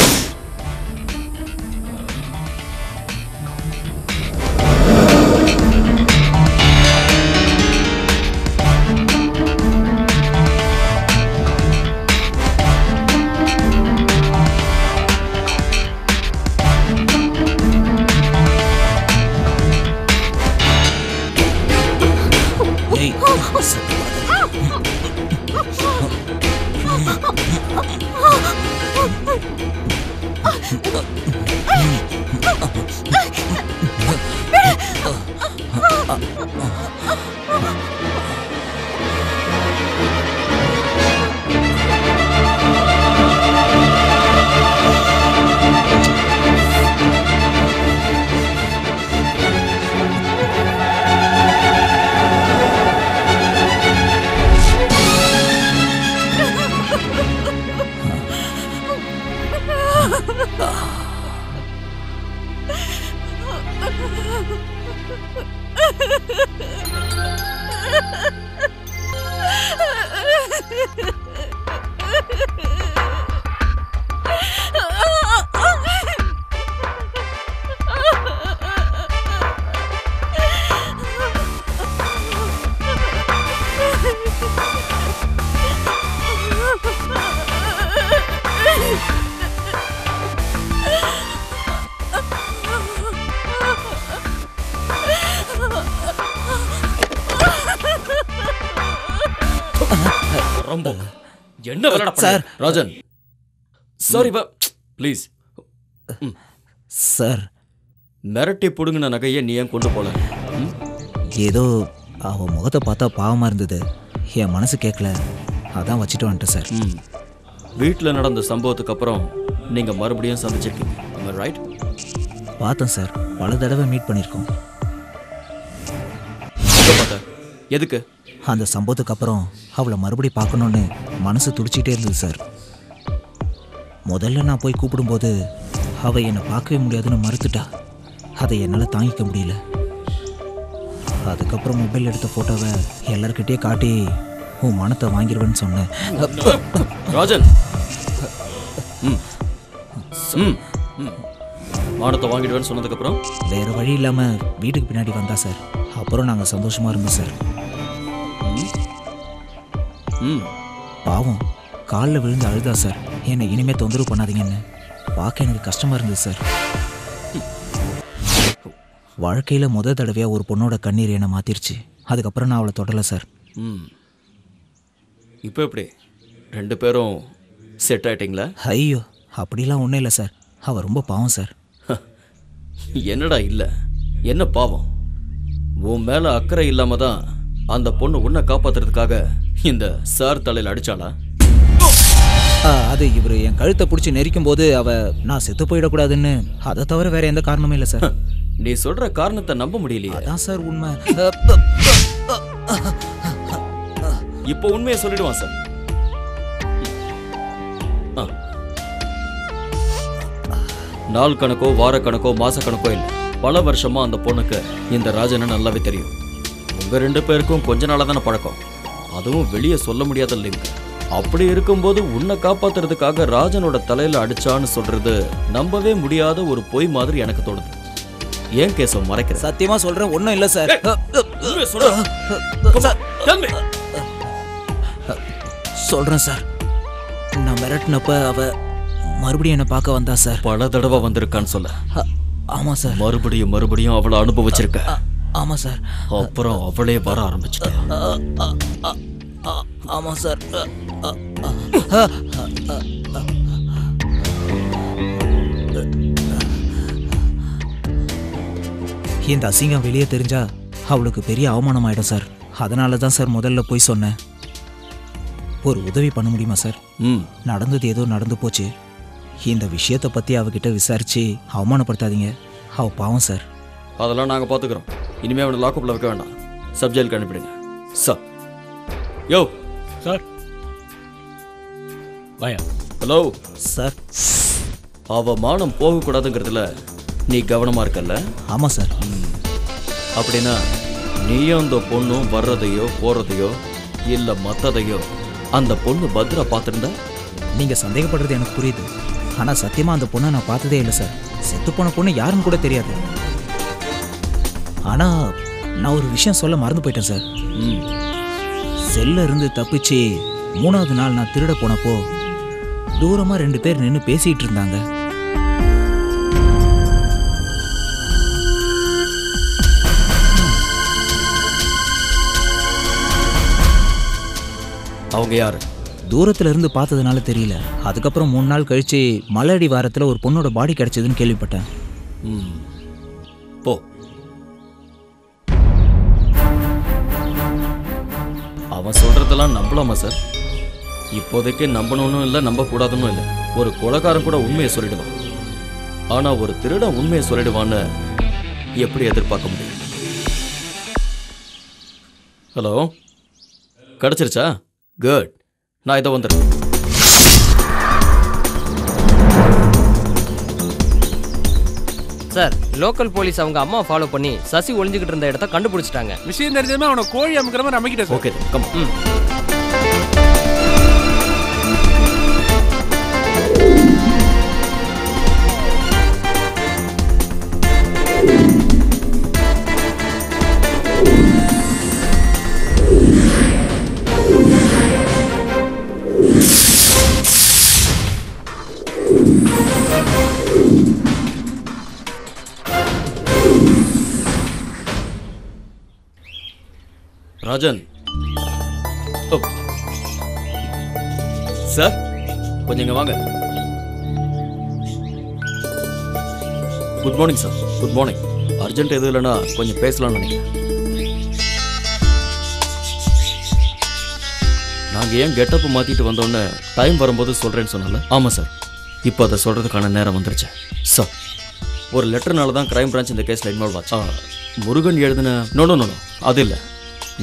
சார் ராஜன், சாரி பா, ப்ளீஸ் சார். மிரட்டி பிடுங்கின நகையை நீ ஏன் கொண்டு போல? ஏதோ அவன் முகத்தை பார்த்தா பாவமாக இருந்தது, என் மனசு கேட்கல, அதான் வச்சுட்டு வந்துட்டேன் சார். வீட்டில் நடந்த சம்பவத்துக்கு அப்புறம் நீங்க மறுபடியும் சந்திச்சிருக்கீங்க, ரைட்? பார்த்தேன் சார், பல தடவை மீட் பண்ணியிருக்கோம். எதுக்கு? அந்த சம்பவத்துக்கு அப்புறம் அவளை மறுபடியும் பார்க்கணுன்னு மனசு துடிச்சிட்டே இருந்தது சார். முதல்ல நான் போய் கூப்பிடும்போது அவள் என்னை பார்க்கவே முடியாதுன்னு மறுத்துட்டா. அதை என்னால் தாங்கிக்க முடியல. அதுக்கப்புறம் மொபைல் எடுத்த ஃபோட்டோவை எல்லார்கிட்டே காட்டி உன் மனத்தை வாங்கிடுவேன்னு சொன்னேன். ராஜன், மானத்தை வாங்கிடுவேன்னு சொன்னதுக்கப்புறம் வேறு வழி இல்லாமல் வீட்டுக்கு பின்னாடி வந்தா சார். அப்புறம் நாங்கள் சந்தோஷமாக இருந்தோம் சார். ம் பாவம் காலில் விழுந்து அழுதா சார், என்னை இனிமேல் தொந்தரவு பண்ணாதீங்கன்னு. பார்க்க எனக்கு கஷ்டமாக இருந்தது சார். வாழ்க்கையில் முதல் தடவையாக ஒரு பொண்ணோட கண்ணீர் என்னை மாற்றிருச்சு. அதுக்கப்புறம் நான் அவளை தொடலை சார். ம் இப்போ எப்படி ரெண்டு பேரும் செட் ஆகிட்டிங்களா? ஐயோ அப்படிலாம் ஒன்றும் இல்லை சார். அவள் ரொம்ப பாவம் சார். என்னடா இல்லை, என்ன பாவம்? உன் மேலே அக்கறை இல்லாமல் தான் அந்த பொண்ணு உன்னை காப்பாற்றுறதுக்காக இந்த சார் தலையில் அடித்தாளா? அது இவர் என் கழுத்தை பிடிச்சி நெரிக்கும் போது அவள் நான் செத்து போயிடக்கூடாதுன்னு, அதை தவிர வேறு எந்த காரணமும் இல்லை சார். நீ சொல்கிற காரணத்தை நம்ப முடியலையே. அதான் சார் உண்மை. இப்போ உண்மையை சொல்லிடுவான் சார். நாள் கணக்கோ வார கணக்கோ மாச கணக்கோ இல்லை, பல வருஷமா அந்த பொண்ணுக்கு இந்த ராஜனை நல்லாவே தெரியும். உங்க ரெண்டு பேருக்கும் கொஞ்ச நாளாக தானே பழக்கம், அதுவும் வெளியே சொல்ல முடியாத லிங்க். அப்படி இருக்கும்போது உன்னை காப்பாத்துறதுக்காக ராஜனோட தலையில அடிச்சான்னு சொல்றது நம்பவே முடியாத ஒரு பொய் மாதிரி எனக்கு தோணுது. ஏன் கேசவ மறைக்கிற? சத்தியமா சொல்றேன், ஒன்றும் இல்லை சார். சொல்றேன் சார், நான் மிரட்டினப்ப அவ மறுபடியும் என்ன பார்க்க வந்தா சார். பல தடவை வந்திருக்கான்னு சொல்ல? ஆமா சார். மறுபடியும் மறுபடியும் அவளை அனுபவிச்சிருக்க? ஆமா சார். அப்புறம் அவளே வர ஆரம்பிச்சுட்டா? ஆமா சார். இந்த அசிங்கம் வெளியே தெரிஞ்சா அவளுக்கு பெரிய அவமானம் ஆயிடும் சார். அதனால தான் சார் முதல்ல போய் சொன்னேன். ஒரு உதவி பண்ண முடியுமா சார்? ம் நடந்தது ஏதோ நடந்து போச்சு. இந்த விஷயத்தை பற்றி அவகிட்ட விசாரித்து அவமானப்படுத்தாதீங்க, அவள் பாவம் சார். அதெல்லாம் நாங்கள் பார்த்துக்கிறோம். இனிமேல் அவனை லாக்அப்பில் வைக்க வேண்டாம், சப் ஜெயிலுக்கு அனுப்பிடுங்க சார். யோ சார், பயா. ஹலோ சார், அவள் மானம் போகக்கூடாதுங்கிறதுல நீ கவனமாக இருக்கல்ல? ஆமாம் சார். அப்படின்னா நீயும் அந்த பொண்ணும் வர்றதையோ போகிறதையோ இல்லை மற்றதையோ அந்த பொண்ணு பத்ரா பார்த்துருந்தா? நீங்கள் சந்தேகப்படுறது எனக்கு புரியுது, ஆனால் சத்தியமாக அந்த பொண்ணை நான் பார்த்ததே இல்லை சார். செத்து போன பொண்ணு யாருன்னு கூட தெரியாது. ஆனால் நான் ஒரு விஷயம் சொல்ல மறந்து போயிட்டேன் சார். ம் செல்ல இருந்து தப்பிச்சு மூணாவது நாள் நான் திருட போனப்போ தூரமாக ரெண்டு பேர் நின்று பேசிகிட்டு இருந்தாங்க. அவங்க யார்? தூரத்துல இருந்து பார்த்ததுனால தெரியல. அதுக்கப்புறம் மூணு நாள் கழிச்சு மலை அடி வாரத்தில் ஒரு பொண்ணோட பாடி கிடைச்சதுன்னு கேள்விப்பட்டேன். போ, அவன் சொல்றதெல்லாம் நம்பலாமா சார்? இப்போதைக்கு நம்பணும்னு இல்லை, நம்ப கூடாதுன்னு இல்லை. ஒரு கொலைகாரன் கூட உண்மையை சொல்லிடுவான், ஆனா ஒரு திருடன் உண்மையை சொல்லிடுவான்னு எப்படி எதிர்பார்க்க முடியும்? ஹலோ, கிடைச்சிருச்சா? குட், நான் இதை வந்துடுறேன். சார், லோக்கல் போலீஸ் அவங்க அம்மா ஃபாலோ பண்ணி சசி ஒளிஞ்சுக்கிட்டு இருந்த இடத்த கண்டுபிடிச்சிட்டாங்க. விஷயம் தெரிஞ்சதுமே அவனை கோழி அமைக்கிற மாதிரி அமைக்கிட்டேன். Okay, come. ம் ராஜன் சார், கொஞ்சம் வாங்க. Good morning sir. Good morning. Urgent எதுவும் இல்லைன்னா கொஞ்சம் பேசலாம்னு நினைக்கிறேன். நாங்கள் ஏன் கெட்டப்பு மாற்றிட்டு வந்தோன்னு டைம் வரும்போது சொல்கிறேன்னு சொன்னால? ஆமாம் சார், இப்போ அதை சொல்கிறதுக்கான நேரம் வந்துருச்சு. ஸோ ஒரு லெட்டர்னால தான் கிரைம் பிரான்ச் இந்த கேஸில் இன்வால்வ் ஆச்சு. முருகன் எழுதின நோ நோ நோ அது இல்லை,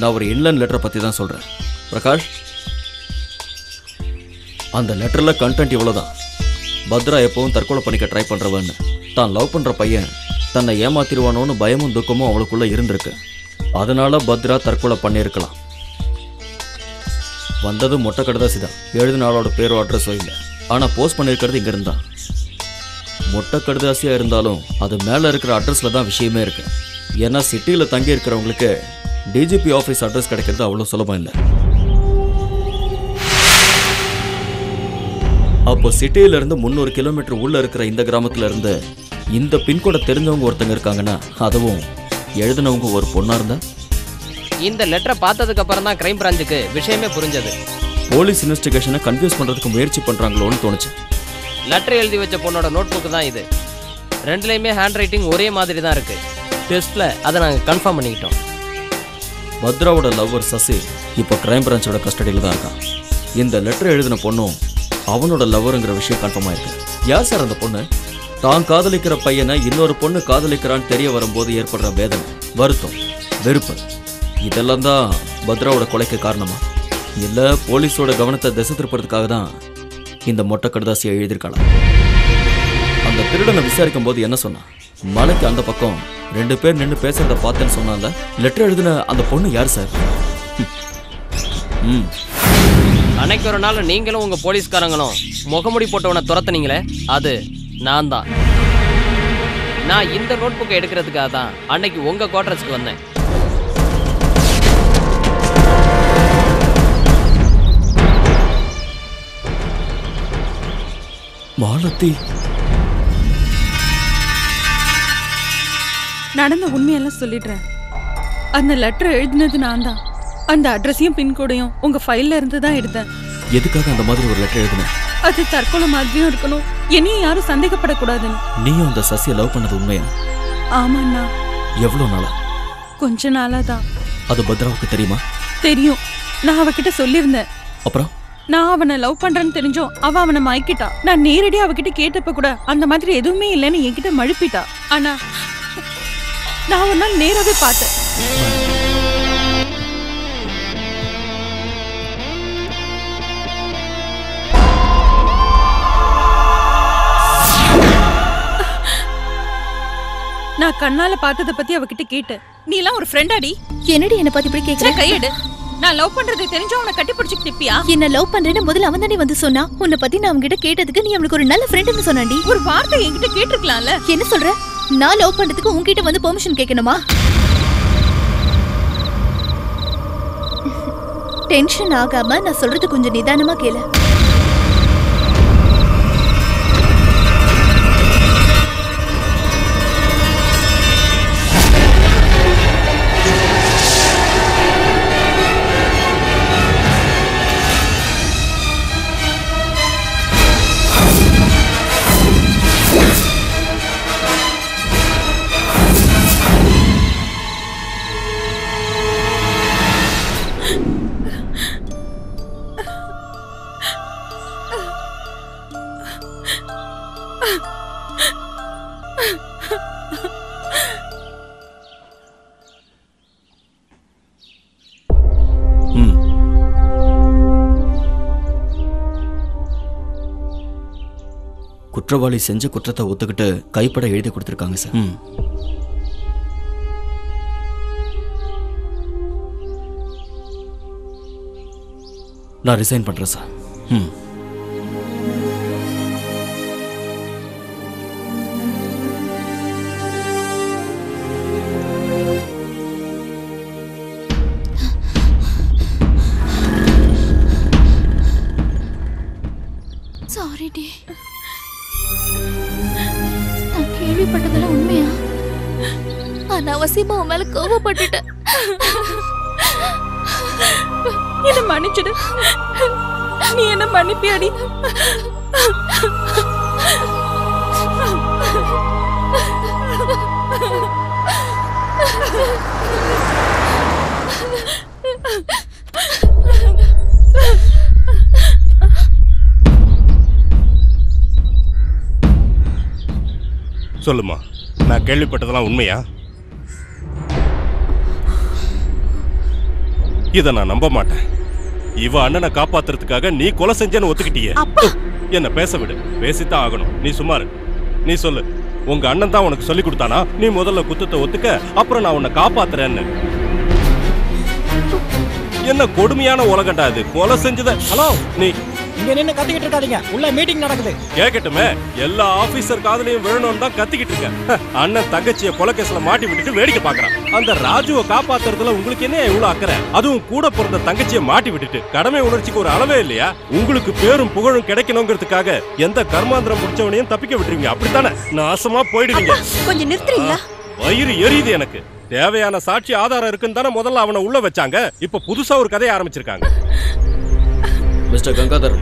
நான் ஒரு இன்லேண்ட் லெட்டரை பற்றி தான் சொல்கிறேன். பிரகாஷ், அந்த லெட்டரில் கண்டென்ட் இவ்வளோதான். பத்ரா எப்பவும் தற்கொலை பண்ணிக்க ட்ரை பண்ணுறவன்னு, தான் லவ் பண்ணுற பையன் தன்னை ஏமாத்திடுவானோன்னு பயமும் துக்கமும் அவளுக்குள்ளே இருந்திருக்கு. அதனால் பத்ரா தற்கொலை பண்ணியிருக்கலாம். வந்தது மொட்டை கடுதாசி தான், எழுதினாலோட பேரோ அட்ரஸோ இல்லை. ஆனால் போஸ்ட் பண்ணியிருக்கிறது இங்கே இருந்தான். மொட்டை கடுதாசியாக இருந்தாலும் அது மேலே இருக்கிற அட்ரஸில் தான் விஷயமே இருக்குது. ஏன்னா சிட்டியில் தங்கி இருக்கிறவங்களுக்கு டிஜிபி ஆஃபீஸ் அட்ரஸ் கிடைக்கிறது அவ்வளோ சுலபம் இல்லை. அப்போ சிட்டியிலேருந்து முந்நூறு கிலோமீட்டர் உள்ளே இருக்கிற இந்த கிராமத்துலேருந்து இந்த பின்கோடை தெரிஞ்சவங்க ஒருத்தங்க இருக்காங்கன்னா, அதுவும் எழுதினவங்க ஒரு பொண்ணாக இருந்தால்? இந்த லெட்டரை பார்த்ததுக்கப்புறம் தான் கிரைம் பிரான்ச்சுக்கு விஷயமே புரிஞ்சது. போலீஸ் இன்வெஸ்டிகேஷனை கன்ஃபியூஸ் பண்ணுறதுக்கு முயற்சி பண்ணுறாங்களோன்னு தோணுச்சு. லெட்டர் எழுதி வச்ச பொண்ணோட நோட் புக்கு தான் இது. ரெண்டுலேயுமே ஹேண்ட் ரைட்டிங் ஒரே மாதிரி தான் இருக்குது. டெஸ்ட்டில் அதை நாங்கள் கன்ஃபார்ம் பண்ணிக்கிட்டோம். பத்ராவோட லவ்வர் சசி இப்போ கிரைம் பிரான்ச்சோட கஸ்டடியில் தான் இருக்கான். இந்த லெட்டர் எழுதின பொண்ணும் அவனோட லவ்வருங்கிற விஷயம் கன்ஃபார்ம் ஆயிருக்கு. யார் சார் அந்த பொண்ணு? தான் காதலிக்கிற பையனை இன்னொரு பொண்ணு காதலிக்கிறான்னு தெரிய வரும்போது ஏற்படுற வேதனை, வருத்தம், வெறுப்பு, இதெல்லாம் தான் பத்ராவோட கொலைக்கு காரணமா? இல்லை போலீஸோட கவனத்தை திசை திருப்பறதுக்காக தான் இந்த மொட்டை கடுதாசியை எழுதியிருக்காளா? அந்த திருடனை விசாரிக்கும் போது என்ன சொன்னான்? மலைக்கு அந்த பக்கம் ரெண்டு பேர் நின்று பேசுறத பார்த்தேன்னு சொன்னால, லெட்டர் எழுதின அந்த பொண்ணு யார் சார்? ம் அன்னைக்கு ஒரு நாள் நீங்களும் உங்கள் போலீஸ்காரங்களும் முகமுடி போட்டவனை துரத்துனீங்களே, அது நான் தான். நான் இந்த நோட் புக்கை எடுக்கிறதுக்காக தான் அன்னைக்கு உங்கள் குவார்டர்ஸ்க்கு வந்தேன். மாலதி, நடந்த உண்மையெல்லாம் சொல்லிடுறேன். அந்த லெட்டர் எழுதினது நான் தான். அந்த அட்ரஸையும் பின்கோடையும் உங்க ஃபைல்ல இருந்து தான் எடுத்தேன். எதுக்காக அந்த மாதிரி ஒரு லெட்டர் எழுதினேன்? அது தற்கொலை மாதிரியும் இருக்கணும், என்னையும் யாரும் சந்தேகப்படக்கூடாதுன்னு. நீயும் அந்த சசியை லவ் பண்ணது உண்மையா? ஆமாண்ணா. எவ்வளோ நாளா? கொஞ்ச நாளா தான். அது பத்ராவுக்கு தெரியுமா? தெரியும், நான் அவகிட்ட சொல்லியிருந்தேன். அப்புறம் நான் அவனை லவ் பண்றேன்னு தெரிஞ்சோம் அவ அவனை மயக்கிட்டா. நான் நேரடியாக அவகிட்ட கேட்டப்ப கூட அந்த மாதிரி எதுவுமே இல்லைன்னு என்கிட்ட மழுப்பிட்டா. ஆனா நான் ஒரு நாள் நேராவே பார்த்தேன். நான் கண்ணால பார்த்தத பத்தி அவகிட்ட கேட்டேன். நீலாம் ஒரு ஃப்ரெண்டாடி? என்னடி என்ன பத்தி இப்படி கேக்குற? கையெடு. நான் லவ் பண்றது தெரிஞ்சா உன கட்டி பிடிச்சு திப்பியா? என்ன லவ் பண்றேன்னு முதல்ல அவன் தானே வந்து சொன்னா. உன்னை பத்தி நான் அவங்கிட்ட கேட்டதுக்கு நீ அவனுக்கு ஒரு நல்ல ஃப்ரெண்ட்னு சொன்னாண்டி. ஒரு வார்த்தை என்கிட்ட கேட்டிருக்கலாம்ல. என்ன சொல்ற? நான் லவ் பண்றதுக்கு உன்கிட்ட வந்து பெர்மிஷன் கேட்கணுமா? டென்ஷன் ஆகாம நான் சொல்றது கொஞ்சம் நிதானமா கேளு. குற்றவாளி செஞ்ச குற்றத்தை ஒத்துக்கிட்டு கைப்பட எழுதி கொடுத்துருக்காங்க சார். நான் ரிசைன் பண்றேன் சார். ம் கோபப்பட்டுட்ட. என்ன மன்னிச்சிடு. நீ என்ன மன்னிப்பியாடி? சொல்லுமா, நான் கேள்விப்பட்டதெல்லாம் உண்மையா? இதை நான் நம்ப மாட்டேன். இவ அண்ணனை காப்பாத்துறதுக்காக நீ கொலை செஞ்சேன்னு ஒத்துக்கிட்டியே. என்ன பேச விடு, பேசித்தான் ஆகணும். நீ சுமாரு, நீ சொல்லு. உங்க அண்ணன் தான் உனக்கு சொல்லி கொடுத்தானா நீ முதல்ல குத்தத்தை ஒத்துக்க, அப்புறம் நான் உன்னை காப்பாத்துறேன்னு? என்ன கொடுமையான உலகண்டா இது! கொலை செஞ்சத ஹலோ நீ இங்க நின்னு கத்திக்கிட்டு இருக்காதீங்க, உள்ள மீட்டிங் நடக்குது. கேக்கட்டுமே, எல்லா ஆபீசர் காதலையும் வேணும்னு தான் கத்திக்கிட்டு இருக்க. அண்ணன் தங்கச்சியை கொலை கேஸ்ல மாட்டி விட்டுட்டு வேடிக்கை பாக்குறான். அந்த ராஜுவை காப்பாத்துறதுல உங்களுக்கு என்ன இவ்வளவு அக்கறை? அதுவும் கூட பிறந்த தங்கச்சியை மாட்டி விட்டுட்டு. கடமை உணர்ச்சிக்கு ஒரு அளவே இல்லையா? உங்களுக்கு பேரும் புகழும் கிடைக்கணுங்கிறதுக்காக எந்த கர்மாந்திரம் முடிச்சவனையும் தப்பிக்க விட்டுருவீங்க, அப்படித்தானே? நாசமா போயிடுவீங்க. கொஞ்சம் நிறுத்துறீங்களா? வயிறு எரியுது எனக்கு. தேவையான சாட்சி ஆதாரம் இருக்குன்னு தானே முதல்ல அவனை உள்ள வச்சாங்க. இப்ப புதுசா ஒரு கதையை ஆரம்பிச்சிருக்காங்க. மிஸ்டர் கங்காதர்,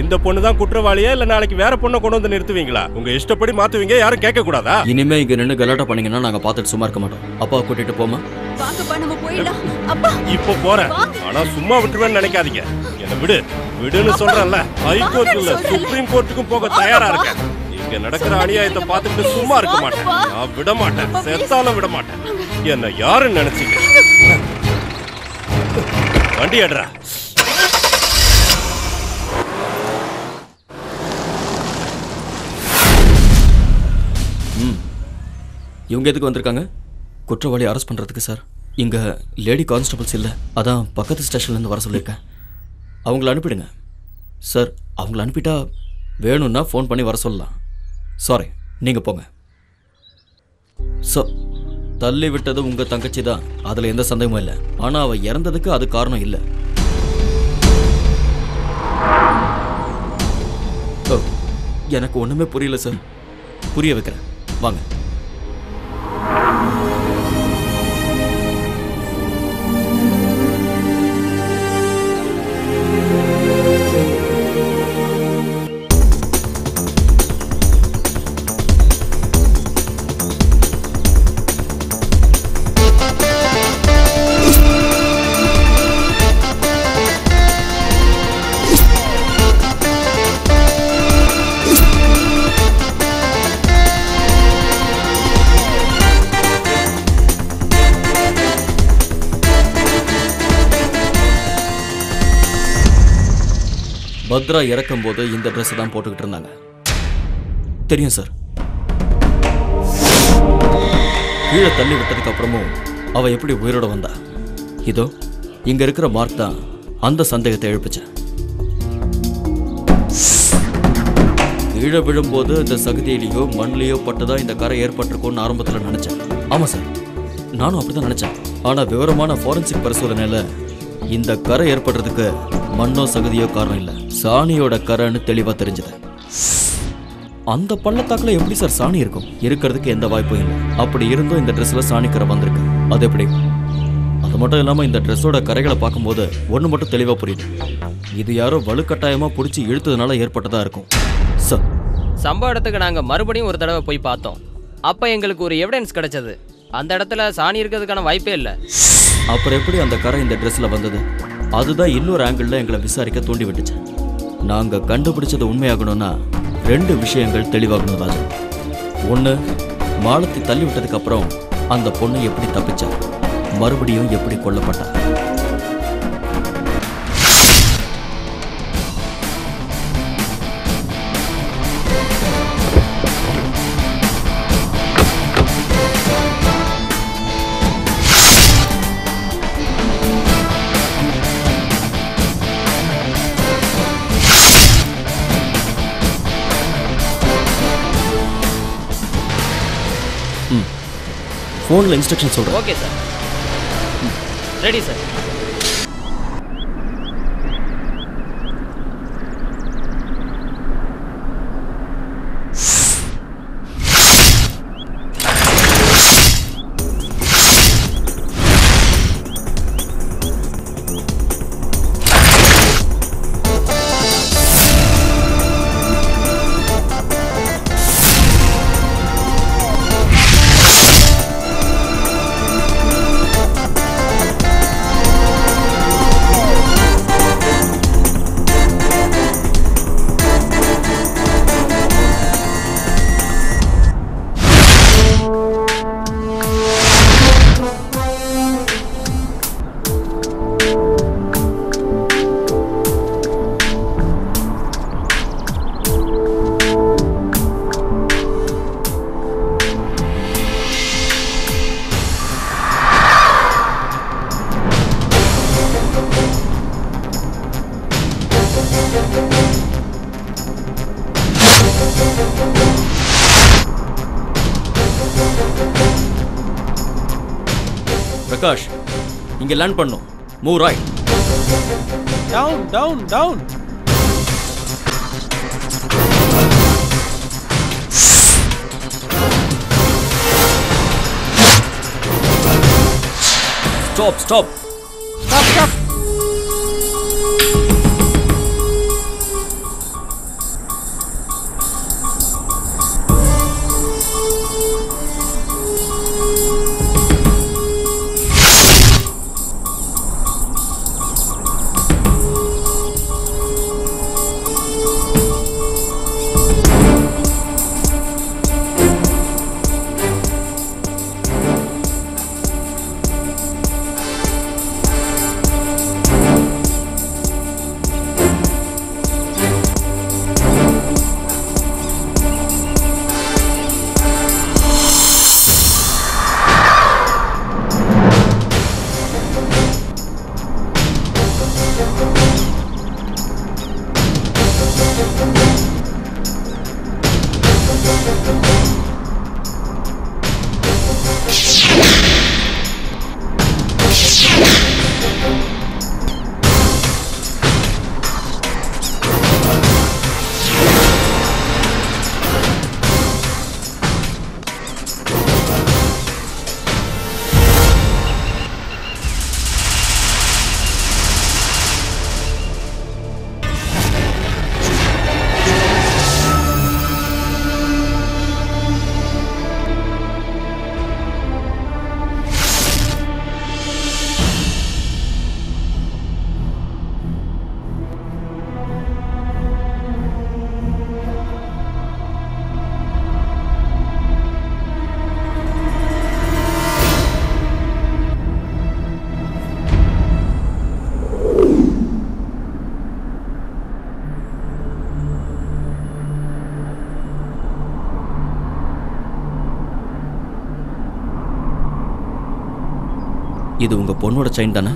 இந்த பொண்ணு தான் குற்றவாளியா இல்ல நாளைக்கு வேற பொண்ணை கொண்டு வந்து நிறுத்துவீங்களா? உங்க இஷ்டப்படி மாத்துவீங்க, யாரும் கேட்க கூடாதா? இனிமே இங்க நின்னு கலாட்டா பண்ணீங்கன்னா நாங்க பார்த்துட்டு சும்மா இருக்க மாட்டோம். அப்பா கூட்டிட்டு போமா, இப்ப போறேன். ஆனா சும்மா விட்டுருவேன்னு நினைக்காதீங்க. என்ன விடு விடுன்னு சொல்றேன்ல. ஹைகோர்ட் இல்ல சுப்ரீம் கோர்ட்டுக்கும் போக தயாரா இருக்கேன். இங்க நடக்கிற அநியாயத்தை பார்த்துட்டு சும்மா இருக்க மாட்டேன். நான் விட மாட்டேன், செத்தாலும் விட மாட்டேன். என்ன யாருன்னு நினைச்சீங்க? வண்டி ஆடுறா. இவங்க எதுக்கு வந்திருக்காங்க? குற்றவாளி அரெஸ்ட் பண்ணுறதுக்கு சார். இங்கே லேடி கான்ஸ்டபிள்ஸ் இல்லை, அதான் பக்கத்து ஸ்டேஷன்லேருந்து வர சொல்லியிருக்கேன். அவங்கள அனுப்பிடுங்க சார். அவங்கள அனுப்பிட்டா வேணும்னா ஃபோன் பண்ணி வர சொல்லலாம். சாரி, நீங்கள் போங்க. ஸோ தள்ளி விட்டது உங்கள் தங்கச்சி தான், அதில் எந்த சந்தேகமும் இல்லை. ஆனால் அவள் இறந்ததுக்கு அது காரணம் இல்லை. ஓ, எனக்கு ஒன்றுமே புரியல சார். புரிய வைக்கிறேன், வாங்க. பத்ரா இறக்கும் போது இந்த ட்ரெஸ் தான் போட்டுக்கிட்டு இருந்தாங்க, தெரியும் சார். கீழே தள்ளி விட்டதுக்கு அப்புறமும் அவள் எப்படி உயிரோடு வந்தா? இதோ இங்கே இருக்கிற மார்க் தான் அந்த சந்தேகத்தை எழுப்பிச்ச. கீழே விழும்போது இந்த சகுதியிலேயோ மண்லேயோ பட்டுதான் இந்த கரை ஏற்பட்டிருக்கும்னு ஆரம்பத்தில் நினச்சேன். ஆமாம் சார், நானும் அப்படி தான் நினச்சேன். ஆனால் விவரமான ஃபாரன்சிக் பரிசோதனையில் இந்த கரை ஏற்படுறதுக்கு மண்ணோ சகுதியோ காரணம் இல்லை, சாணியோட கரைன்னு தெளிவாக தெரிஞ்சது. அந்த பள்ளத்தாக்கில் எப்படி சார் சாணி இருக்கும்? இருக்கிறதுக்கு எந்த வாய்ப்பும் இல்லை. அப்படி இருந்தும் இந்த ட்ரெஸ்ஸில் சாணி கரை வந்திருக்கு, அது எப்படி? அது மட்டும் இல்லாமல் இந்த ட்ரெஸ்ஸோட கரைகளை பார்க்கும்போது ஒன்று மட்டும் தெளிவாக புரியுது, இது யாரோ வலுக்கட்டாயமாக பிடிச்சி இழுத்ததுனால ஏற்பட்டதாக இருக்கும் சார். சம்பவ இடத்துக்கு நாங்கள் மறுபடியும் ஒரு தடவை போய் பார்த்தோம். அப்போ எங்களுக்கு ஒரு எவிடன்ஸ் கிடைச்சது, அந்த இடத்துல சாணி இருக்கிறதுக்கான வாய்ப்பே இல்லை. அப்புறம் எப்படி அந்த கரை இந்த ட்ரெஸ்ஸில் வந்தது? அதுதான் இன்னொரு ஆங்கிளில் எங்களை விசாரிக்க தூண்டி விட்டுச்சு. நாங்கள் கண்டுபிடிச்சது உண்மையாகணும்னா ரெண்டு விஷயங்கள் தெளிவாகணும் ராஜா. ஒன்று, மாலத்தை தள்ளி விட்டதுக்கப்புறம் அந்த பொண்ணு எப்படி தப்பிச்சா, மறுபடியும் எப்படி கொல்லப்பட்டா. ஃபோனில் இன்ஸ்ட்ரக்ஷன் சொல்கிறேன். Okay sir, ready sir. Prakash, இங்க லேண்ட் பண்ணும். Move right. Down down down. Stop, stop. Stop, stop. இது உங்க பொண்ணோட செயின் தானே?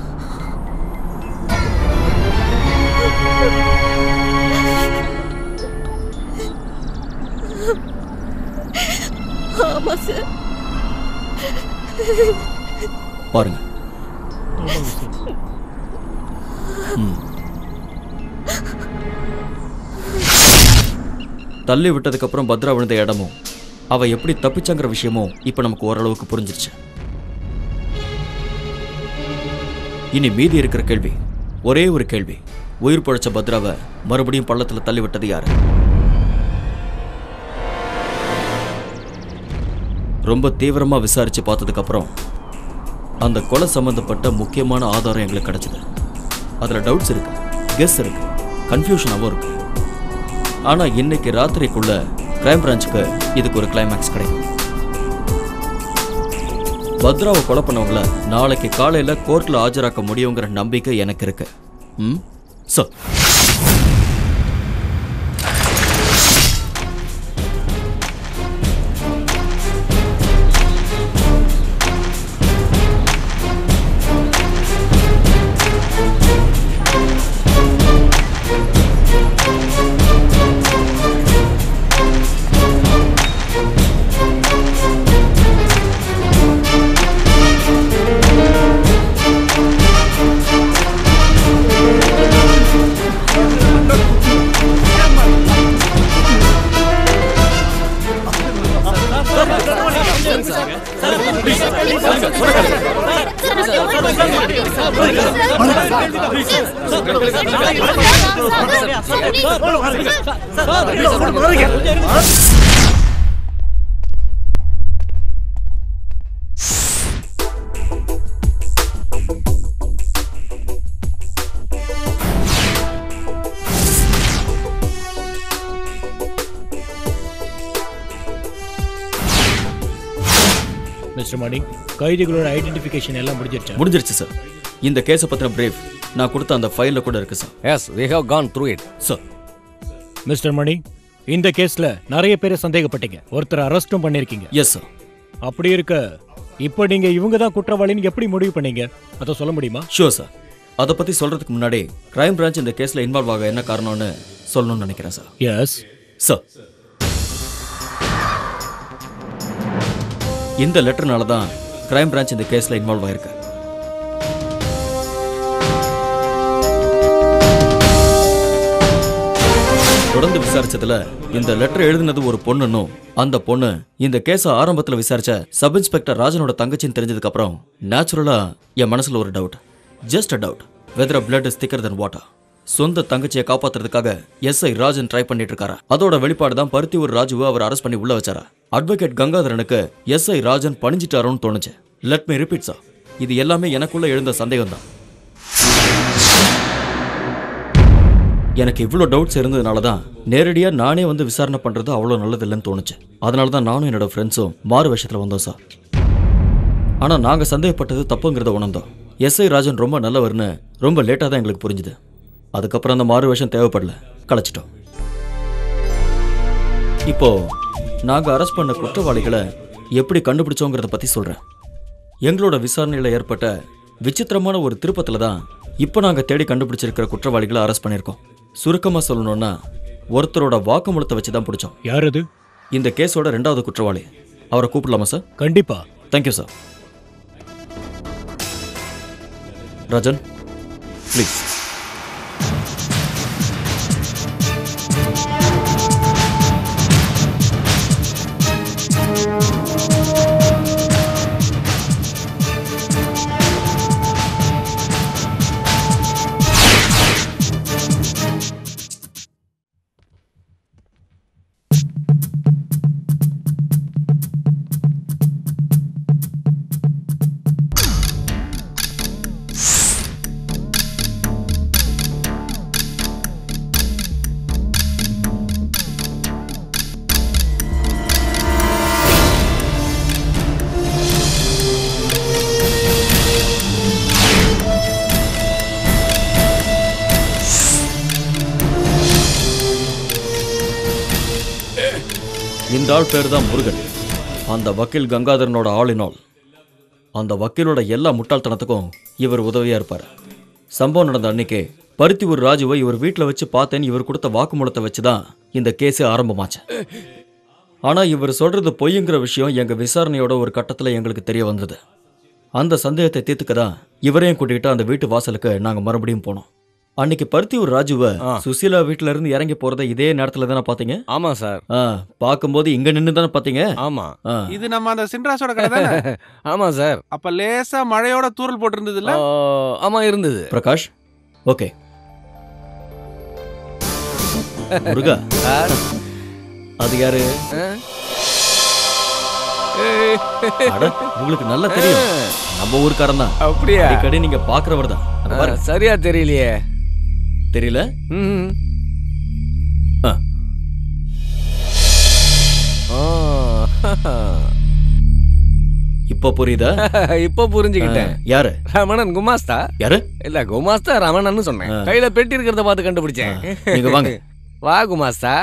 ஆமா சார். பாருங்க. தள்ளி விட்டதுக்கு அப்புறம் பத்ரா விழுந்த இடமும் அவ எப்படி தப்பிச்சங்கிற விஷயமும் இப்ப நமக்கு ஓரளவுக்கு புரிஞ்சிருச்சு. இனி மீதி இருக்கிற கேள்வி ஒரே ஒரு கேள்வி. உயிர் பழைச்ச பத்ராவை மறுபடியும் பள்ளத்தில் தள்ளிவிட்டது யாரு? ரொம்ப தீவிரமாக விசாரித்து பார்த்ததுக்கப்புறம் அந்த கொலை சம்மந்தப்பட்ட முக்கியமான ஆதாரம் எங்களுக்கு கிடச்சிது. அதில் டவுட்ஸ் இருக்கு, கெஸ் இருக்கு, கன்ஃபியூஷனாகவும் இருக்கு. ஆனால் இன்னைக்கு ராத்திரிக்குள்ள கிரைம் பிரான்ச்சுக்கு இதுக்கு ஒரு கிளைமேக்ஸ் கிடைக்கும். பத்ராவை கொலை பண்ணவங்கள நாளைக்கு காலையில் கோர்ட்டில் ஆஜராக்க முடியுங்கிற நம்பிக்கை எனக்கு இருக்கு. ம் சார், கைதிகளோட ஐடென்டிஃபிகேஷன் எல்லாம் முடிஞ்சிருச்சு. முடிஞ்சிருச்சு சார். இந்த கேஸை பத்தின பிரீஃப் நான் கொடுத்த அந்த ஃபைல்ல கூட இருக்கு sir. Yes, we have gone through it sir. Mister Mani, இந்த கேஸ்ல நிறைய பேரை சந்தேகப்பட்டீங்க, ஒருத்தர் அரெஸ்டும் பண்ணிருக்கீங்க. Yes sir. அப்படி இருக்க இப்போ நீங்க இவங்க தான் குற்றவாளின்னு எப்படி முடிவு பண்ணீங்க, அதை சொல்ல முடியுமா? Sure sir. அதை பத்தி சொல்றதுக்கு முன்னாடி கிரைம் பிரான்ச் இந்த கேஸ்ல இன்வால்வ் ஆக என்ன காரணம்னு சொல்லணும்னு நினைக்கிறேன் சார். Yes sir. இந்த லெட்டர்னால தான் கிரைம் பிரான்ச் இந்த கேஸில் இன்வால்வ் ஆயிருக்கு. தொடர்ந்து விசாரிச்சதுல இந்த லெட்டர் எழுதினது ஒரு பொண்ணுன்னு அந்த பொண்ணு இந்த கேஸ ஆரம்பத்துல விசாரிச்ச சப் இன்ஸ்பெக்டர் ராஜனோட தங்கச்சின்னு தெரிஞ்சதுக்கு அப்புறம் நேச்சுரலா என் மனசுல ஒரு doubt, just a doubt, whether a blood is thicker than water. சொந்த தங்கச்சியை காப்பாத்துறதுக்காக எஸ்ஐ ராஜன் ட்ரை பண்ணிட்டு இருக்காரா? அதோட வெளிப்பாடு தான் பருத்தியூர் ராஜுவை அவர் அரெஸ்ட் பண்ணி உள்ள வச்சாரா? அட்வொகேட் கங்காதரனுக்கு எஸ்ஐ ராஜன் பணிஞ்சிட்டாரோன்னு தோணுச்சு. லெட் மீ ரிப்பீட் சார், இது எல்லாமே எனக்குள்ள எழுந்த சந்தேகம் தான். எனக்கு இவ்வளோ டவுட்ஸ் இருந்ததுனால தான் நேரடியாக நானே வந்து விசாரணை பண்ணுறது அவ்வளோ நல்லது இல்லைன்னு தோணுச்சு. அதனால தான் நானும் என்னோட ஃப்ரெண்ட்ஸும் மாறு விஷயத்தில் வந்தோம் சார். ஆனால் நாங்கள் சந்தேகப்பட்டது தப்புங்கிறத உணர்ந்தோம். எஸ்ஐ ராஜன் ரொம்ப நல்லவர்னு ரொம்ப லேட்டாக தான் எங்களுக்கு புரிஞ்சுது. அதுக்கப்புறம் அந்த மாறு விஷயம் தேவைப்படல, கலைச்சிட்டோம். இப்போது நாங்கள் அரெஸ்ட் பண்ண குற்றவாளிகளை எப்படி கண்டுபிடிச்சோங்கிறத பற்றி சொல்கிறேன். எங்களோட விசாரணையில் ஏற்பட்ட விசித்திரமான ஒரு திருப்பத்தில் தான் இப்போ நாங்கள் தேடி கண்டுபிடிச்சிருக்கிற குற்றவாளிகளை அரெஸ்ட் பண்ணியிருக்கோம். சுருக்கமாக சொல்லணும்னா ஒருத்தரோட வாக்குமூலத்தை வச்சு தான் பிடிச்சோம். யார் அது? இந்த கேஸோட ரெண்டாவது குற்றவாளி. அவரை கூப்பிடலாமா சார்? கண்டிப்பாக. Thank you sir. ராஜன் ப்ளீஸ். இந்த ஆள் பேர் தான் முருகன். அந்த வக்கீல் கங்காதரனோட ஆளினால் அந்த வக்கீலோட எல்லா முட்டாள்தனத்துக்கும் இவர் உதவியாக இருப்பார். சம்பவம் நடந்த அன்னைக்கே பருத்தியூர் ராஜுவை இவர் வீட்டில் வச்சு பார்த்தேன்னு இவர் கொடுத்த வாக்குமூலத்தை வச்சு தான் இந்த கேஸு ஆரம்பமாச்சு. ஆனால் இவர் சொல்கிறது பொய்ங்கிற விஷயம் எங்கள் விசாரணையோட ஒரு கட்டத்தில் எங்களுக்கு தெரிய வந்தது. அந்த சந்தேகத்தை தீர்த்துக்க தான் இவரையும் கூட்டிகிட்டு அந்த வீட்டு வாசலுக்கு நாங்கள் மறுபடியும் போனோம். அன்னைக்கு பருத்தியூர் ராஜுவை சுசீலா வீட்டுல இருந்து இறங்கி போறதை இதே நேரத்துல தானே பாத்தீங்க? ஆமா சார். பாக்கும்போது இங்க நின்னு தானே பாத்தீங்க? ஆமா. இது நம்ம அந்த சின்ராசோட கடை தானே? ஆமா சார். அப்ப லேசா மழையோட தூரல் போட்டு இருந்ததுல? ஆமா இருந்தது. பிரகாஷ் ஓகே. முருகா அது யாரு? உங்களுக்கு நல்லா தெரியும், நம்ம ஊருக்காரன் தான். அப்படியே அடிக்கடி நீங்க பாக்குறவர் தான். சரியா தெரியலையே. தெரியல. இப்ப புரியுதா? இப்ப புரிஞ்சுக்கிட்டேன். யாரு? ரமணன் குமாஸ்தா. யாரு? இல்ல குமாஸ்தா ரமணன் சொன்னேன். கையில பெட்டி இருக்கிறத பார்த்து கண்டுபிடிச்சேன். நீங்க வாங்க. வா குமாஸ்தா.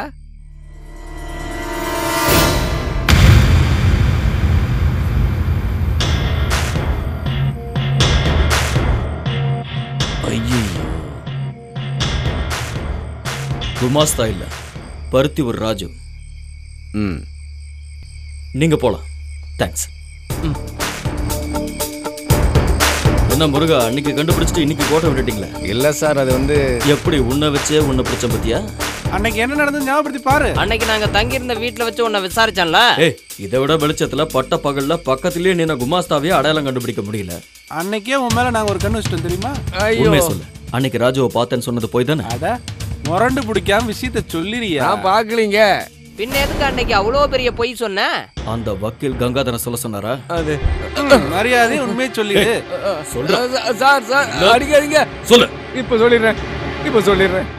குமாஸ்தா இல்ல, பருத்தியூர் ராஜு. ம், நீங்க போலாம். தேங்க்ஸ். என்ன முருகா, அன்னைக்கு கண்டுபிடிச்சிட்டு இன்னைக்கு கோட்டை விட்டுட்டீங்களா? இல்ல சார், அது வந்து எப்படி உன்னை வச்சே உன்னை பிடிச்ச பத்தியா? அன்னைக்கு என்ன நடந்தது ஞாபகப்படுத்தி பாரு. அன்னைக்கு நாங்க தங்கி இருந்த வீட்டுல வச்சு உன்னை விசாரிச்சான்ல. ஏய், இதை விட வெளிச்சத்துல பட்ட பகல்ல பக்கத்திலேயே நீ நான் குமாஸ்தாவையே அடையாளம் கண்டுபிடிக்க முடியல. அன்னைக்கே உன் மேல நாங்க ஒரு கண்ணு வச்சுட்டோம் தெரியுமா? ஐயோ சொல்லு. அன்னைக்கு ராஜுவை பார்த்தேன்னு சொன்னது போய் தானே? அட முரண்டு பிடிக்காம விஷயத்த சொல்லிறியா? பாக்கலீங்க. பின்ன எதுக்கு அன்னைக்கு அவ்வளோ பெரிய பொய் சொன்ன? அந்த வக்கீல் கங்காதரன் சொல்ல சொன்னாரா? அது மரியாதை உண்மையை சொல்லிடு. சொல்றேன் சார். சார் அடிக்காதீங்க. சொல்லு. இப்ப சொல்லிடுறேன். இப்ப சொல்லிடுறேன்.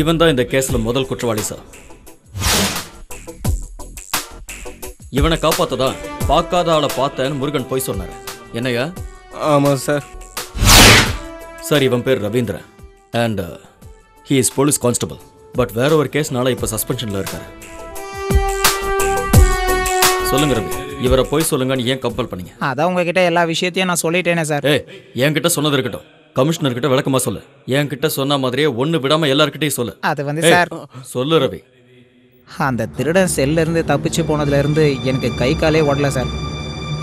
இவன் தான் இந்த கேஸ்ல முதல் குற்றவாளி சார். இவனை காப்பாத்ததான் பார்க்காத ஆளை பார்த்தேன்னு முருகன் போய் சொன்னாரு என்னையா? ஆமா சார். சார், இவன் பேர் Ravindran and he is police constable. But வேற ஒரு கேஸ்னால இப்போ சஸ்பென்ஷனில் இருக்காரு. சொல்லுங்க ரவி, இவரை போய் சொல்லுங்கன்னு ஏன் கம்பல் பண்ணீங்க? அதான் உங்ககிட்ட எல்லா விஷயத்தையும் நான் சொல்லிட்டேனே சார். ஏய், என்கிட்ட சொன்னது இருக்கட்டும், கமிஷனர்கிட்ட விளக்கமா சொல்லு. என்கிட்ட சொன்ன மாதிரியே ஒன்று விடாமல் எல்லார்கிட்டையும் சொல்லு. அது வந்து சார் சொல்லு ரவி, அந்த திருடன் செல்லிருந்து தப்பிச்சு போனதுலேருந்து எனக்கு கை காலே ஓடல சார்.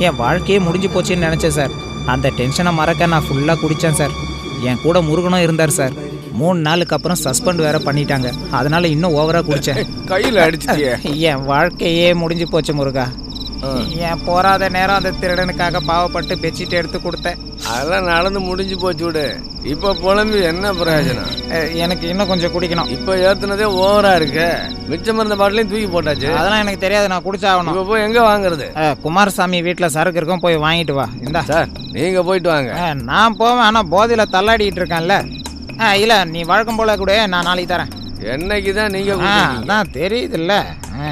என் வாழ்க்கையே முடிஞ்சு போச்சுன்னு நினச்சேன் சார். அந்த டென்ஷனை மறக்க நான் ஃபுல்லாக குடித்தேன் சார். என் கூட முருகனும் இருந்தார் சார். மூணு நாளுக்கு அப்புறம் சஸ்பெண்ட் வேற பண்ணிட்டாங்க, அதனால இன்னும் ஓவராக குடித்தேன். கையில் அடிச்சிட்டியே. என் வாழ்க்கையே முடிஞ்சு போச்சு முருகா. என் போராத நேரம் அந்த திருடனுக்காக பாவப்பட்டு பெட்ஷீட் எடுத்து கொடுத்தேன். அதெல்லாம் நடந்து முடிஞ்சு போச்சு விடு. இப்போ புலம்பி என்ன பிரயோஜனம்? எனக்கு இன்னும் கொஞ்சம் குடிக்கணும். இப்போ ஏற்றுனதே ஓவராக இருக்கு. மிச்சம் இருந்த பாட்டிலையும் தூக்கி போட்டாச்சு. அதெல்லாம் எனக்கு தெரியாது, நான் குடிச்சாகணும். இப்போ போய் எங்கே வாங்குறது? குமாரசாமி வீட்டில் சரக்கு இருக்கும், போய் வாங்கிட்டு வா. இந்தா சார், நீங்கள் போயிட்டு வாங்க. நான் போவேன், ஆனால் போதையில் தள்ளாடிக்கிட்டு இருக்கேன்ல. ஆ இல்லை, நீ வழக்கம் போல கூட நான் நாளைக்கு தரேன். என்னைக்கு தான் நீங்கள்? ஆ அதான் தெரியுதுல்ல. ஆ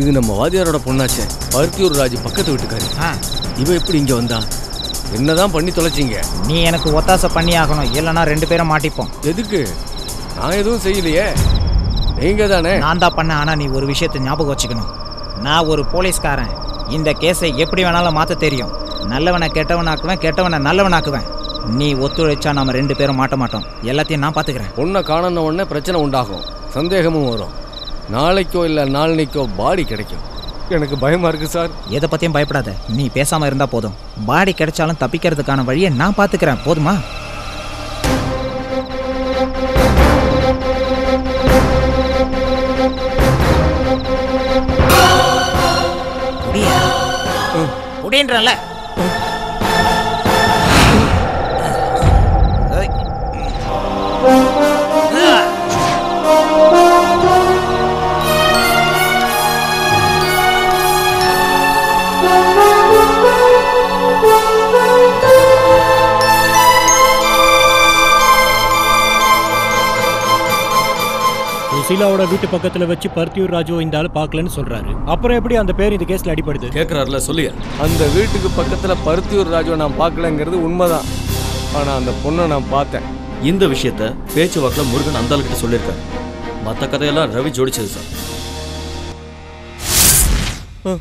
இது நம்ம வாதியாரோட பொண்ணாச்சே, பருத்தியூர் ராஜ் பக்கத்து வீட்டுக்காரு. இவ எப்படி இங்க வந்தா? என்னதான் பண்ணி தொலைச்சிங்க? நீ எனக்கு ஒத்தாசை பண்ணி ஆகணும், இல்லைன்னா ரெண்டு பேரும் மாட்டிப்போம். எதுக்கு? நான் எதுவும் செய்யலையே. நீங்க தானே? நான் தான் பண்ணேன். ஆனால் நீ ஒரு விஷயத்தை ஞாபகம் வச்சுக்கணும். நான் ஒரு போலீஸ்காரன். இந்த கேஸை எப்படி வேணாலும் மாற்ற தெரியும். நல்லவனை கெட்டவனாக்குவேன், கெட்டவனை நல்லவனாக்குவேன். நீ ஒத்துழைச்சா நம்ம ரெண்டு பேரும் மாட்ட மாட்டோம். எல்லாத்தையும் நான் பார்த்துக்கிறேன். உன்னை காணன உடனே பிரச்சனை உண்டாகும், சந்தேகமும் வரும். நாளைக்கோ இல்லை நாளைக்கோ பாடி கிடைக்கும். எனக்கு பயமாக இருக்குது சார். எதை பற்றியும் பயப்படாத. நீ பேசாமல் இருந்தால் போதும். பாடி கிடைச்சாலும் தப்பிக்கிறதுக்கான வழியை நான் பார்த்துக்கிறேன். போதுமா? முடியன்றல சீலாவோட வீட்டு பக்கத்துல வச்சு பருத்தியூர் ராஜு இந்த ஆளு பாக்கலன்னு சொல்றாரு. அப்புறம் எப்படி அந்த பேர் இந்த கேஸ்ல அடிபடுது? கேக்குறாருல சொல்லியா? அந்த வீட்டுக்கு பக்கத்துல பருத்தியூர் ராஜுவை நான் பாக்கலங்கிறது உண்மைதான். ஆனா அந்த பொண்ணை நான் பார்த்தேன். இந்த விஷயத்த பேச்சு வாக்குல முருகன் அந்த ஆளுகிட்ட சொல்லியிருக்காரு. மற்ற கதையெல்லாம் ரவி ஜோடிச்சது சார்.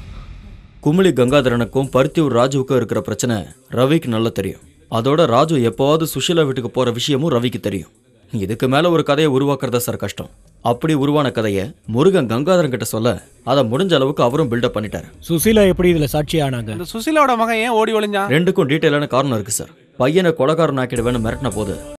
குமிளி கங்காதரனுக்கும் பருத்தியூர் ராஜுவுக்கும் இருக்கிற பிரச்சனை ரவிக்கு நல்லா தெரியும். அதோட ராஜு எப்போவாவது சுஷீலா வீட்டுக்கு போற விஷயமும் ரவிக்கு தெரியும். இதுக்கு மேல ஒரு கதையை உருவாக்குறதா சார் கஷ்டம். அப்படி உருவான கதையை முருகன் கங்காதரன் கிட்ட சொல்ல அதை முடிஞ்ச அளவுக்கு அவரும் பில்டப் பண்ணிட்டாரு. சுஷீலா எப்படி இதுல சாட்சி ஆனாங்க? சுஷீலாவோட மகன் ஏன் ஓடி ஒளிஞ்சான்? ரெண்டுக்கும் டீட்டெயிலான காரணம் இருக்கு சார். பையனை கொலைகாரன் ஆக்கிடுவேன்னு மிரட்டின போது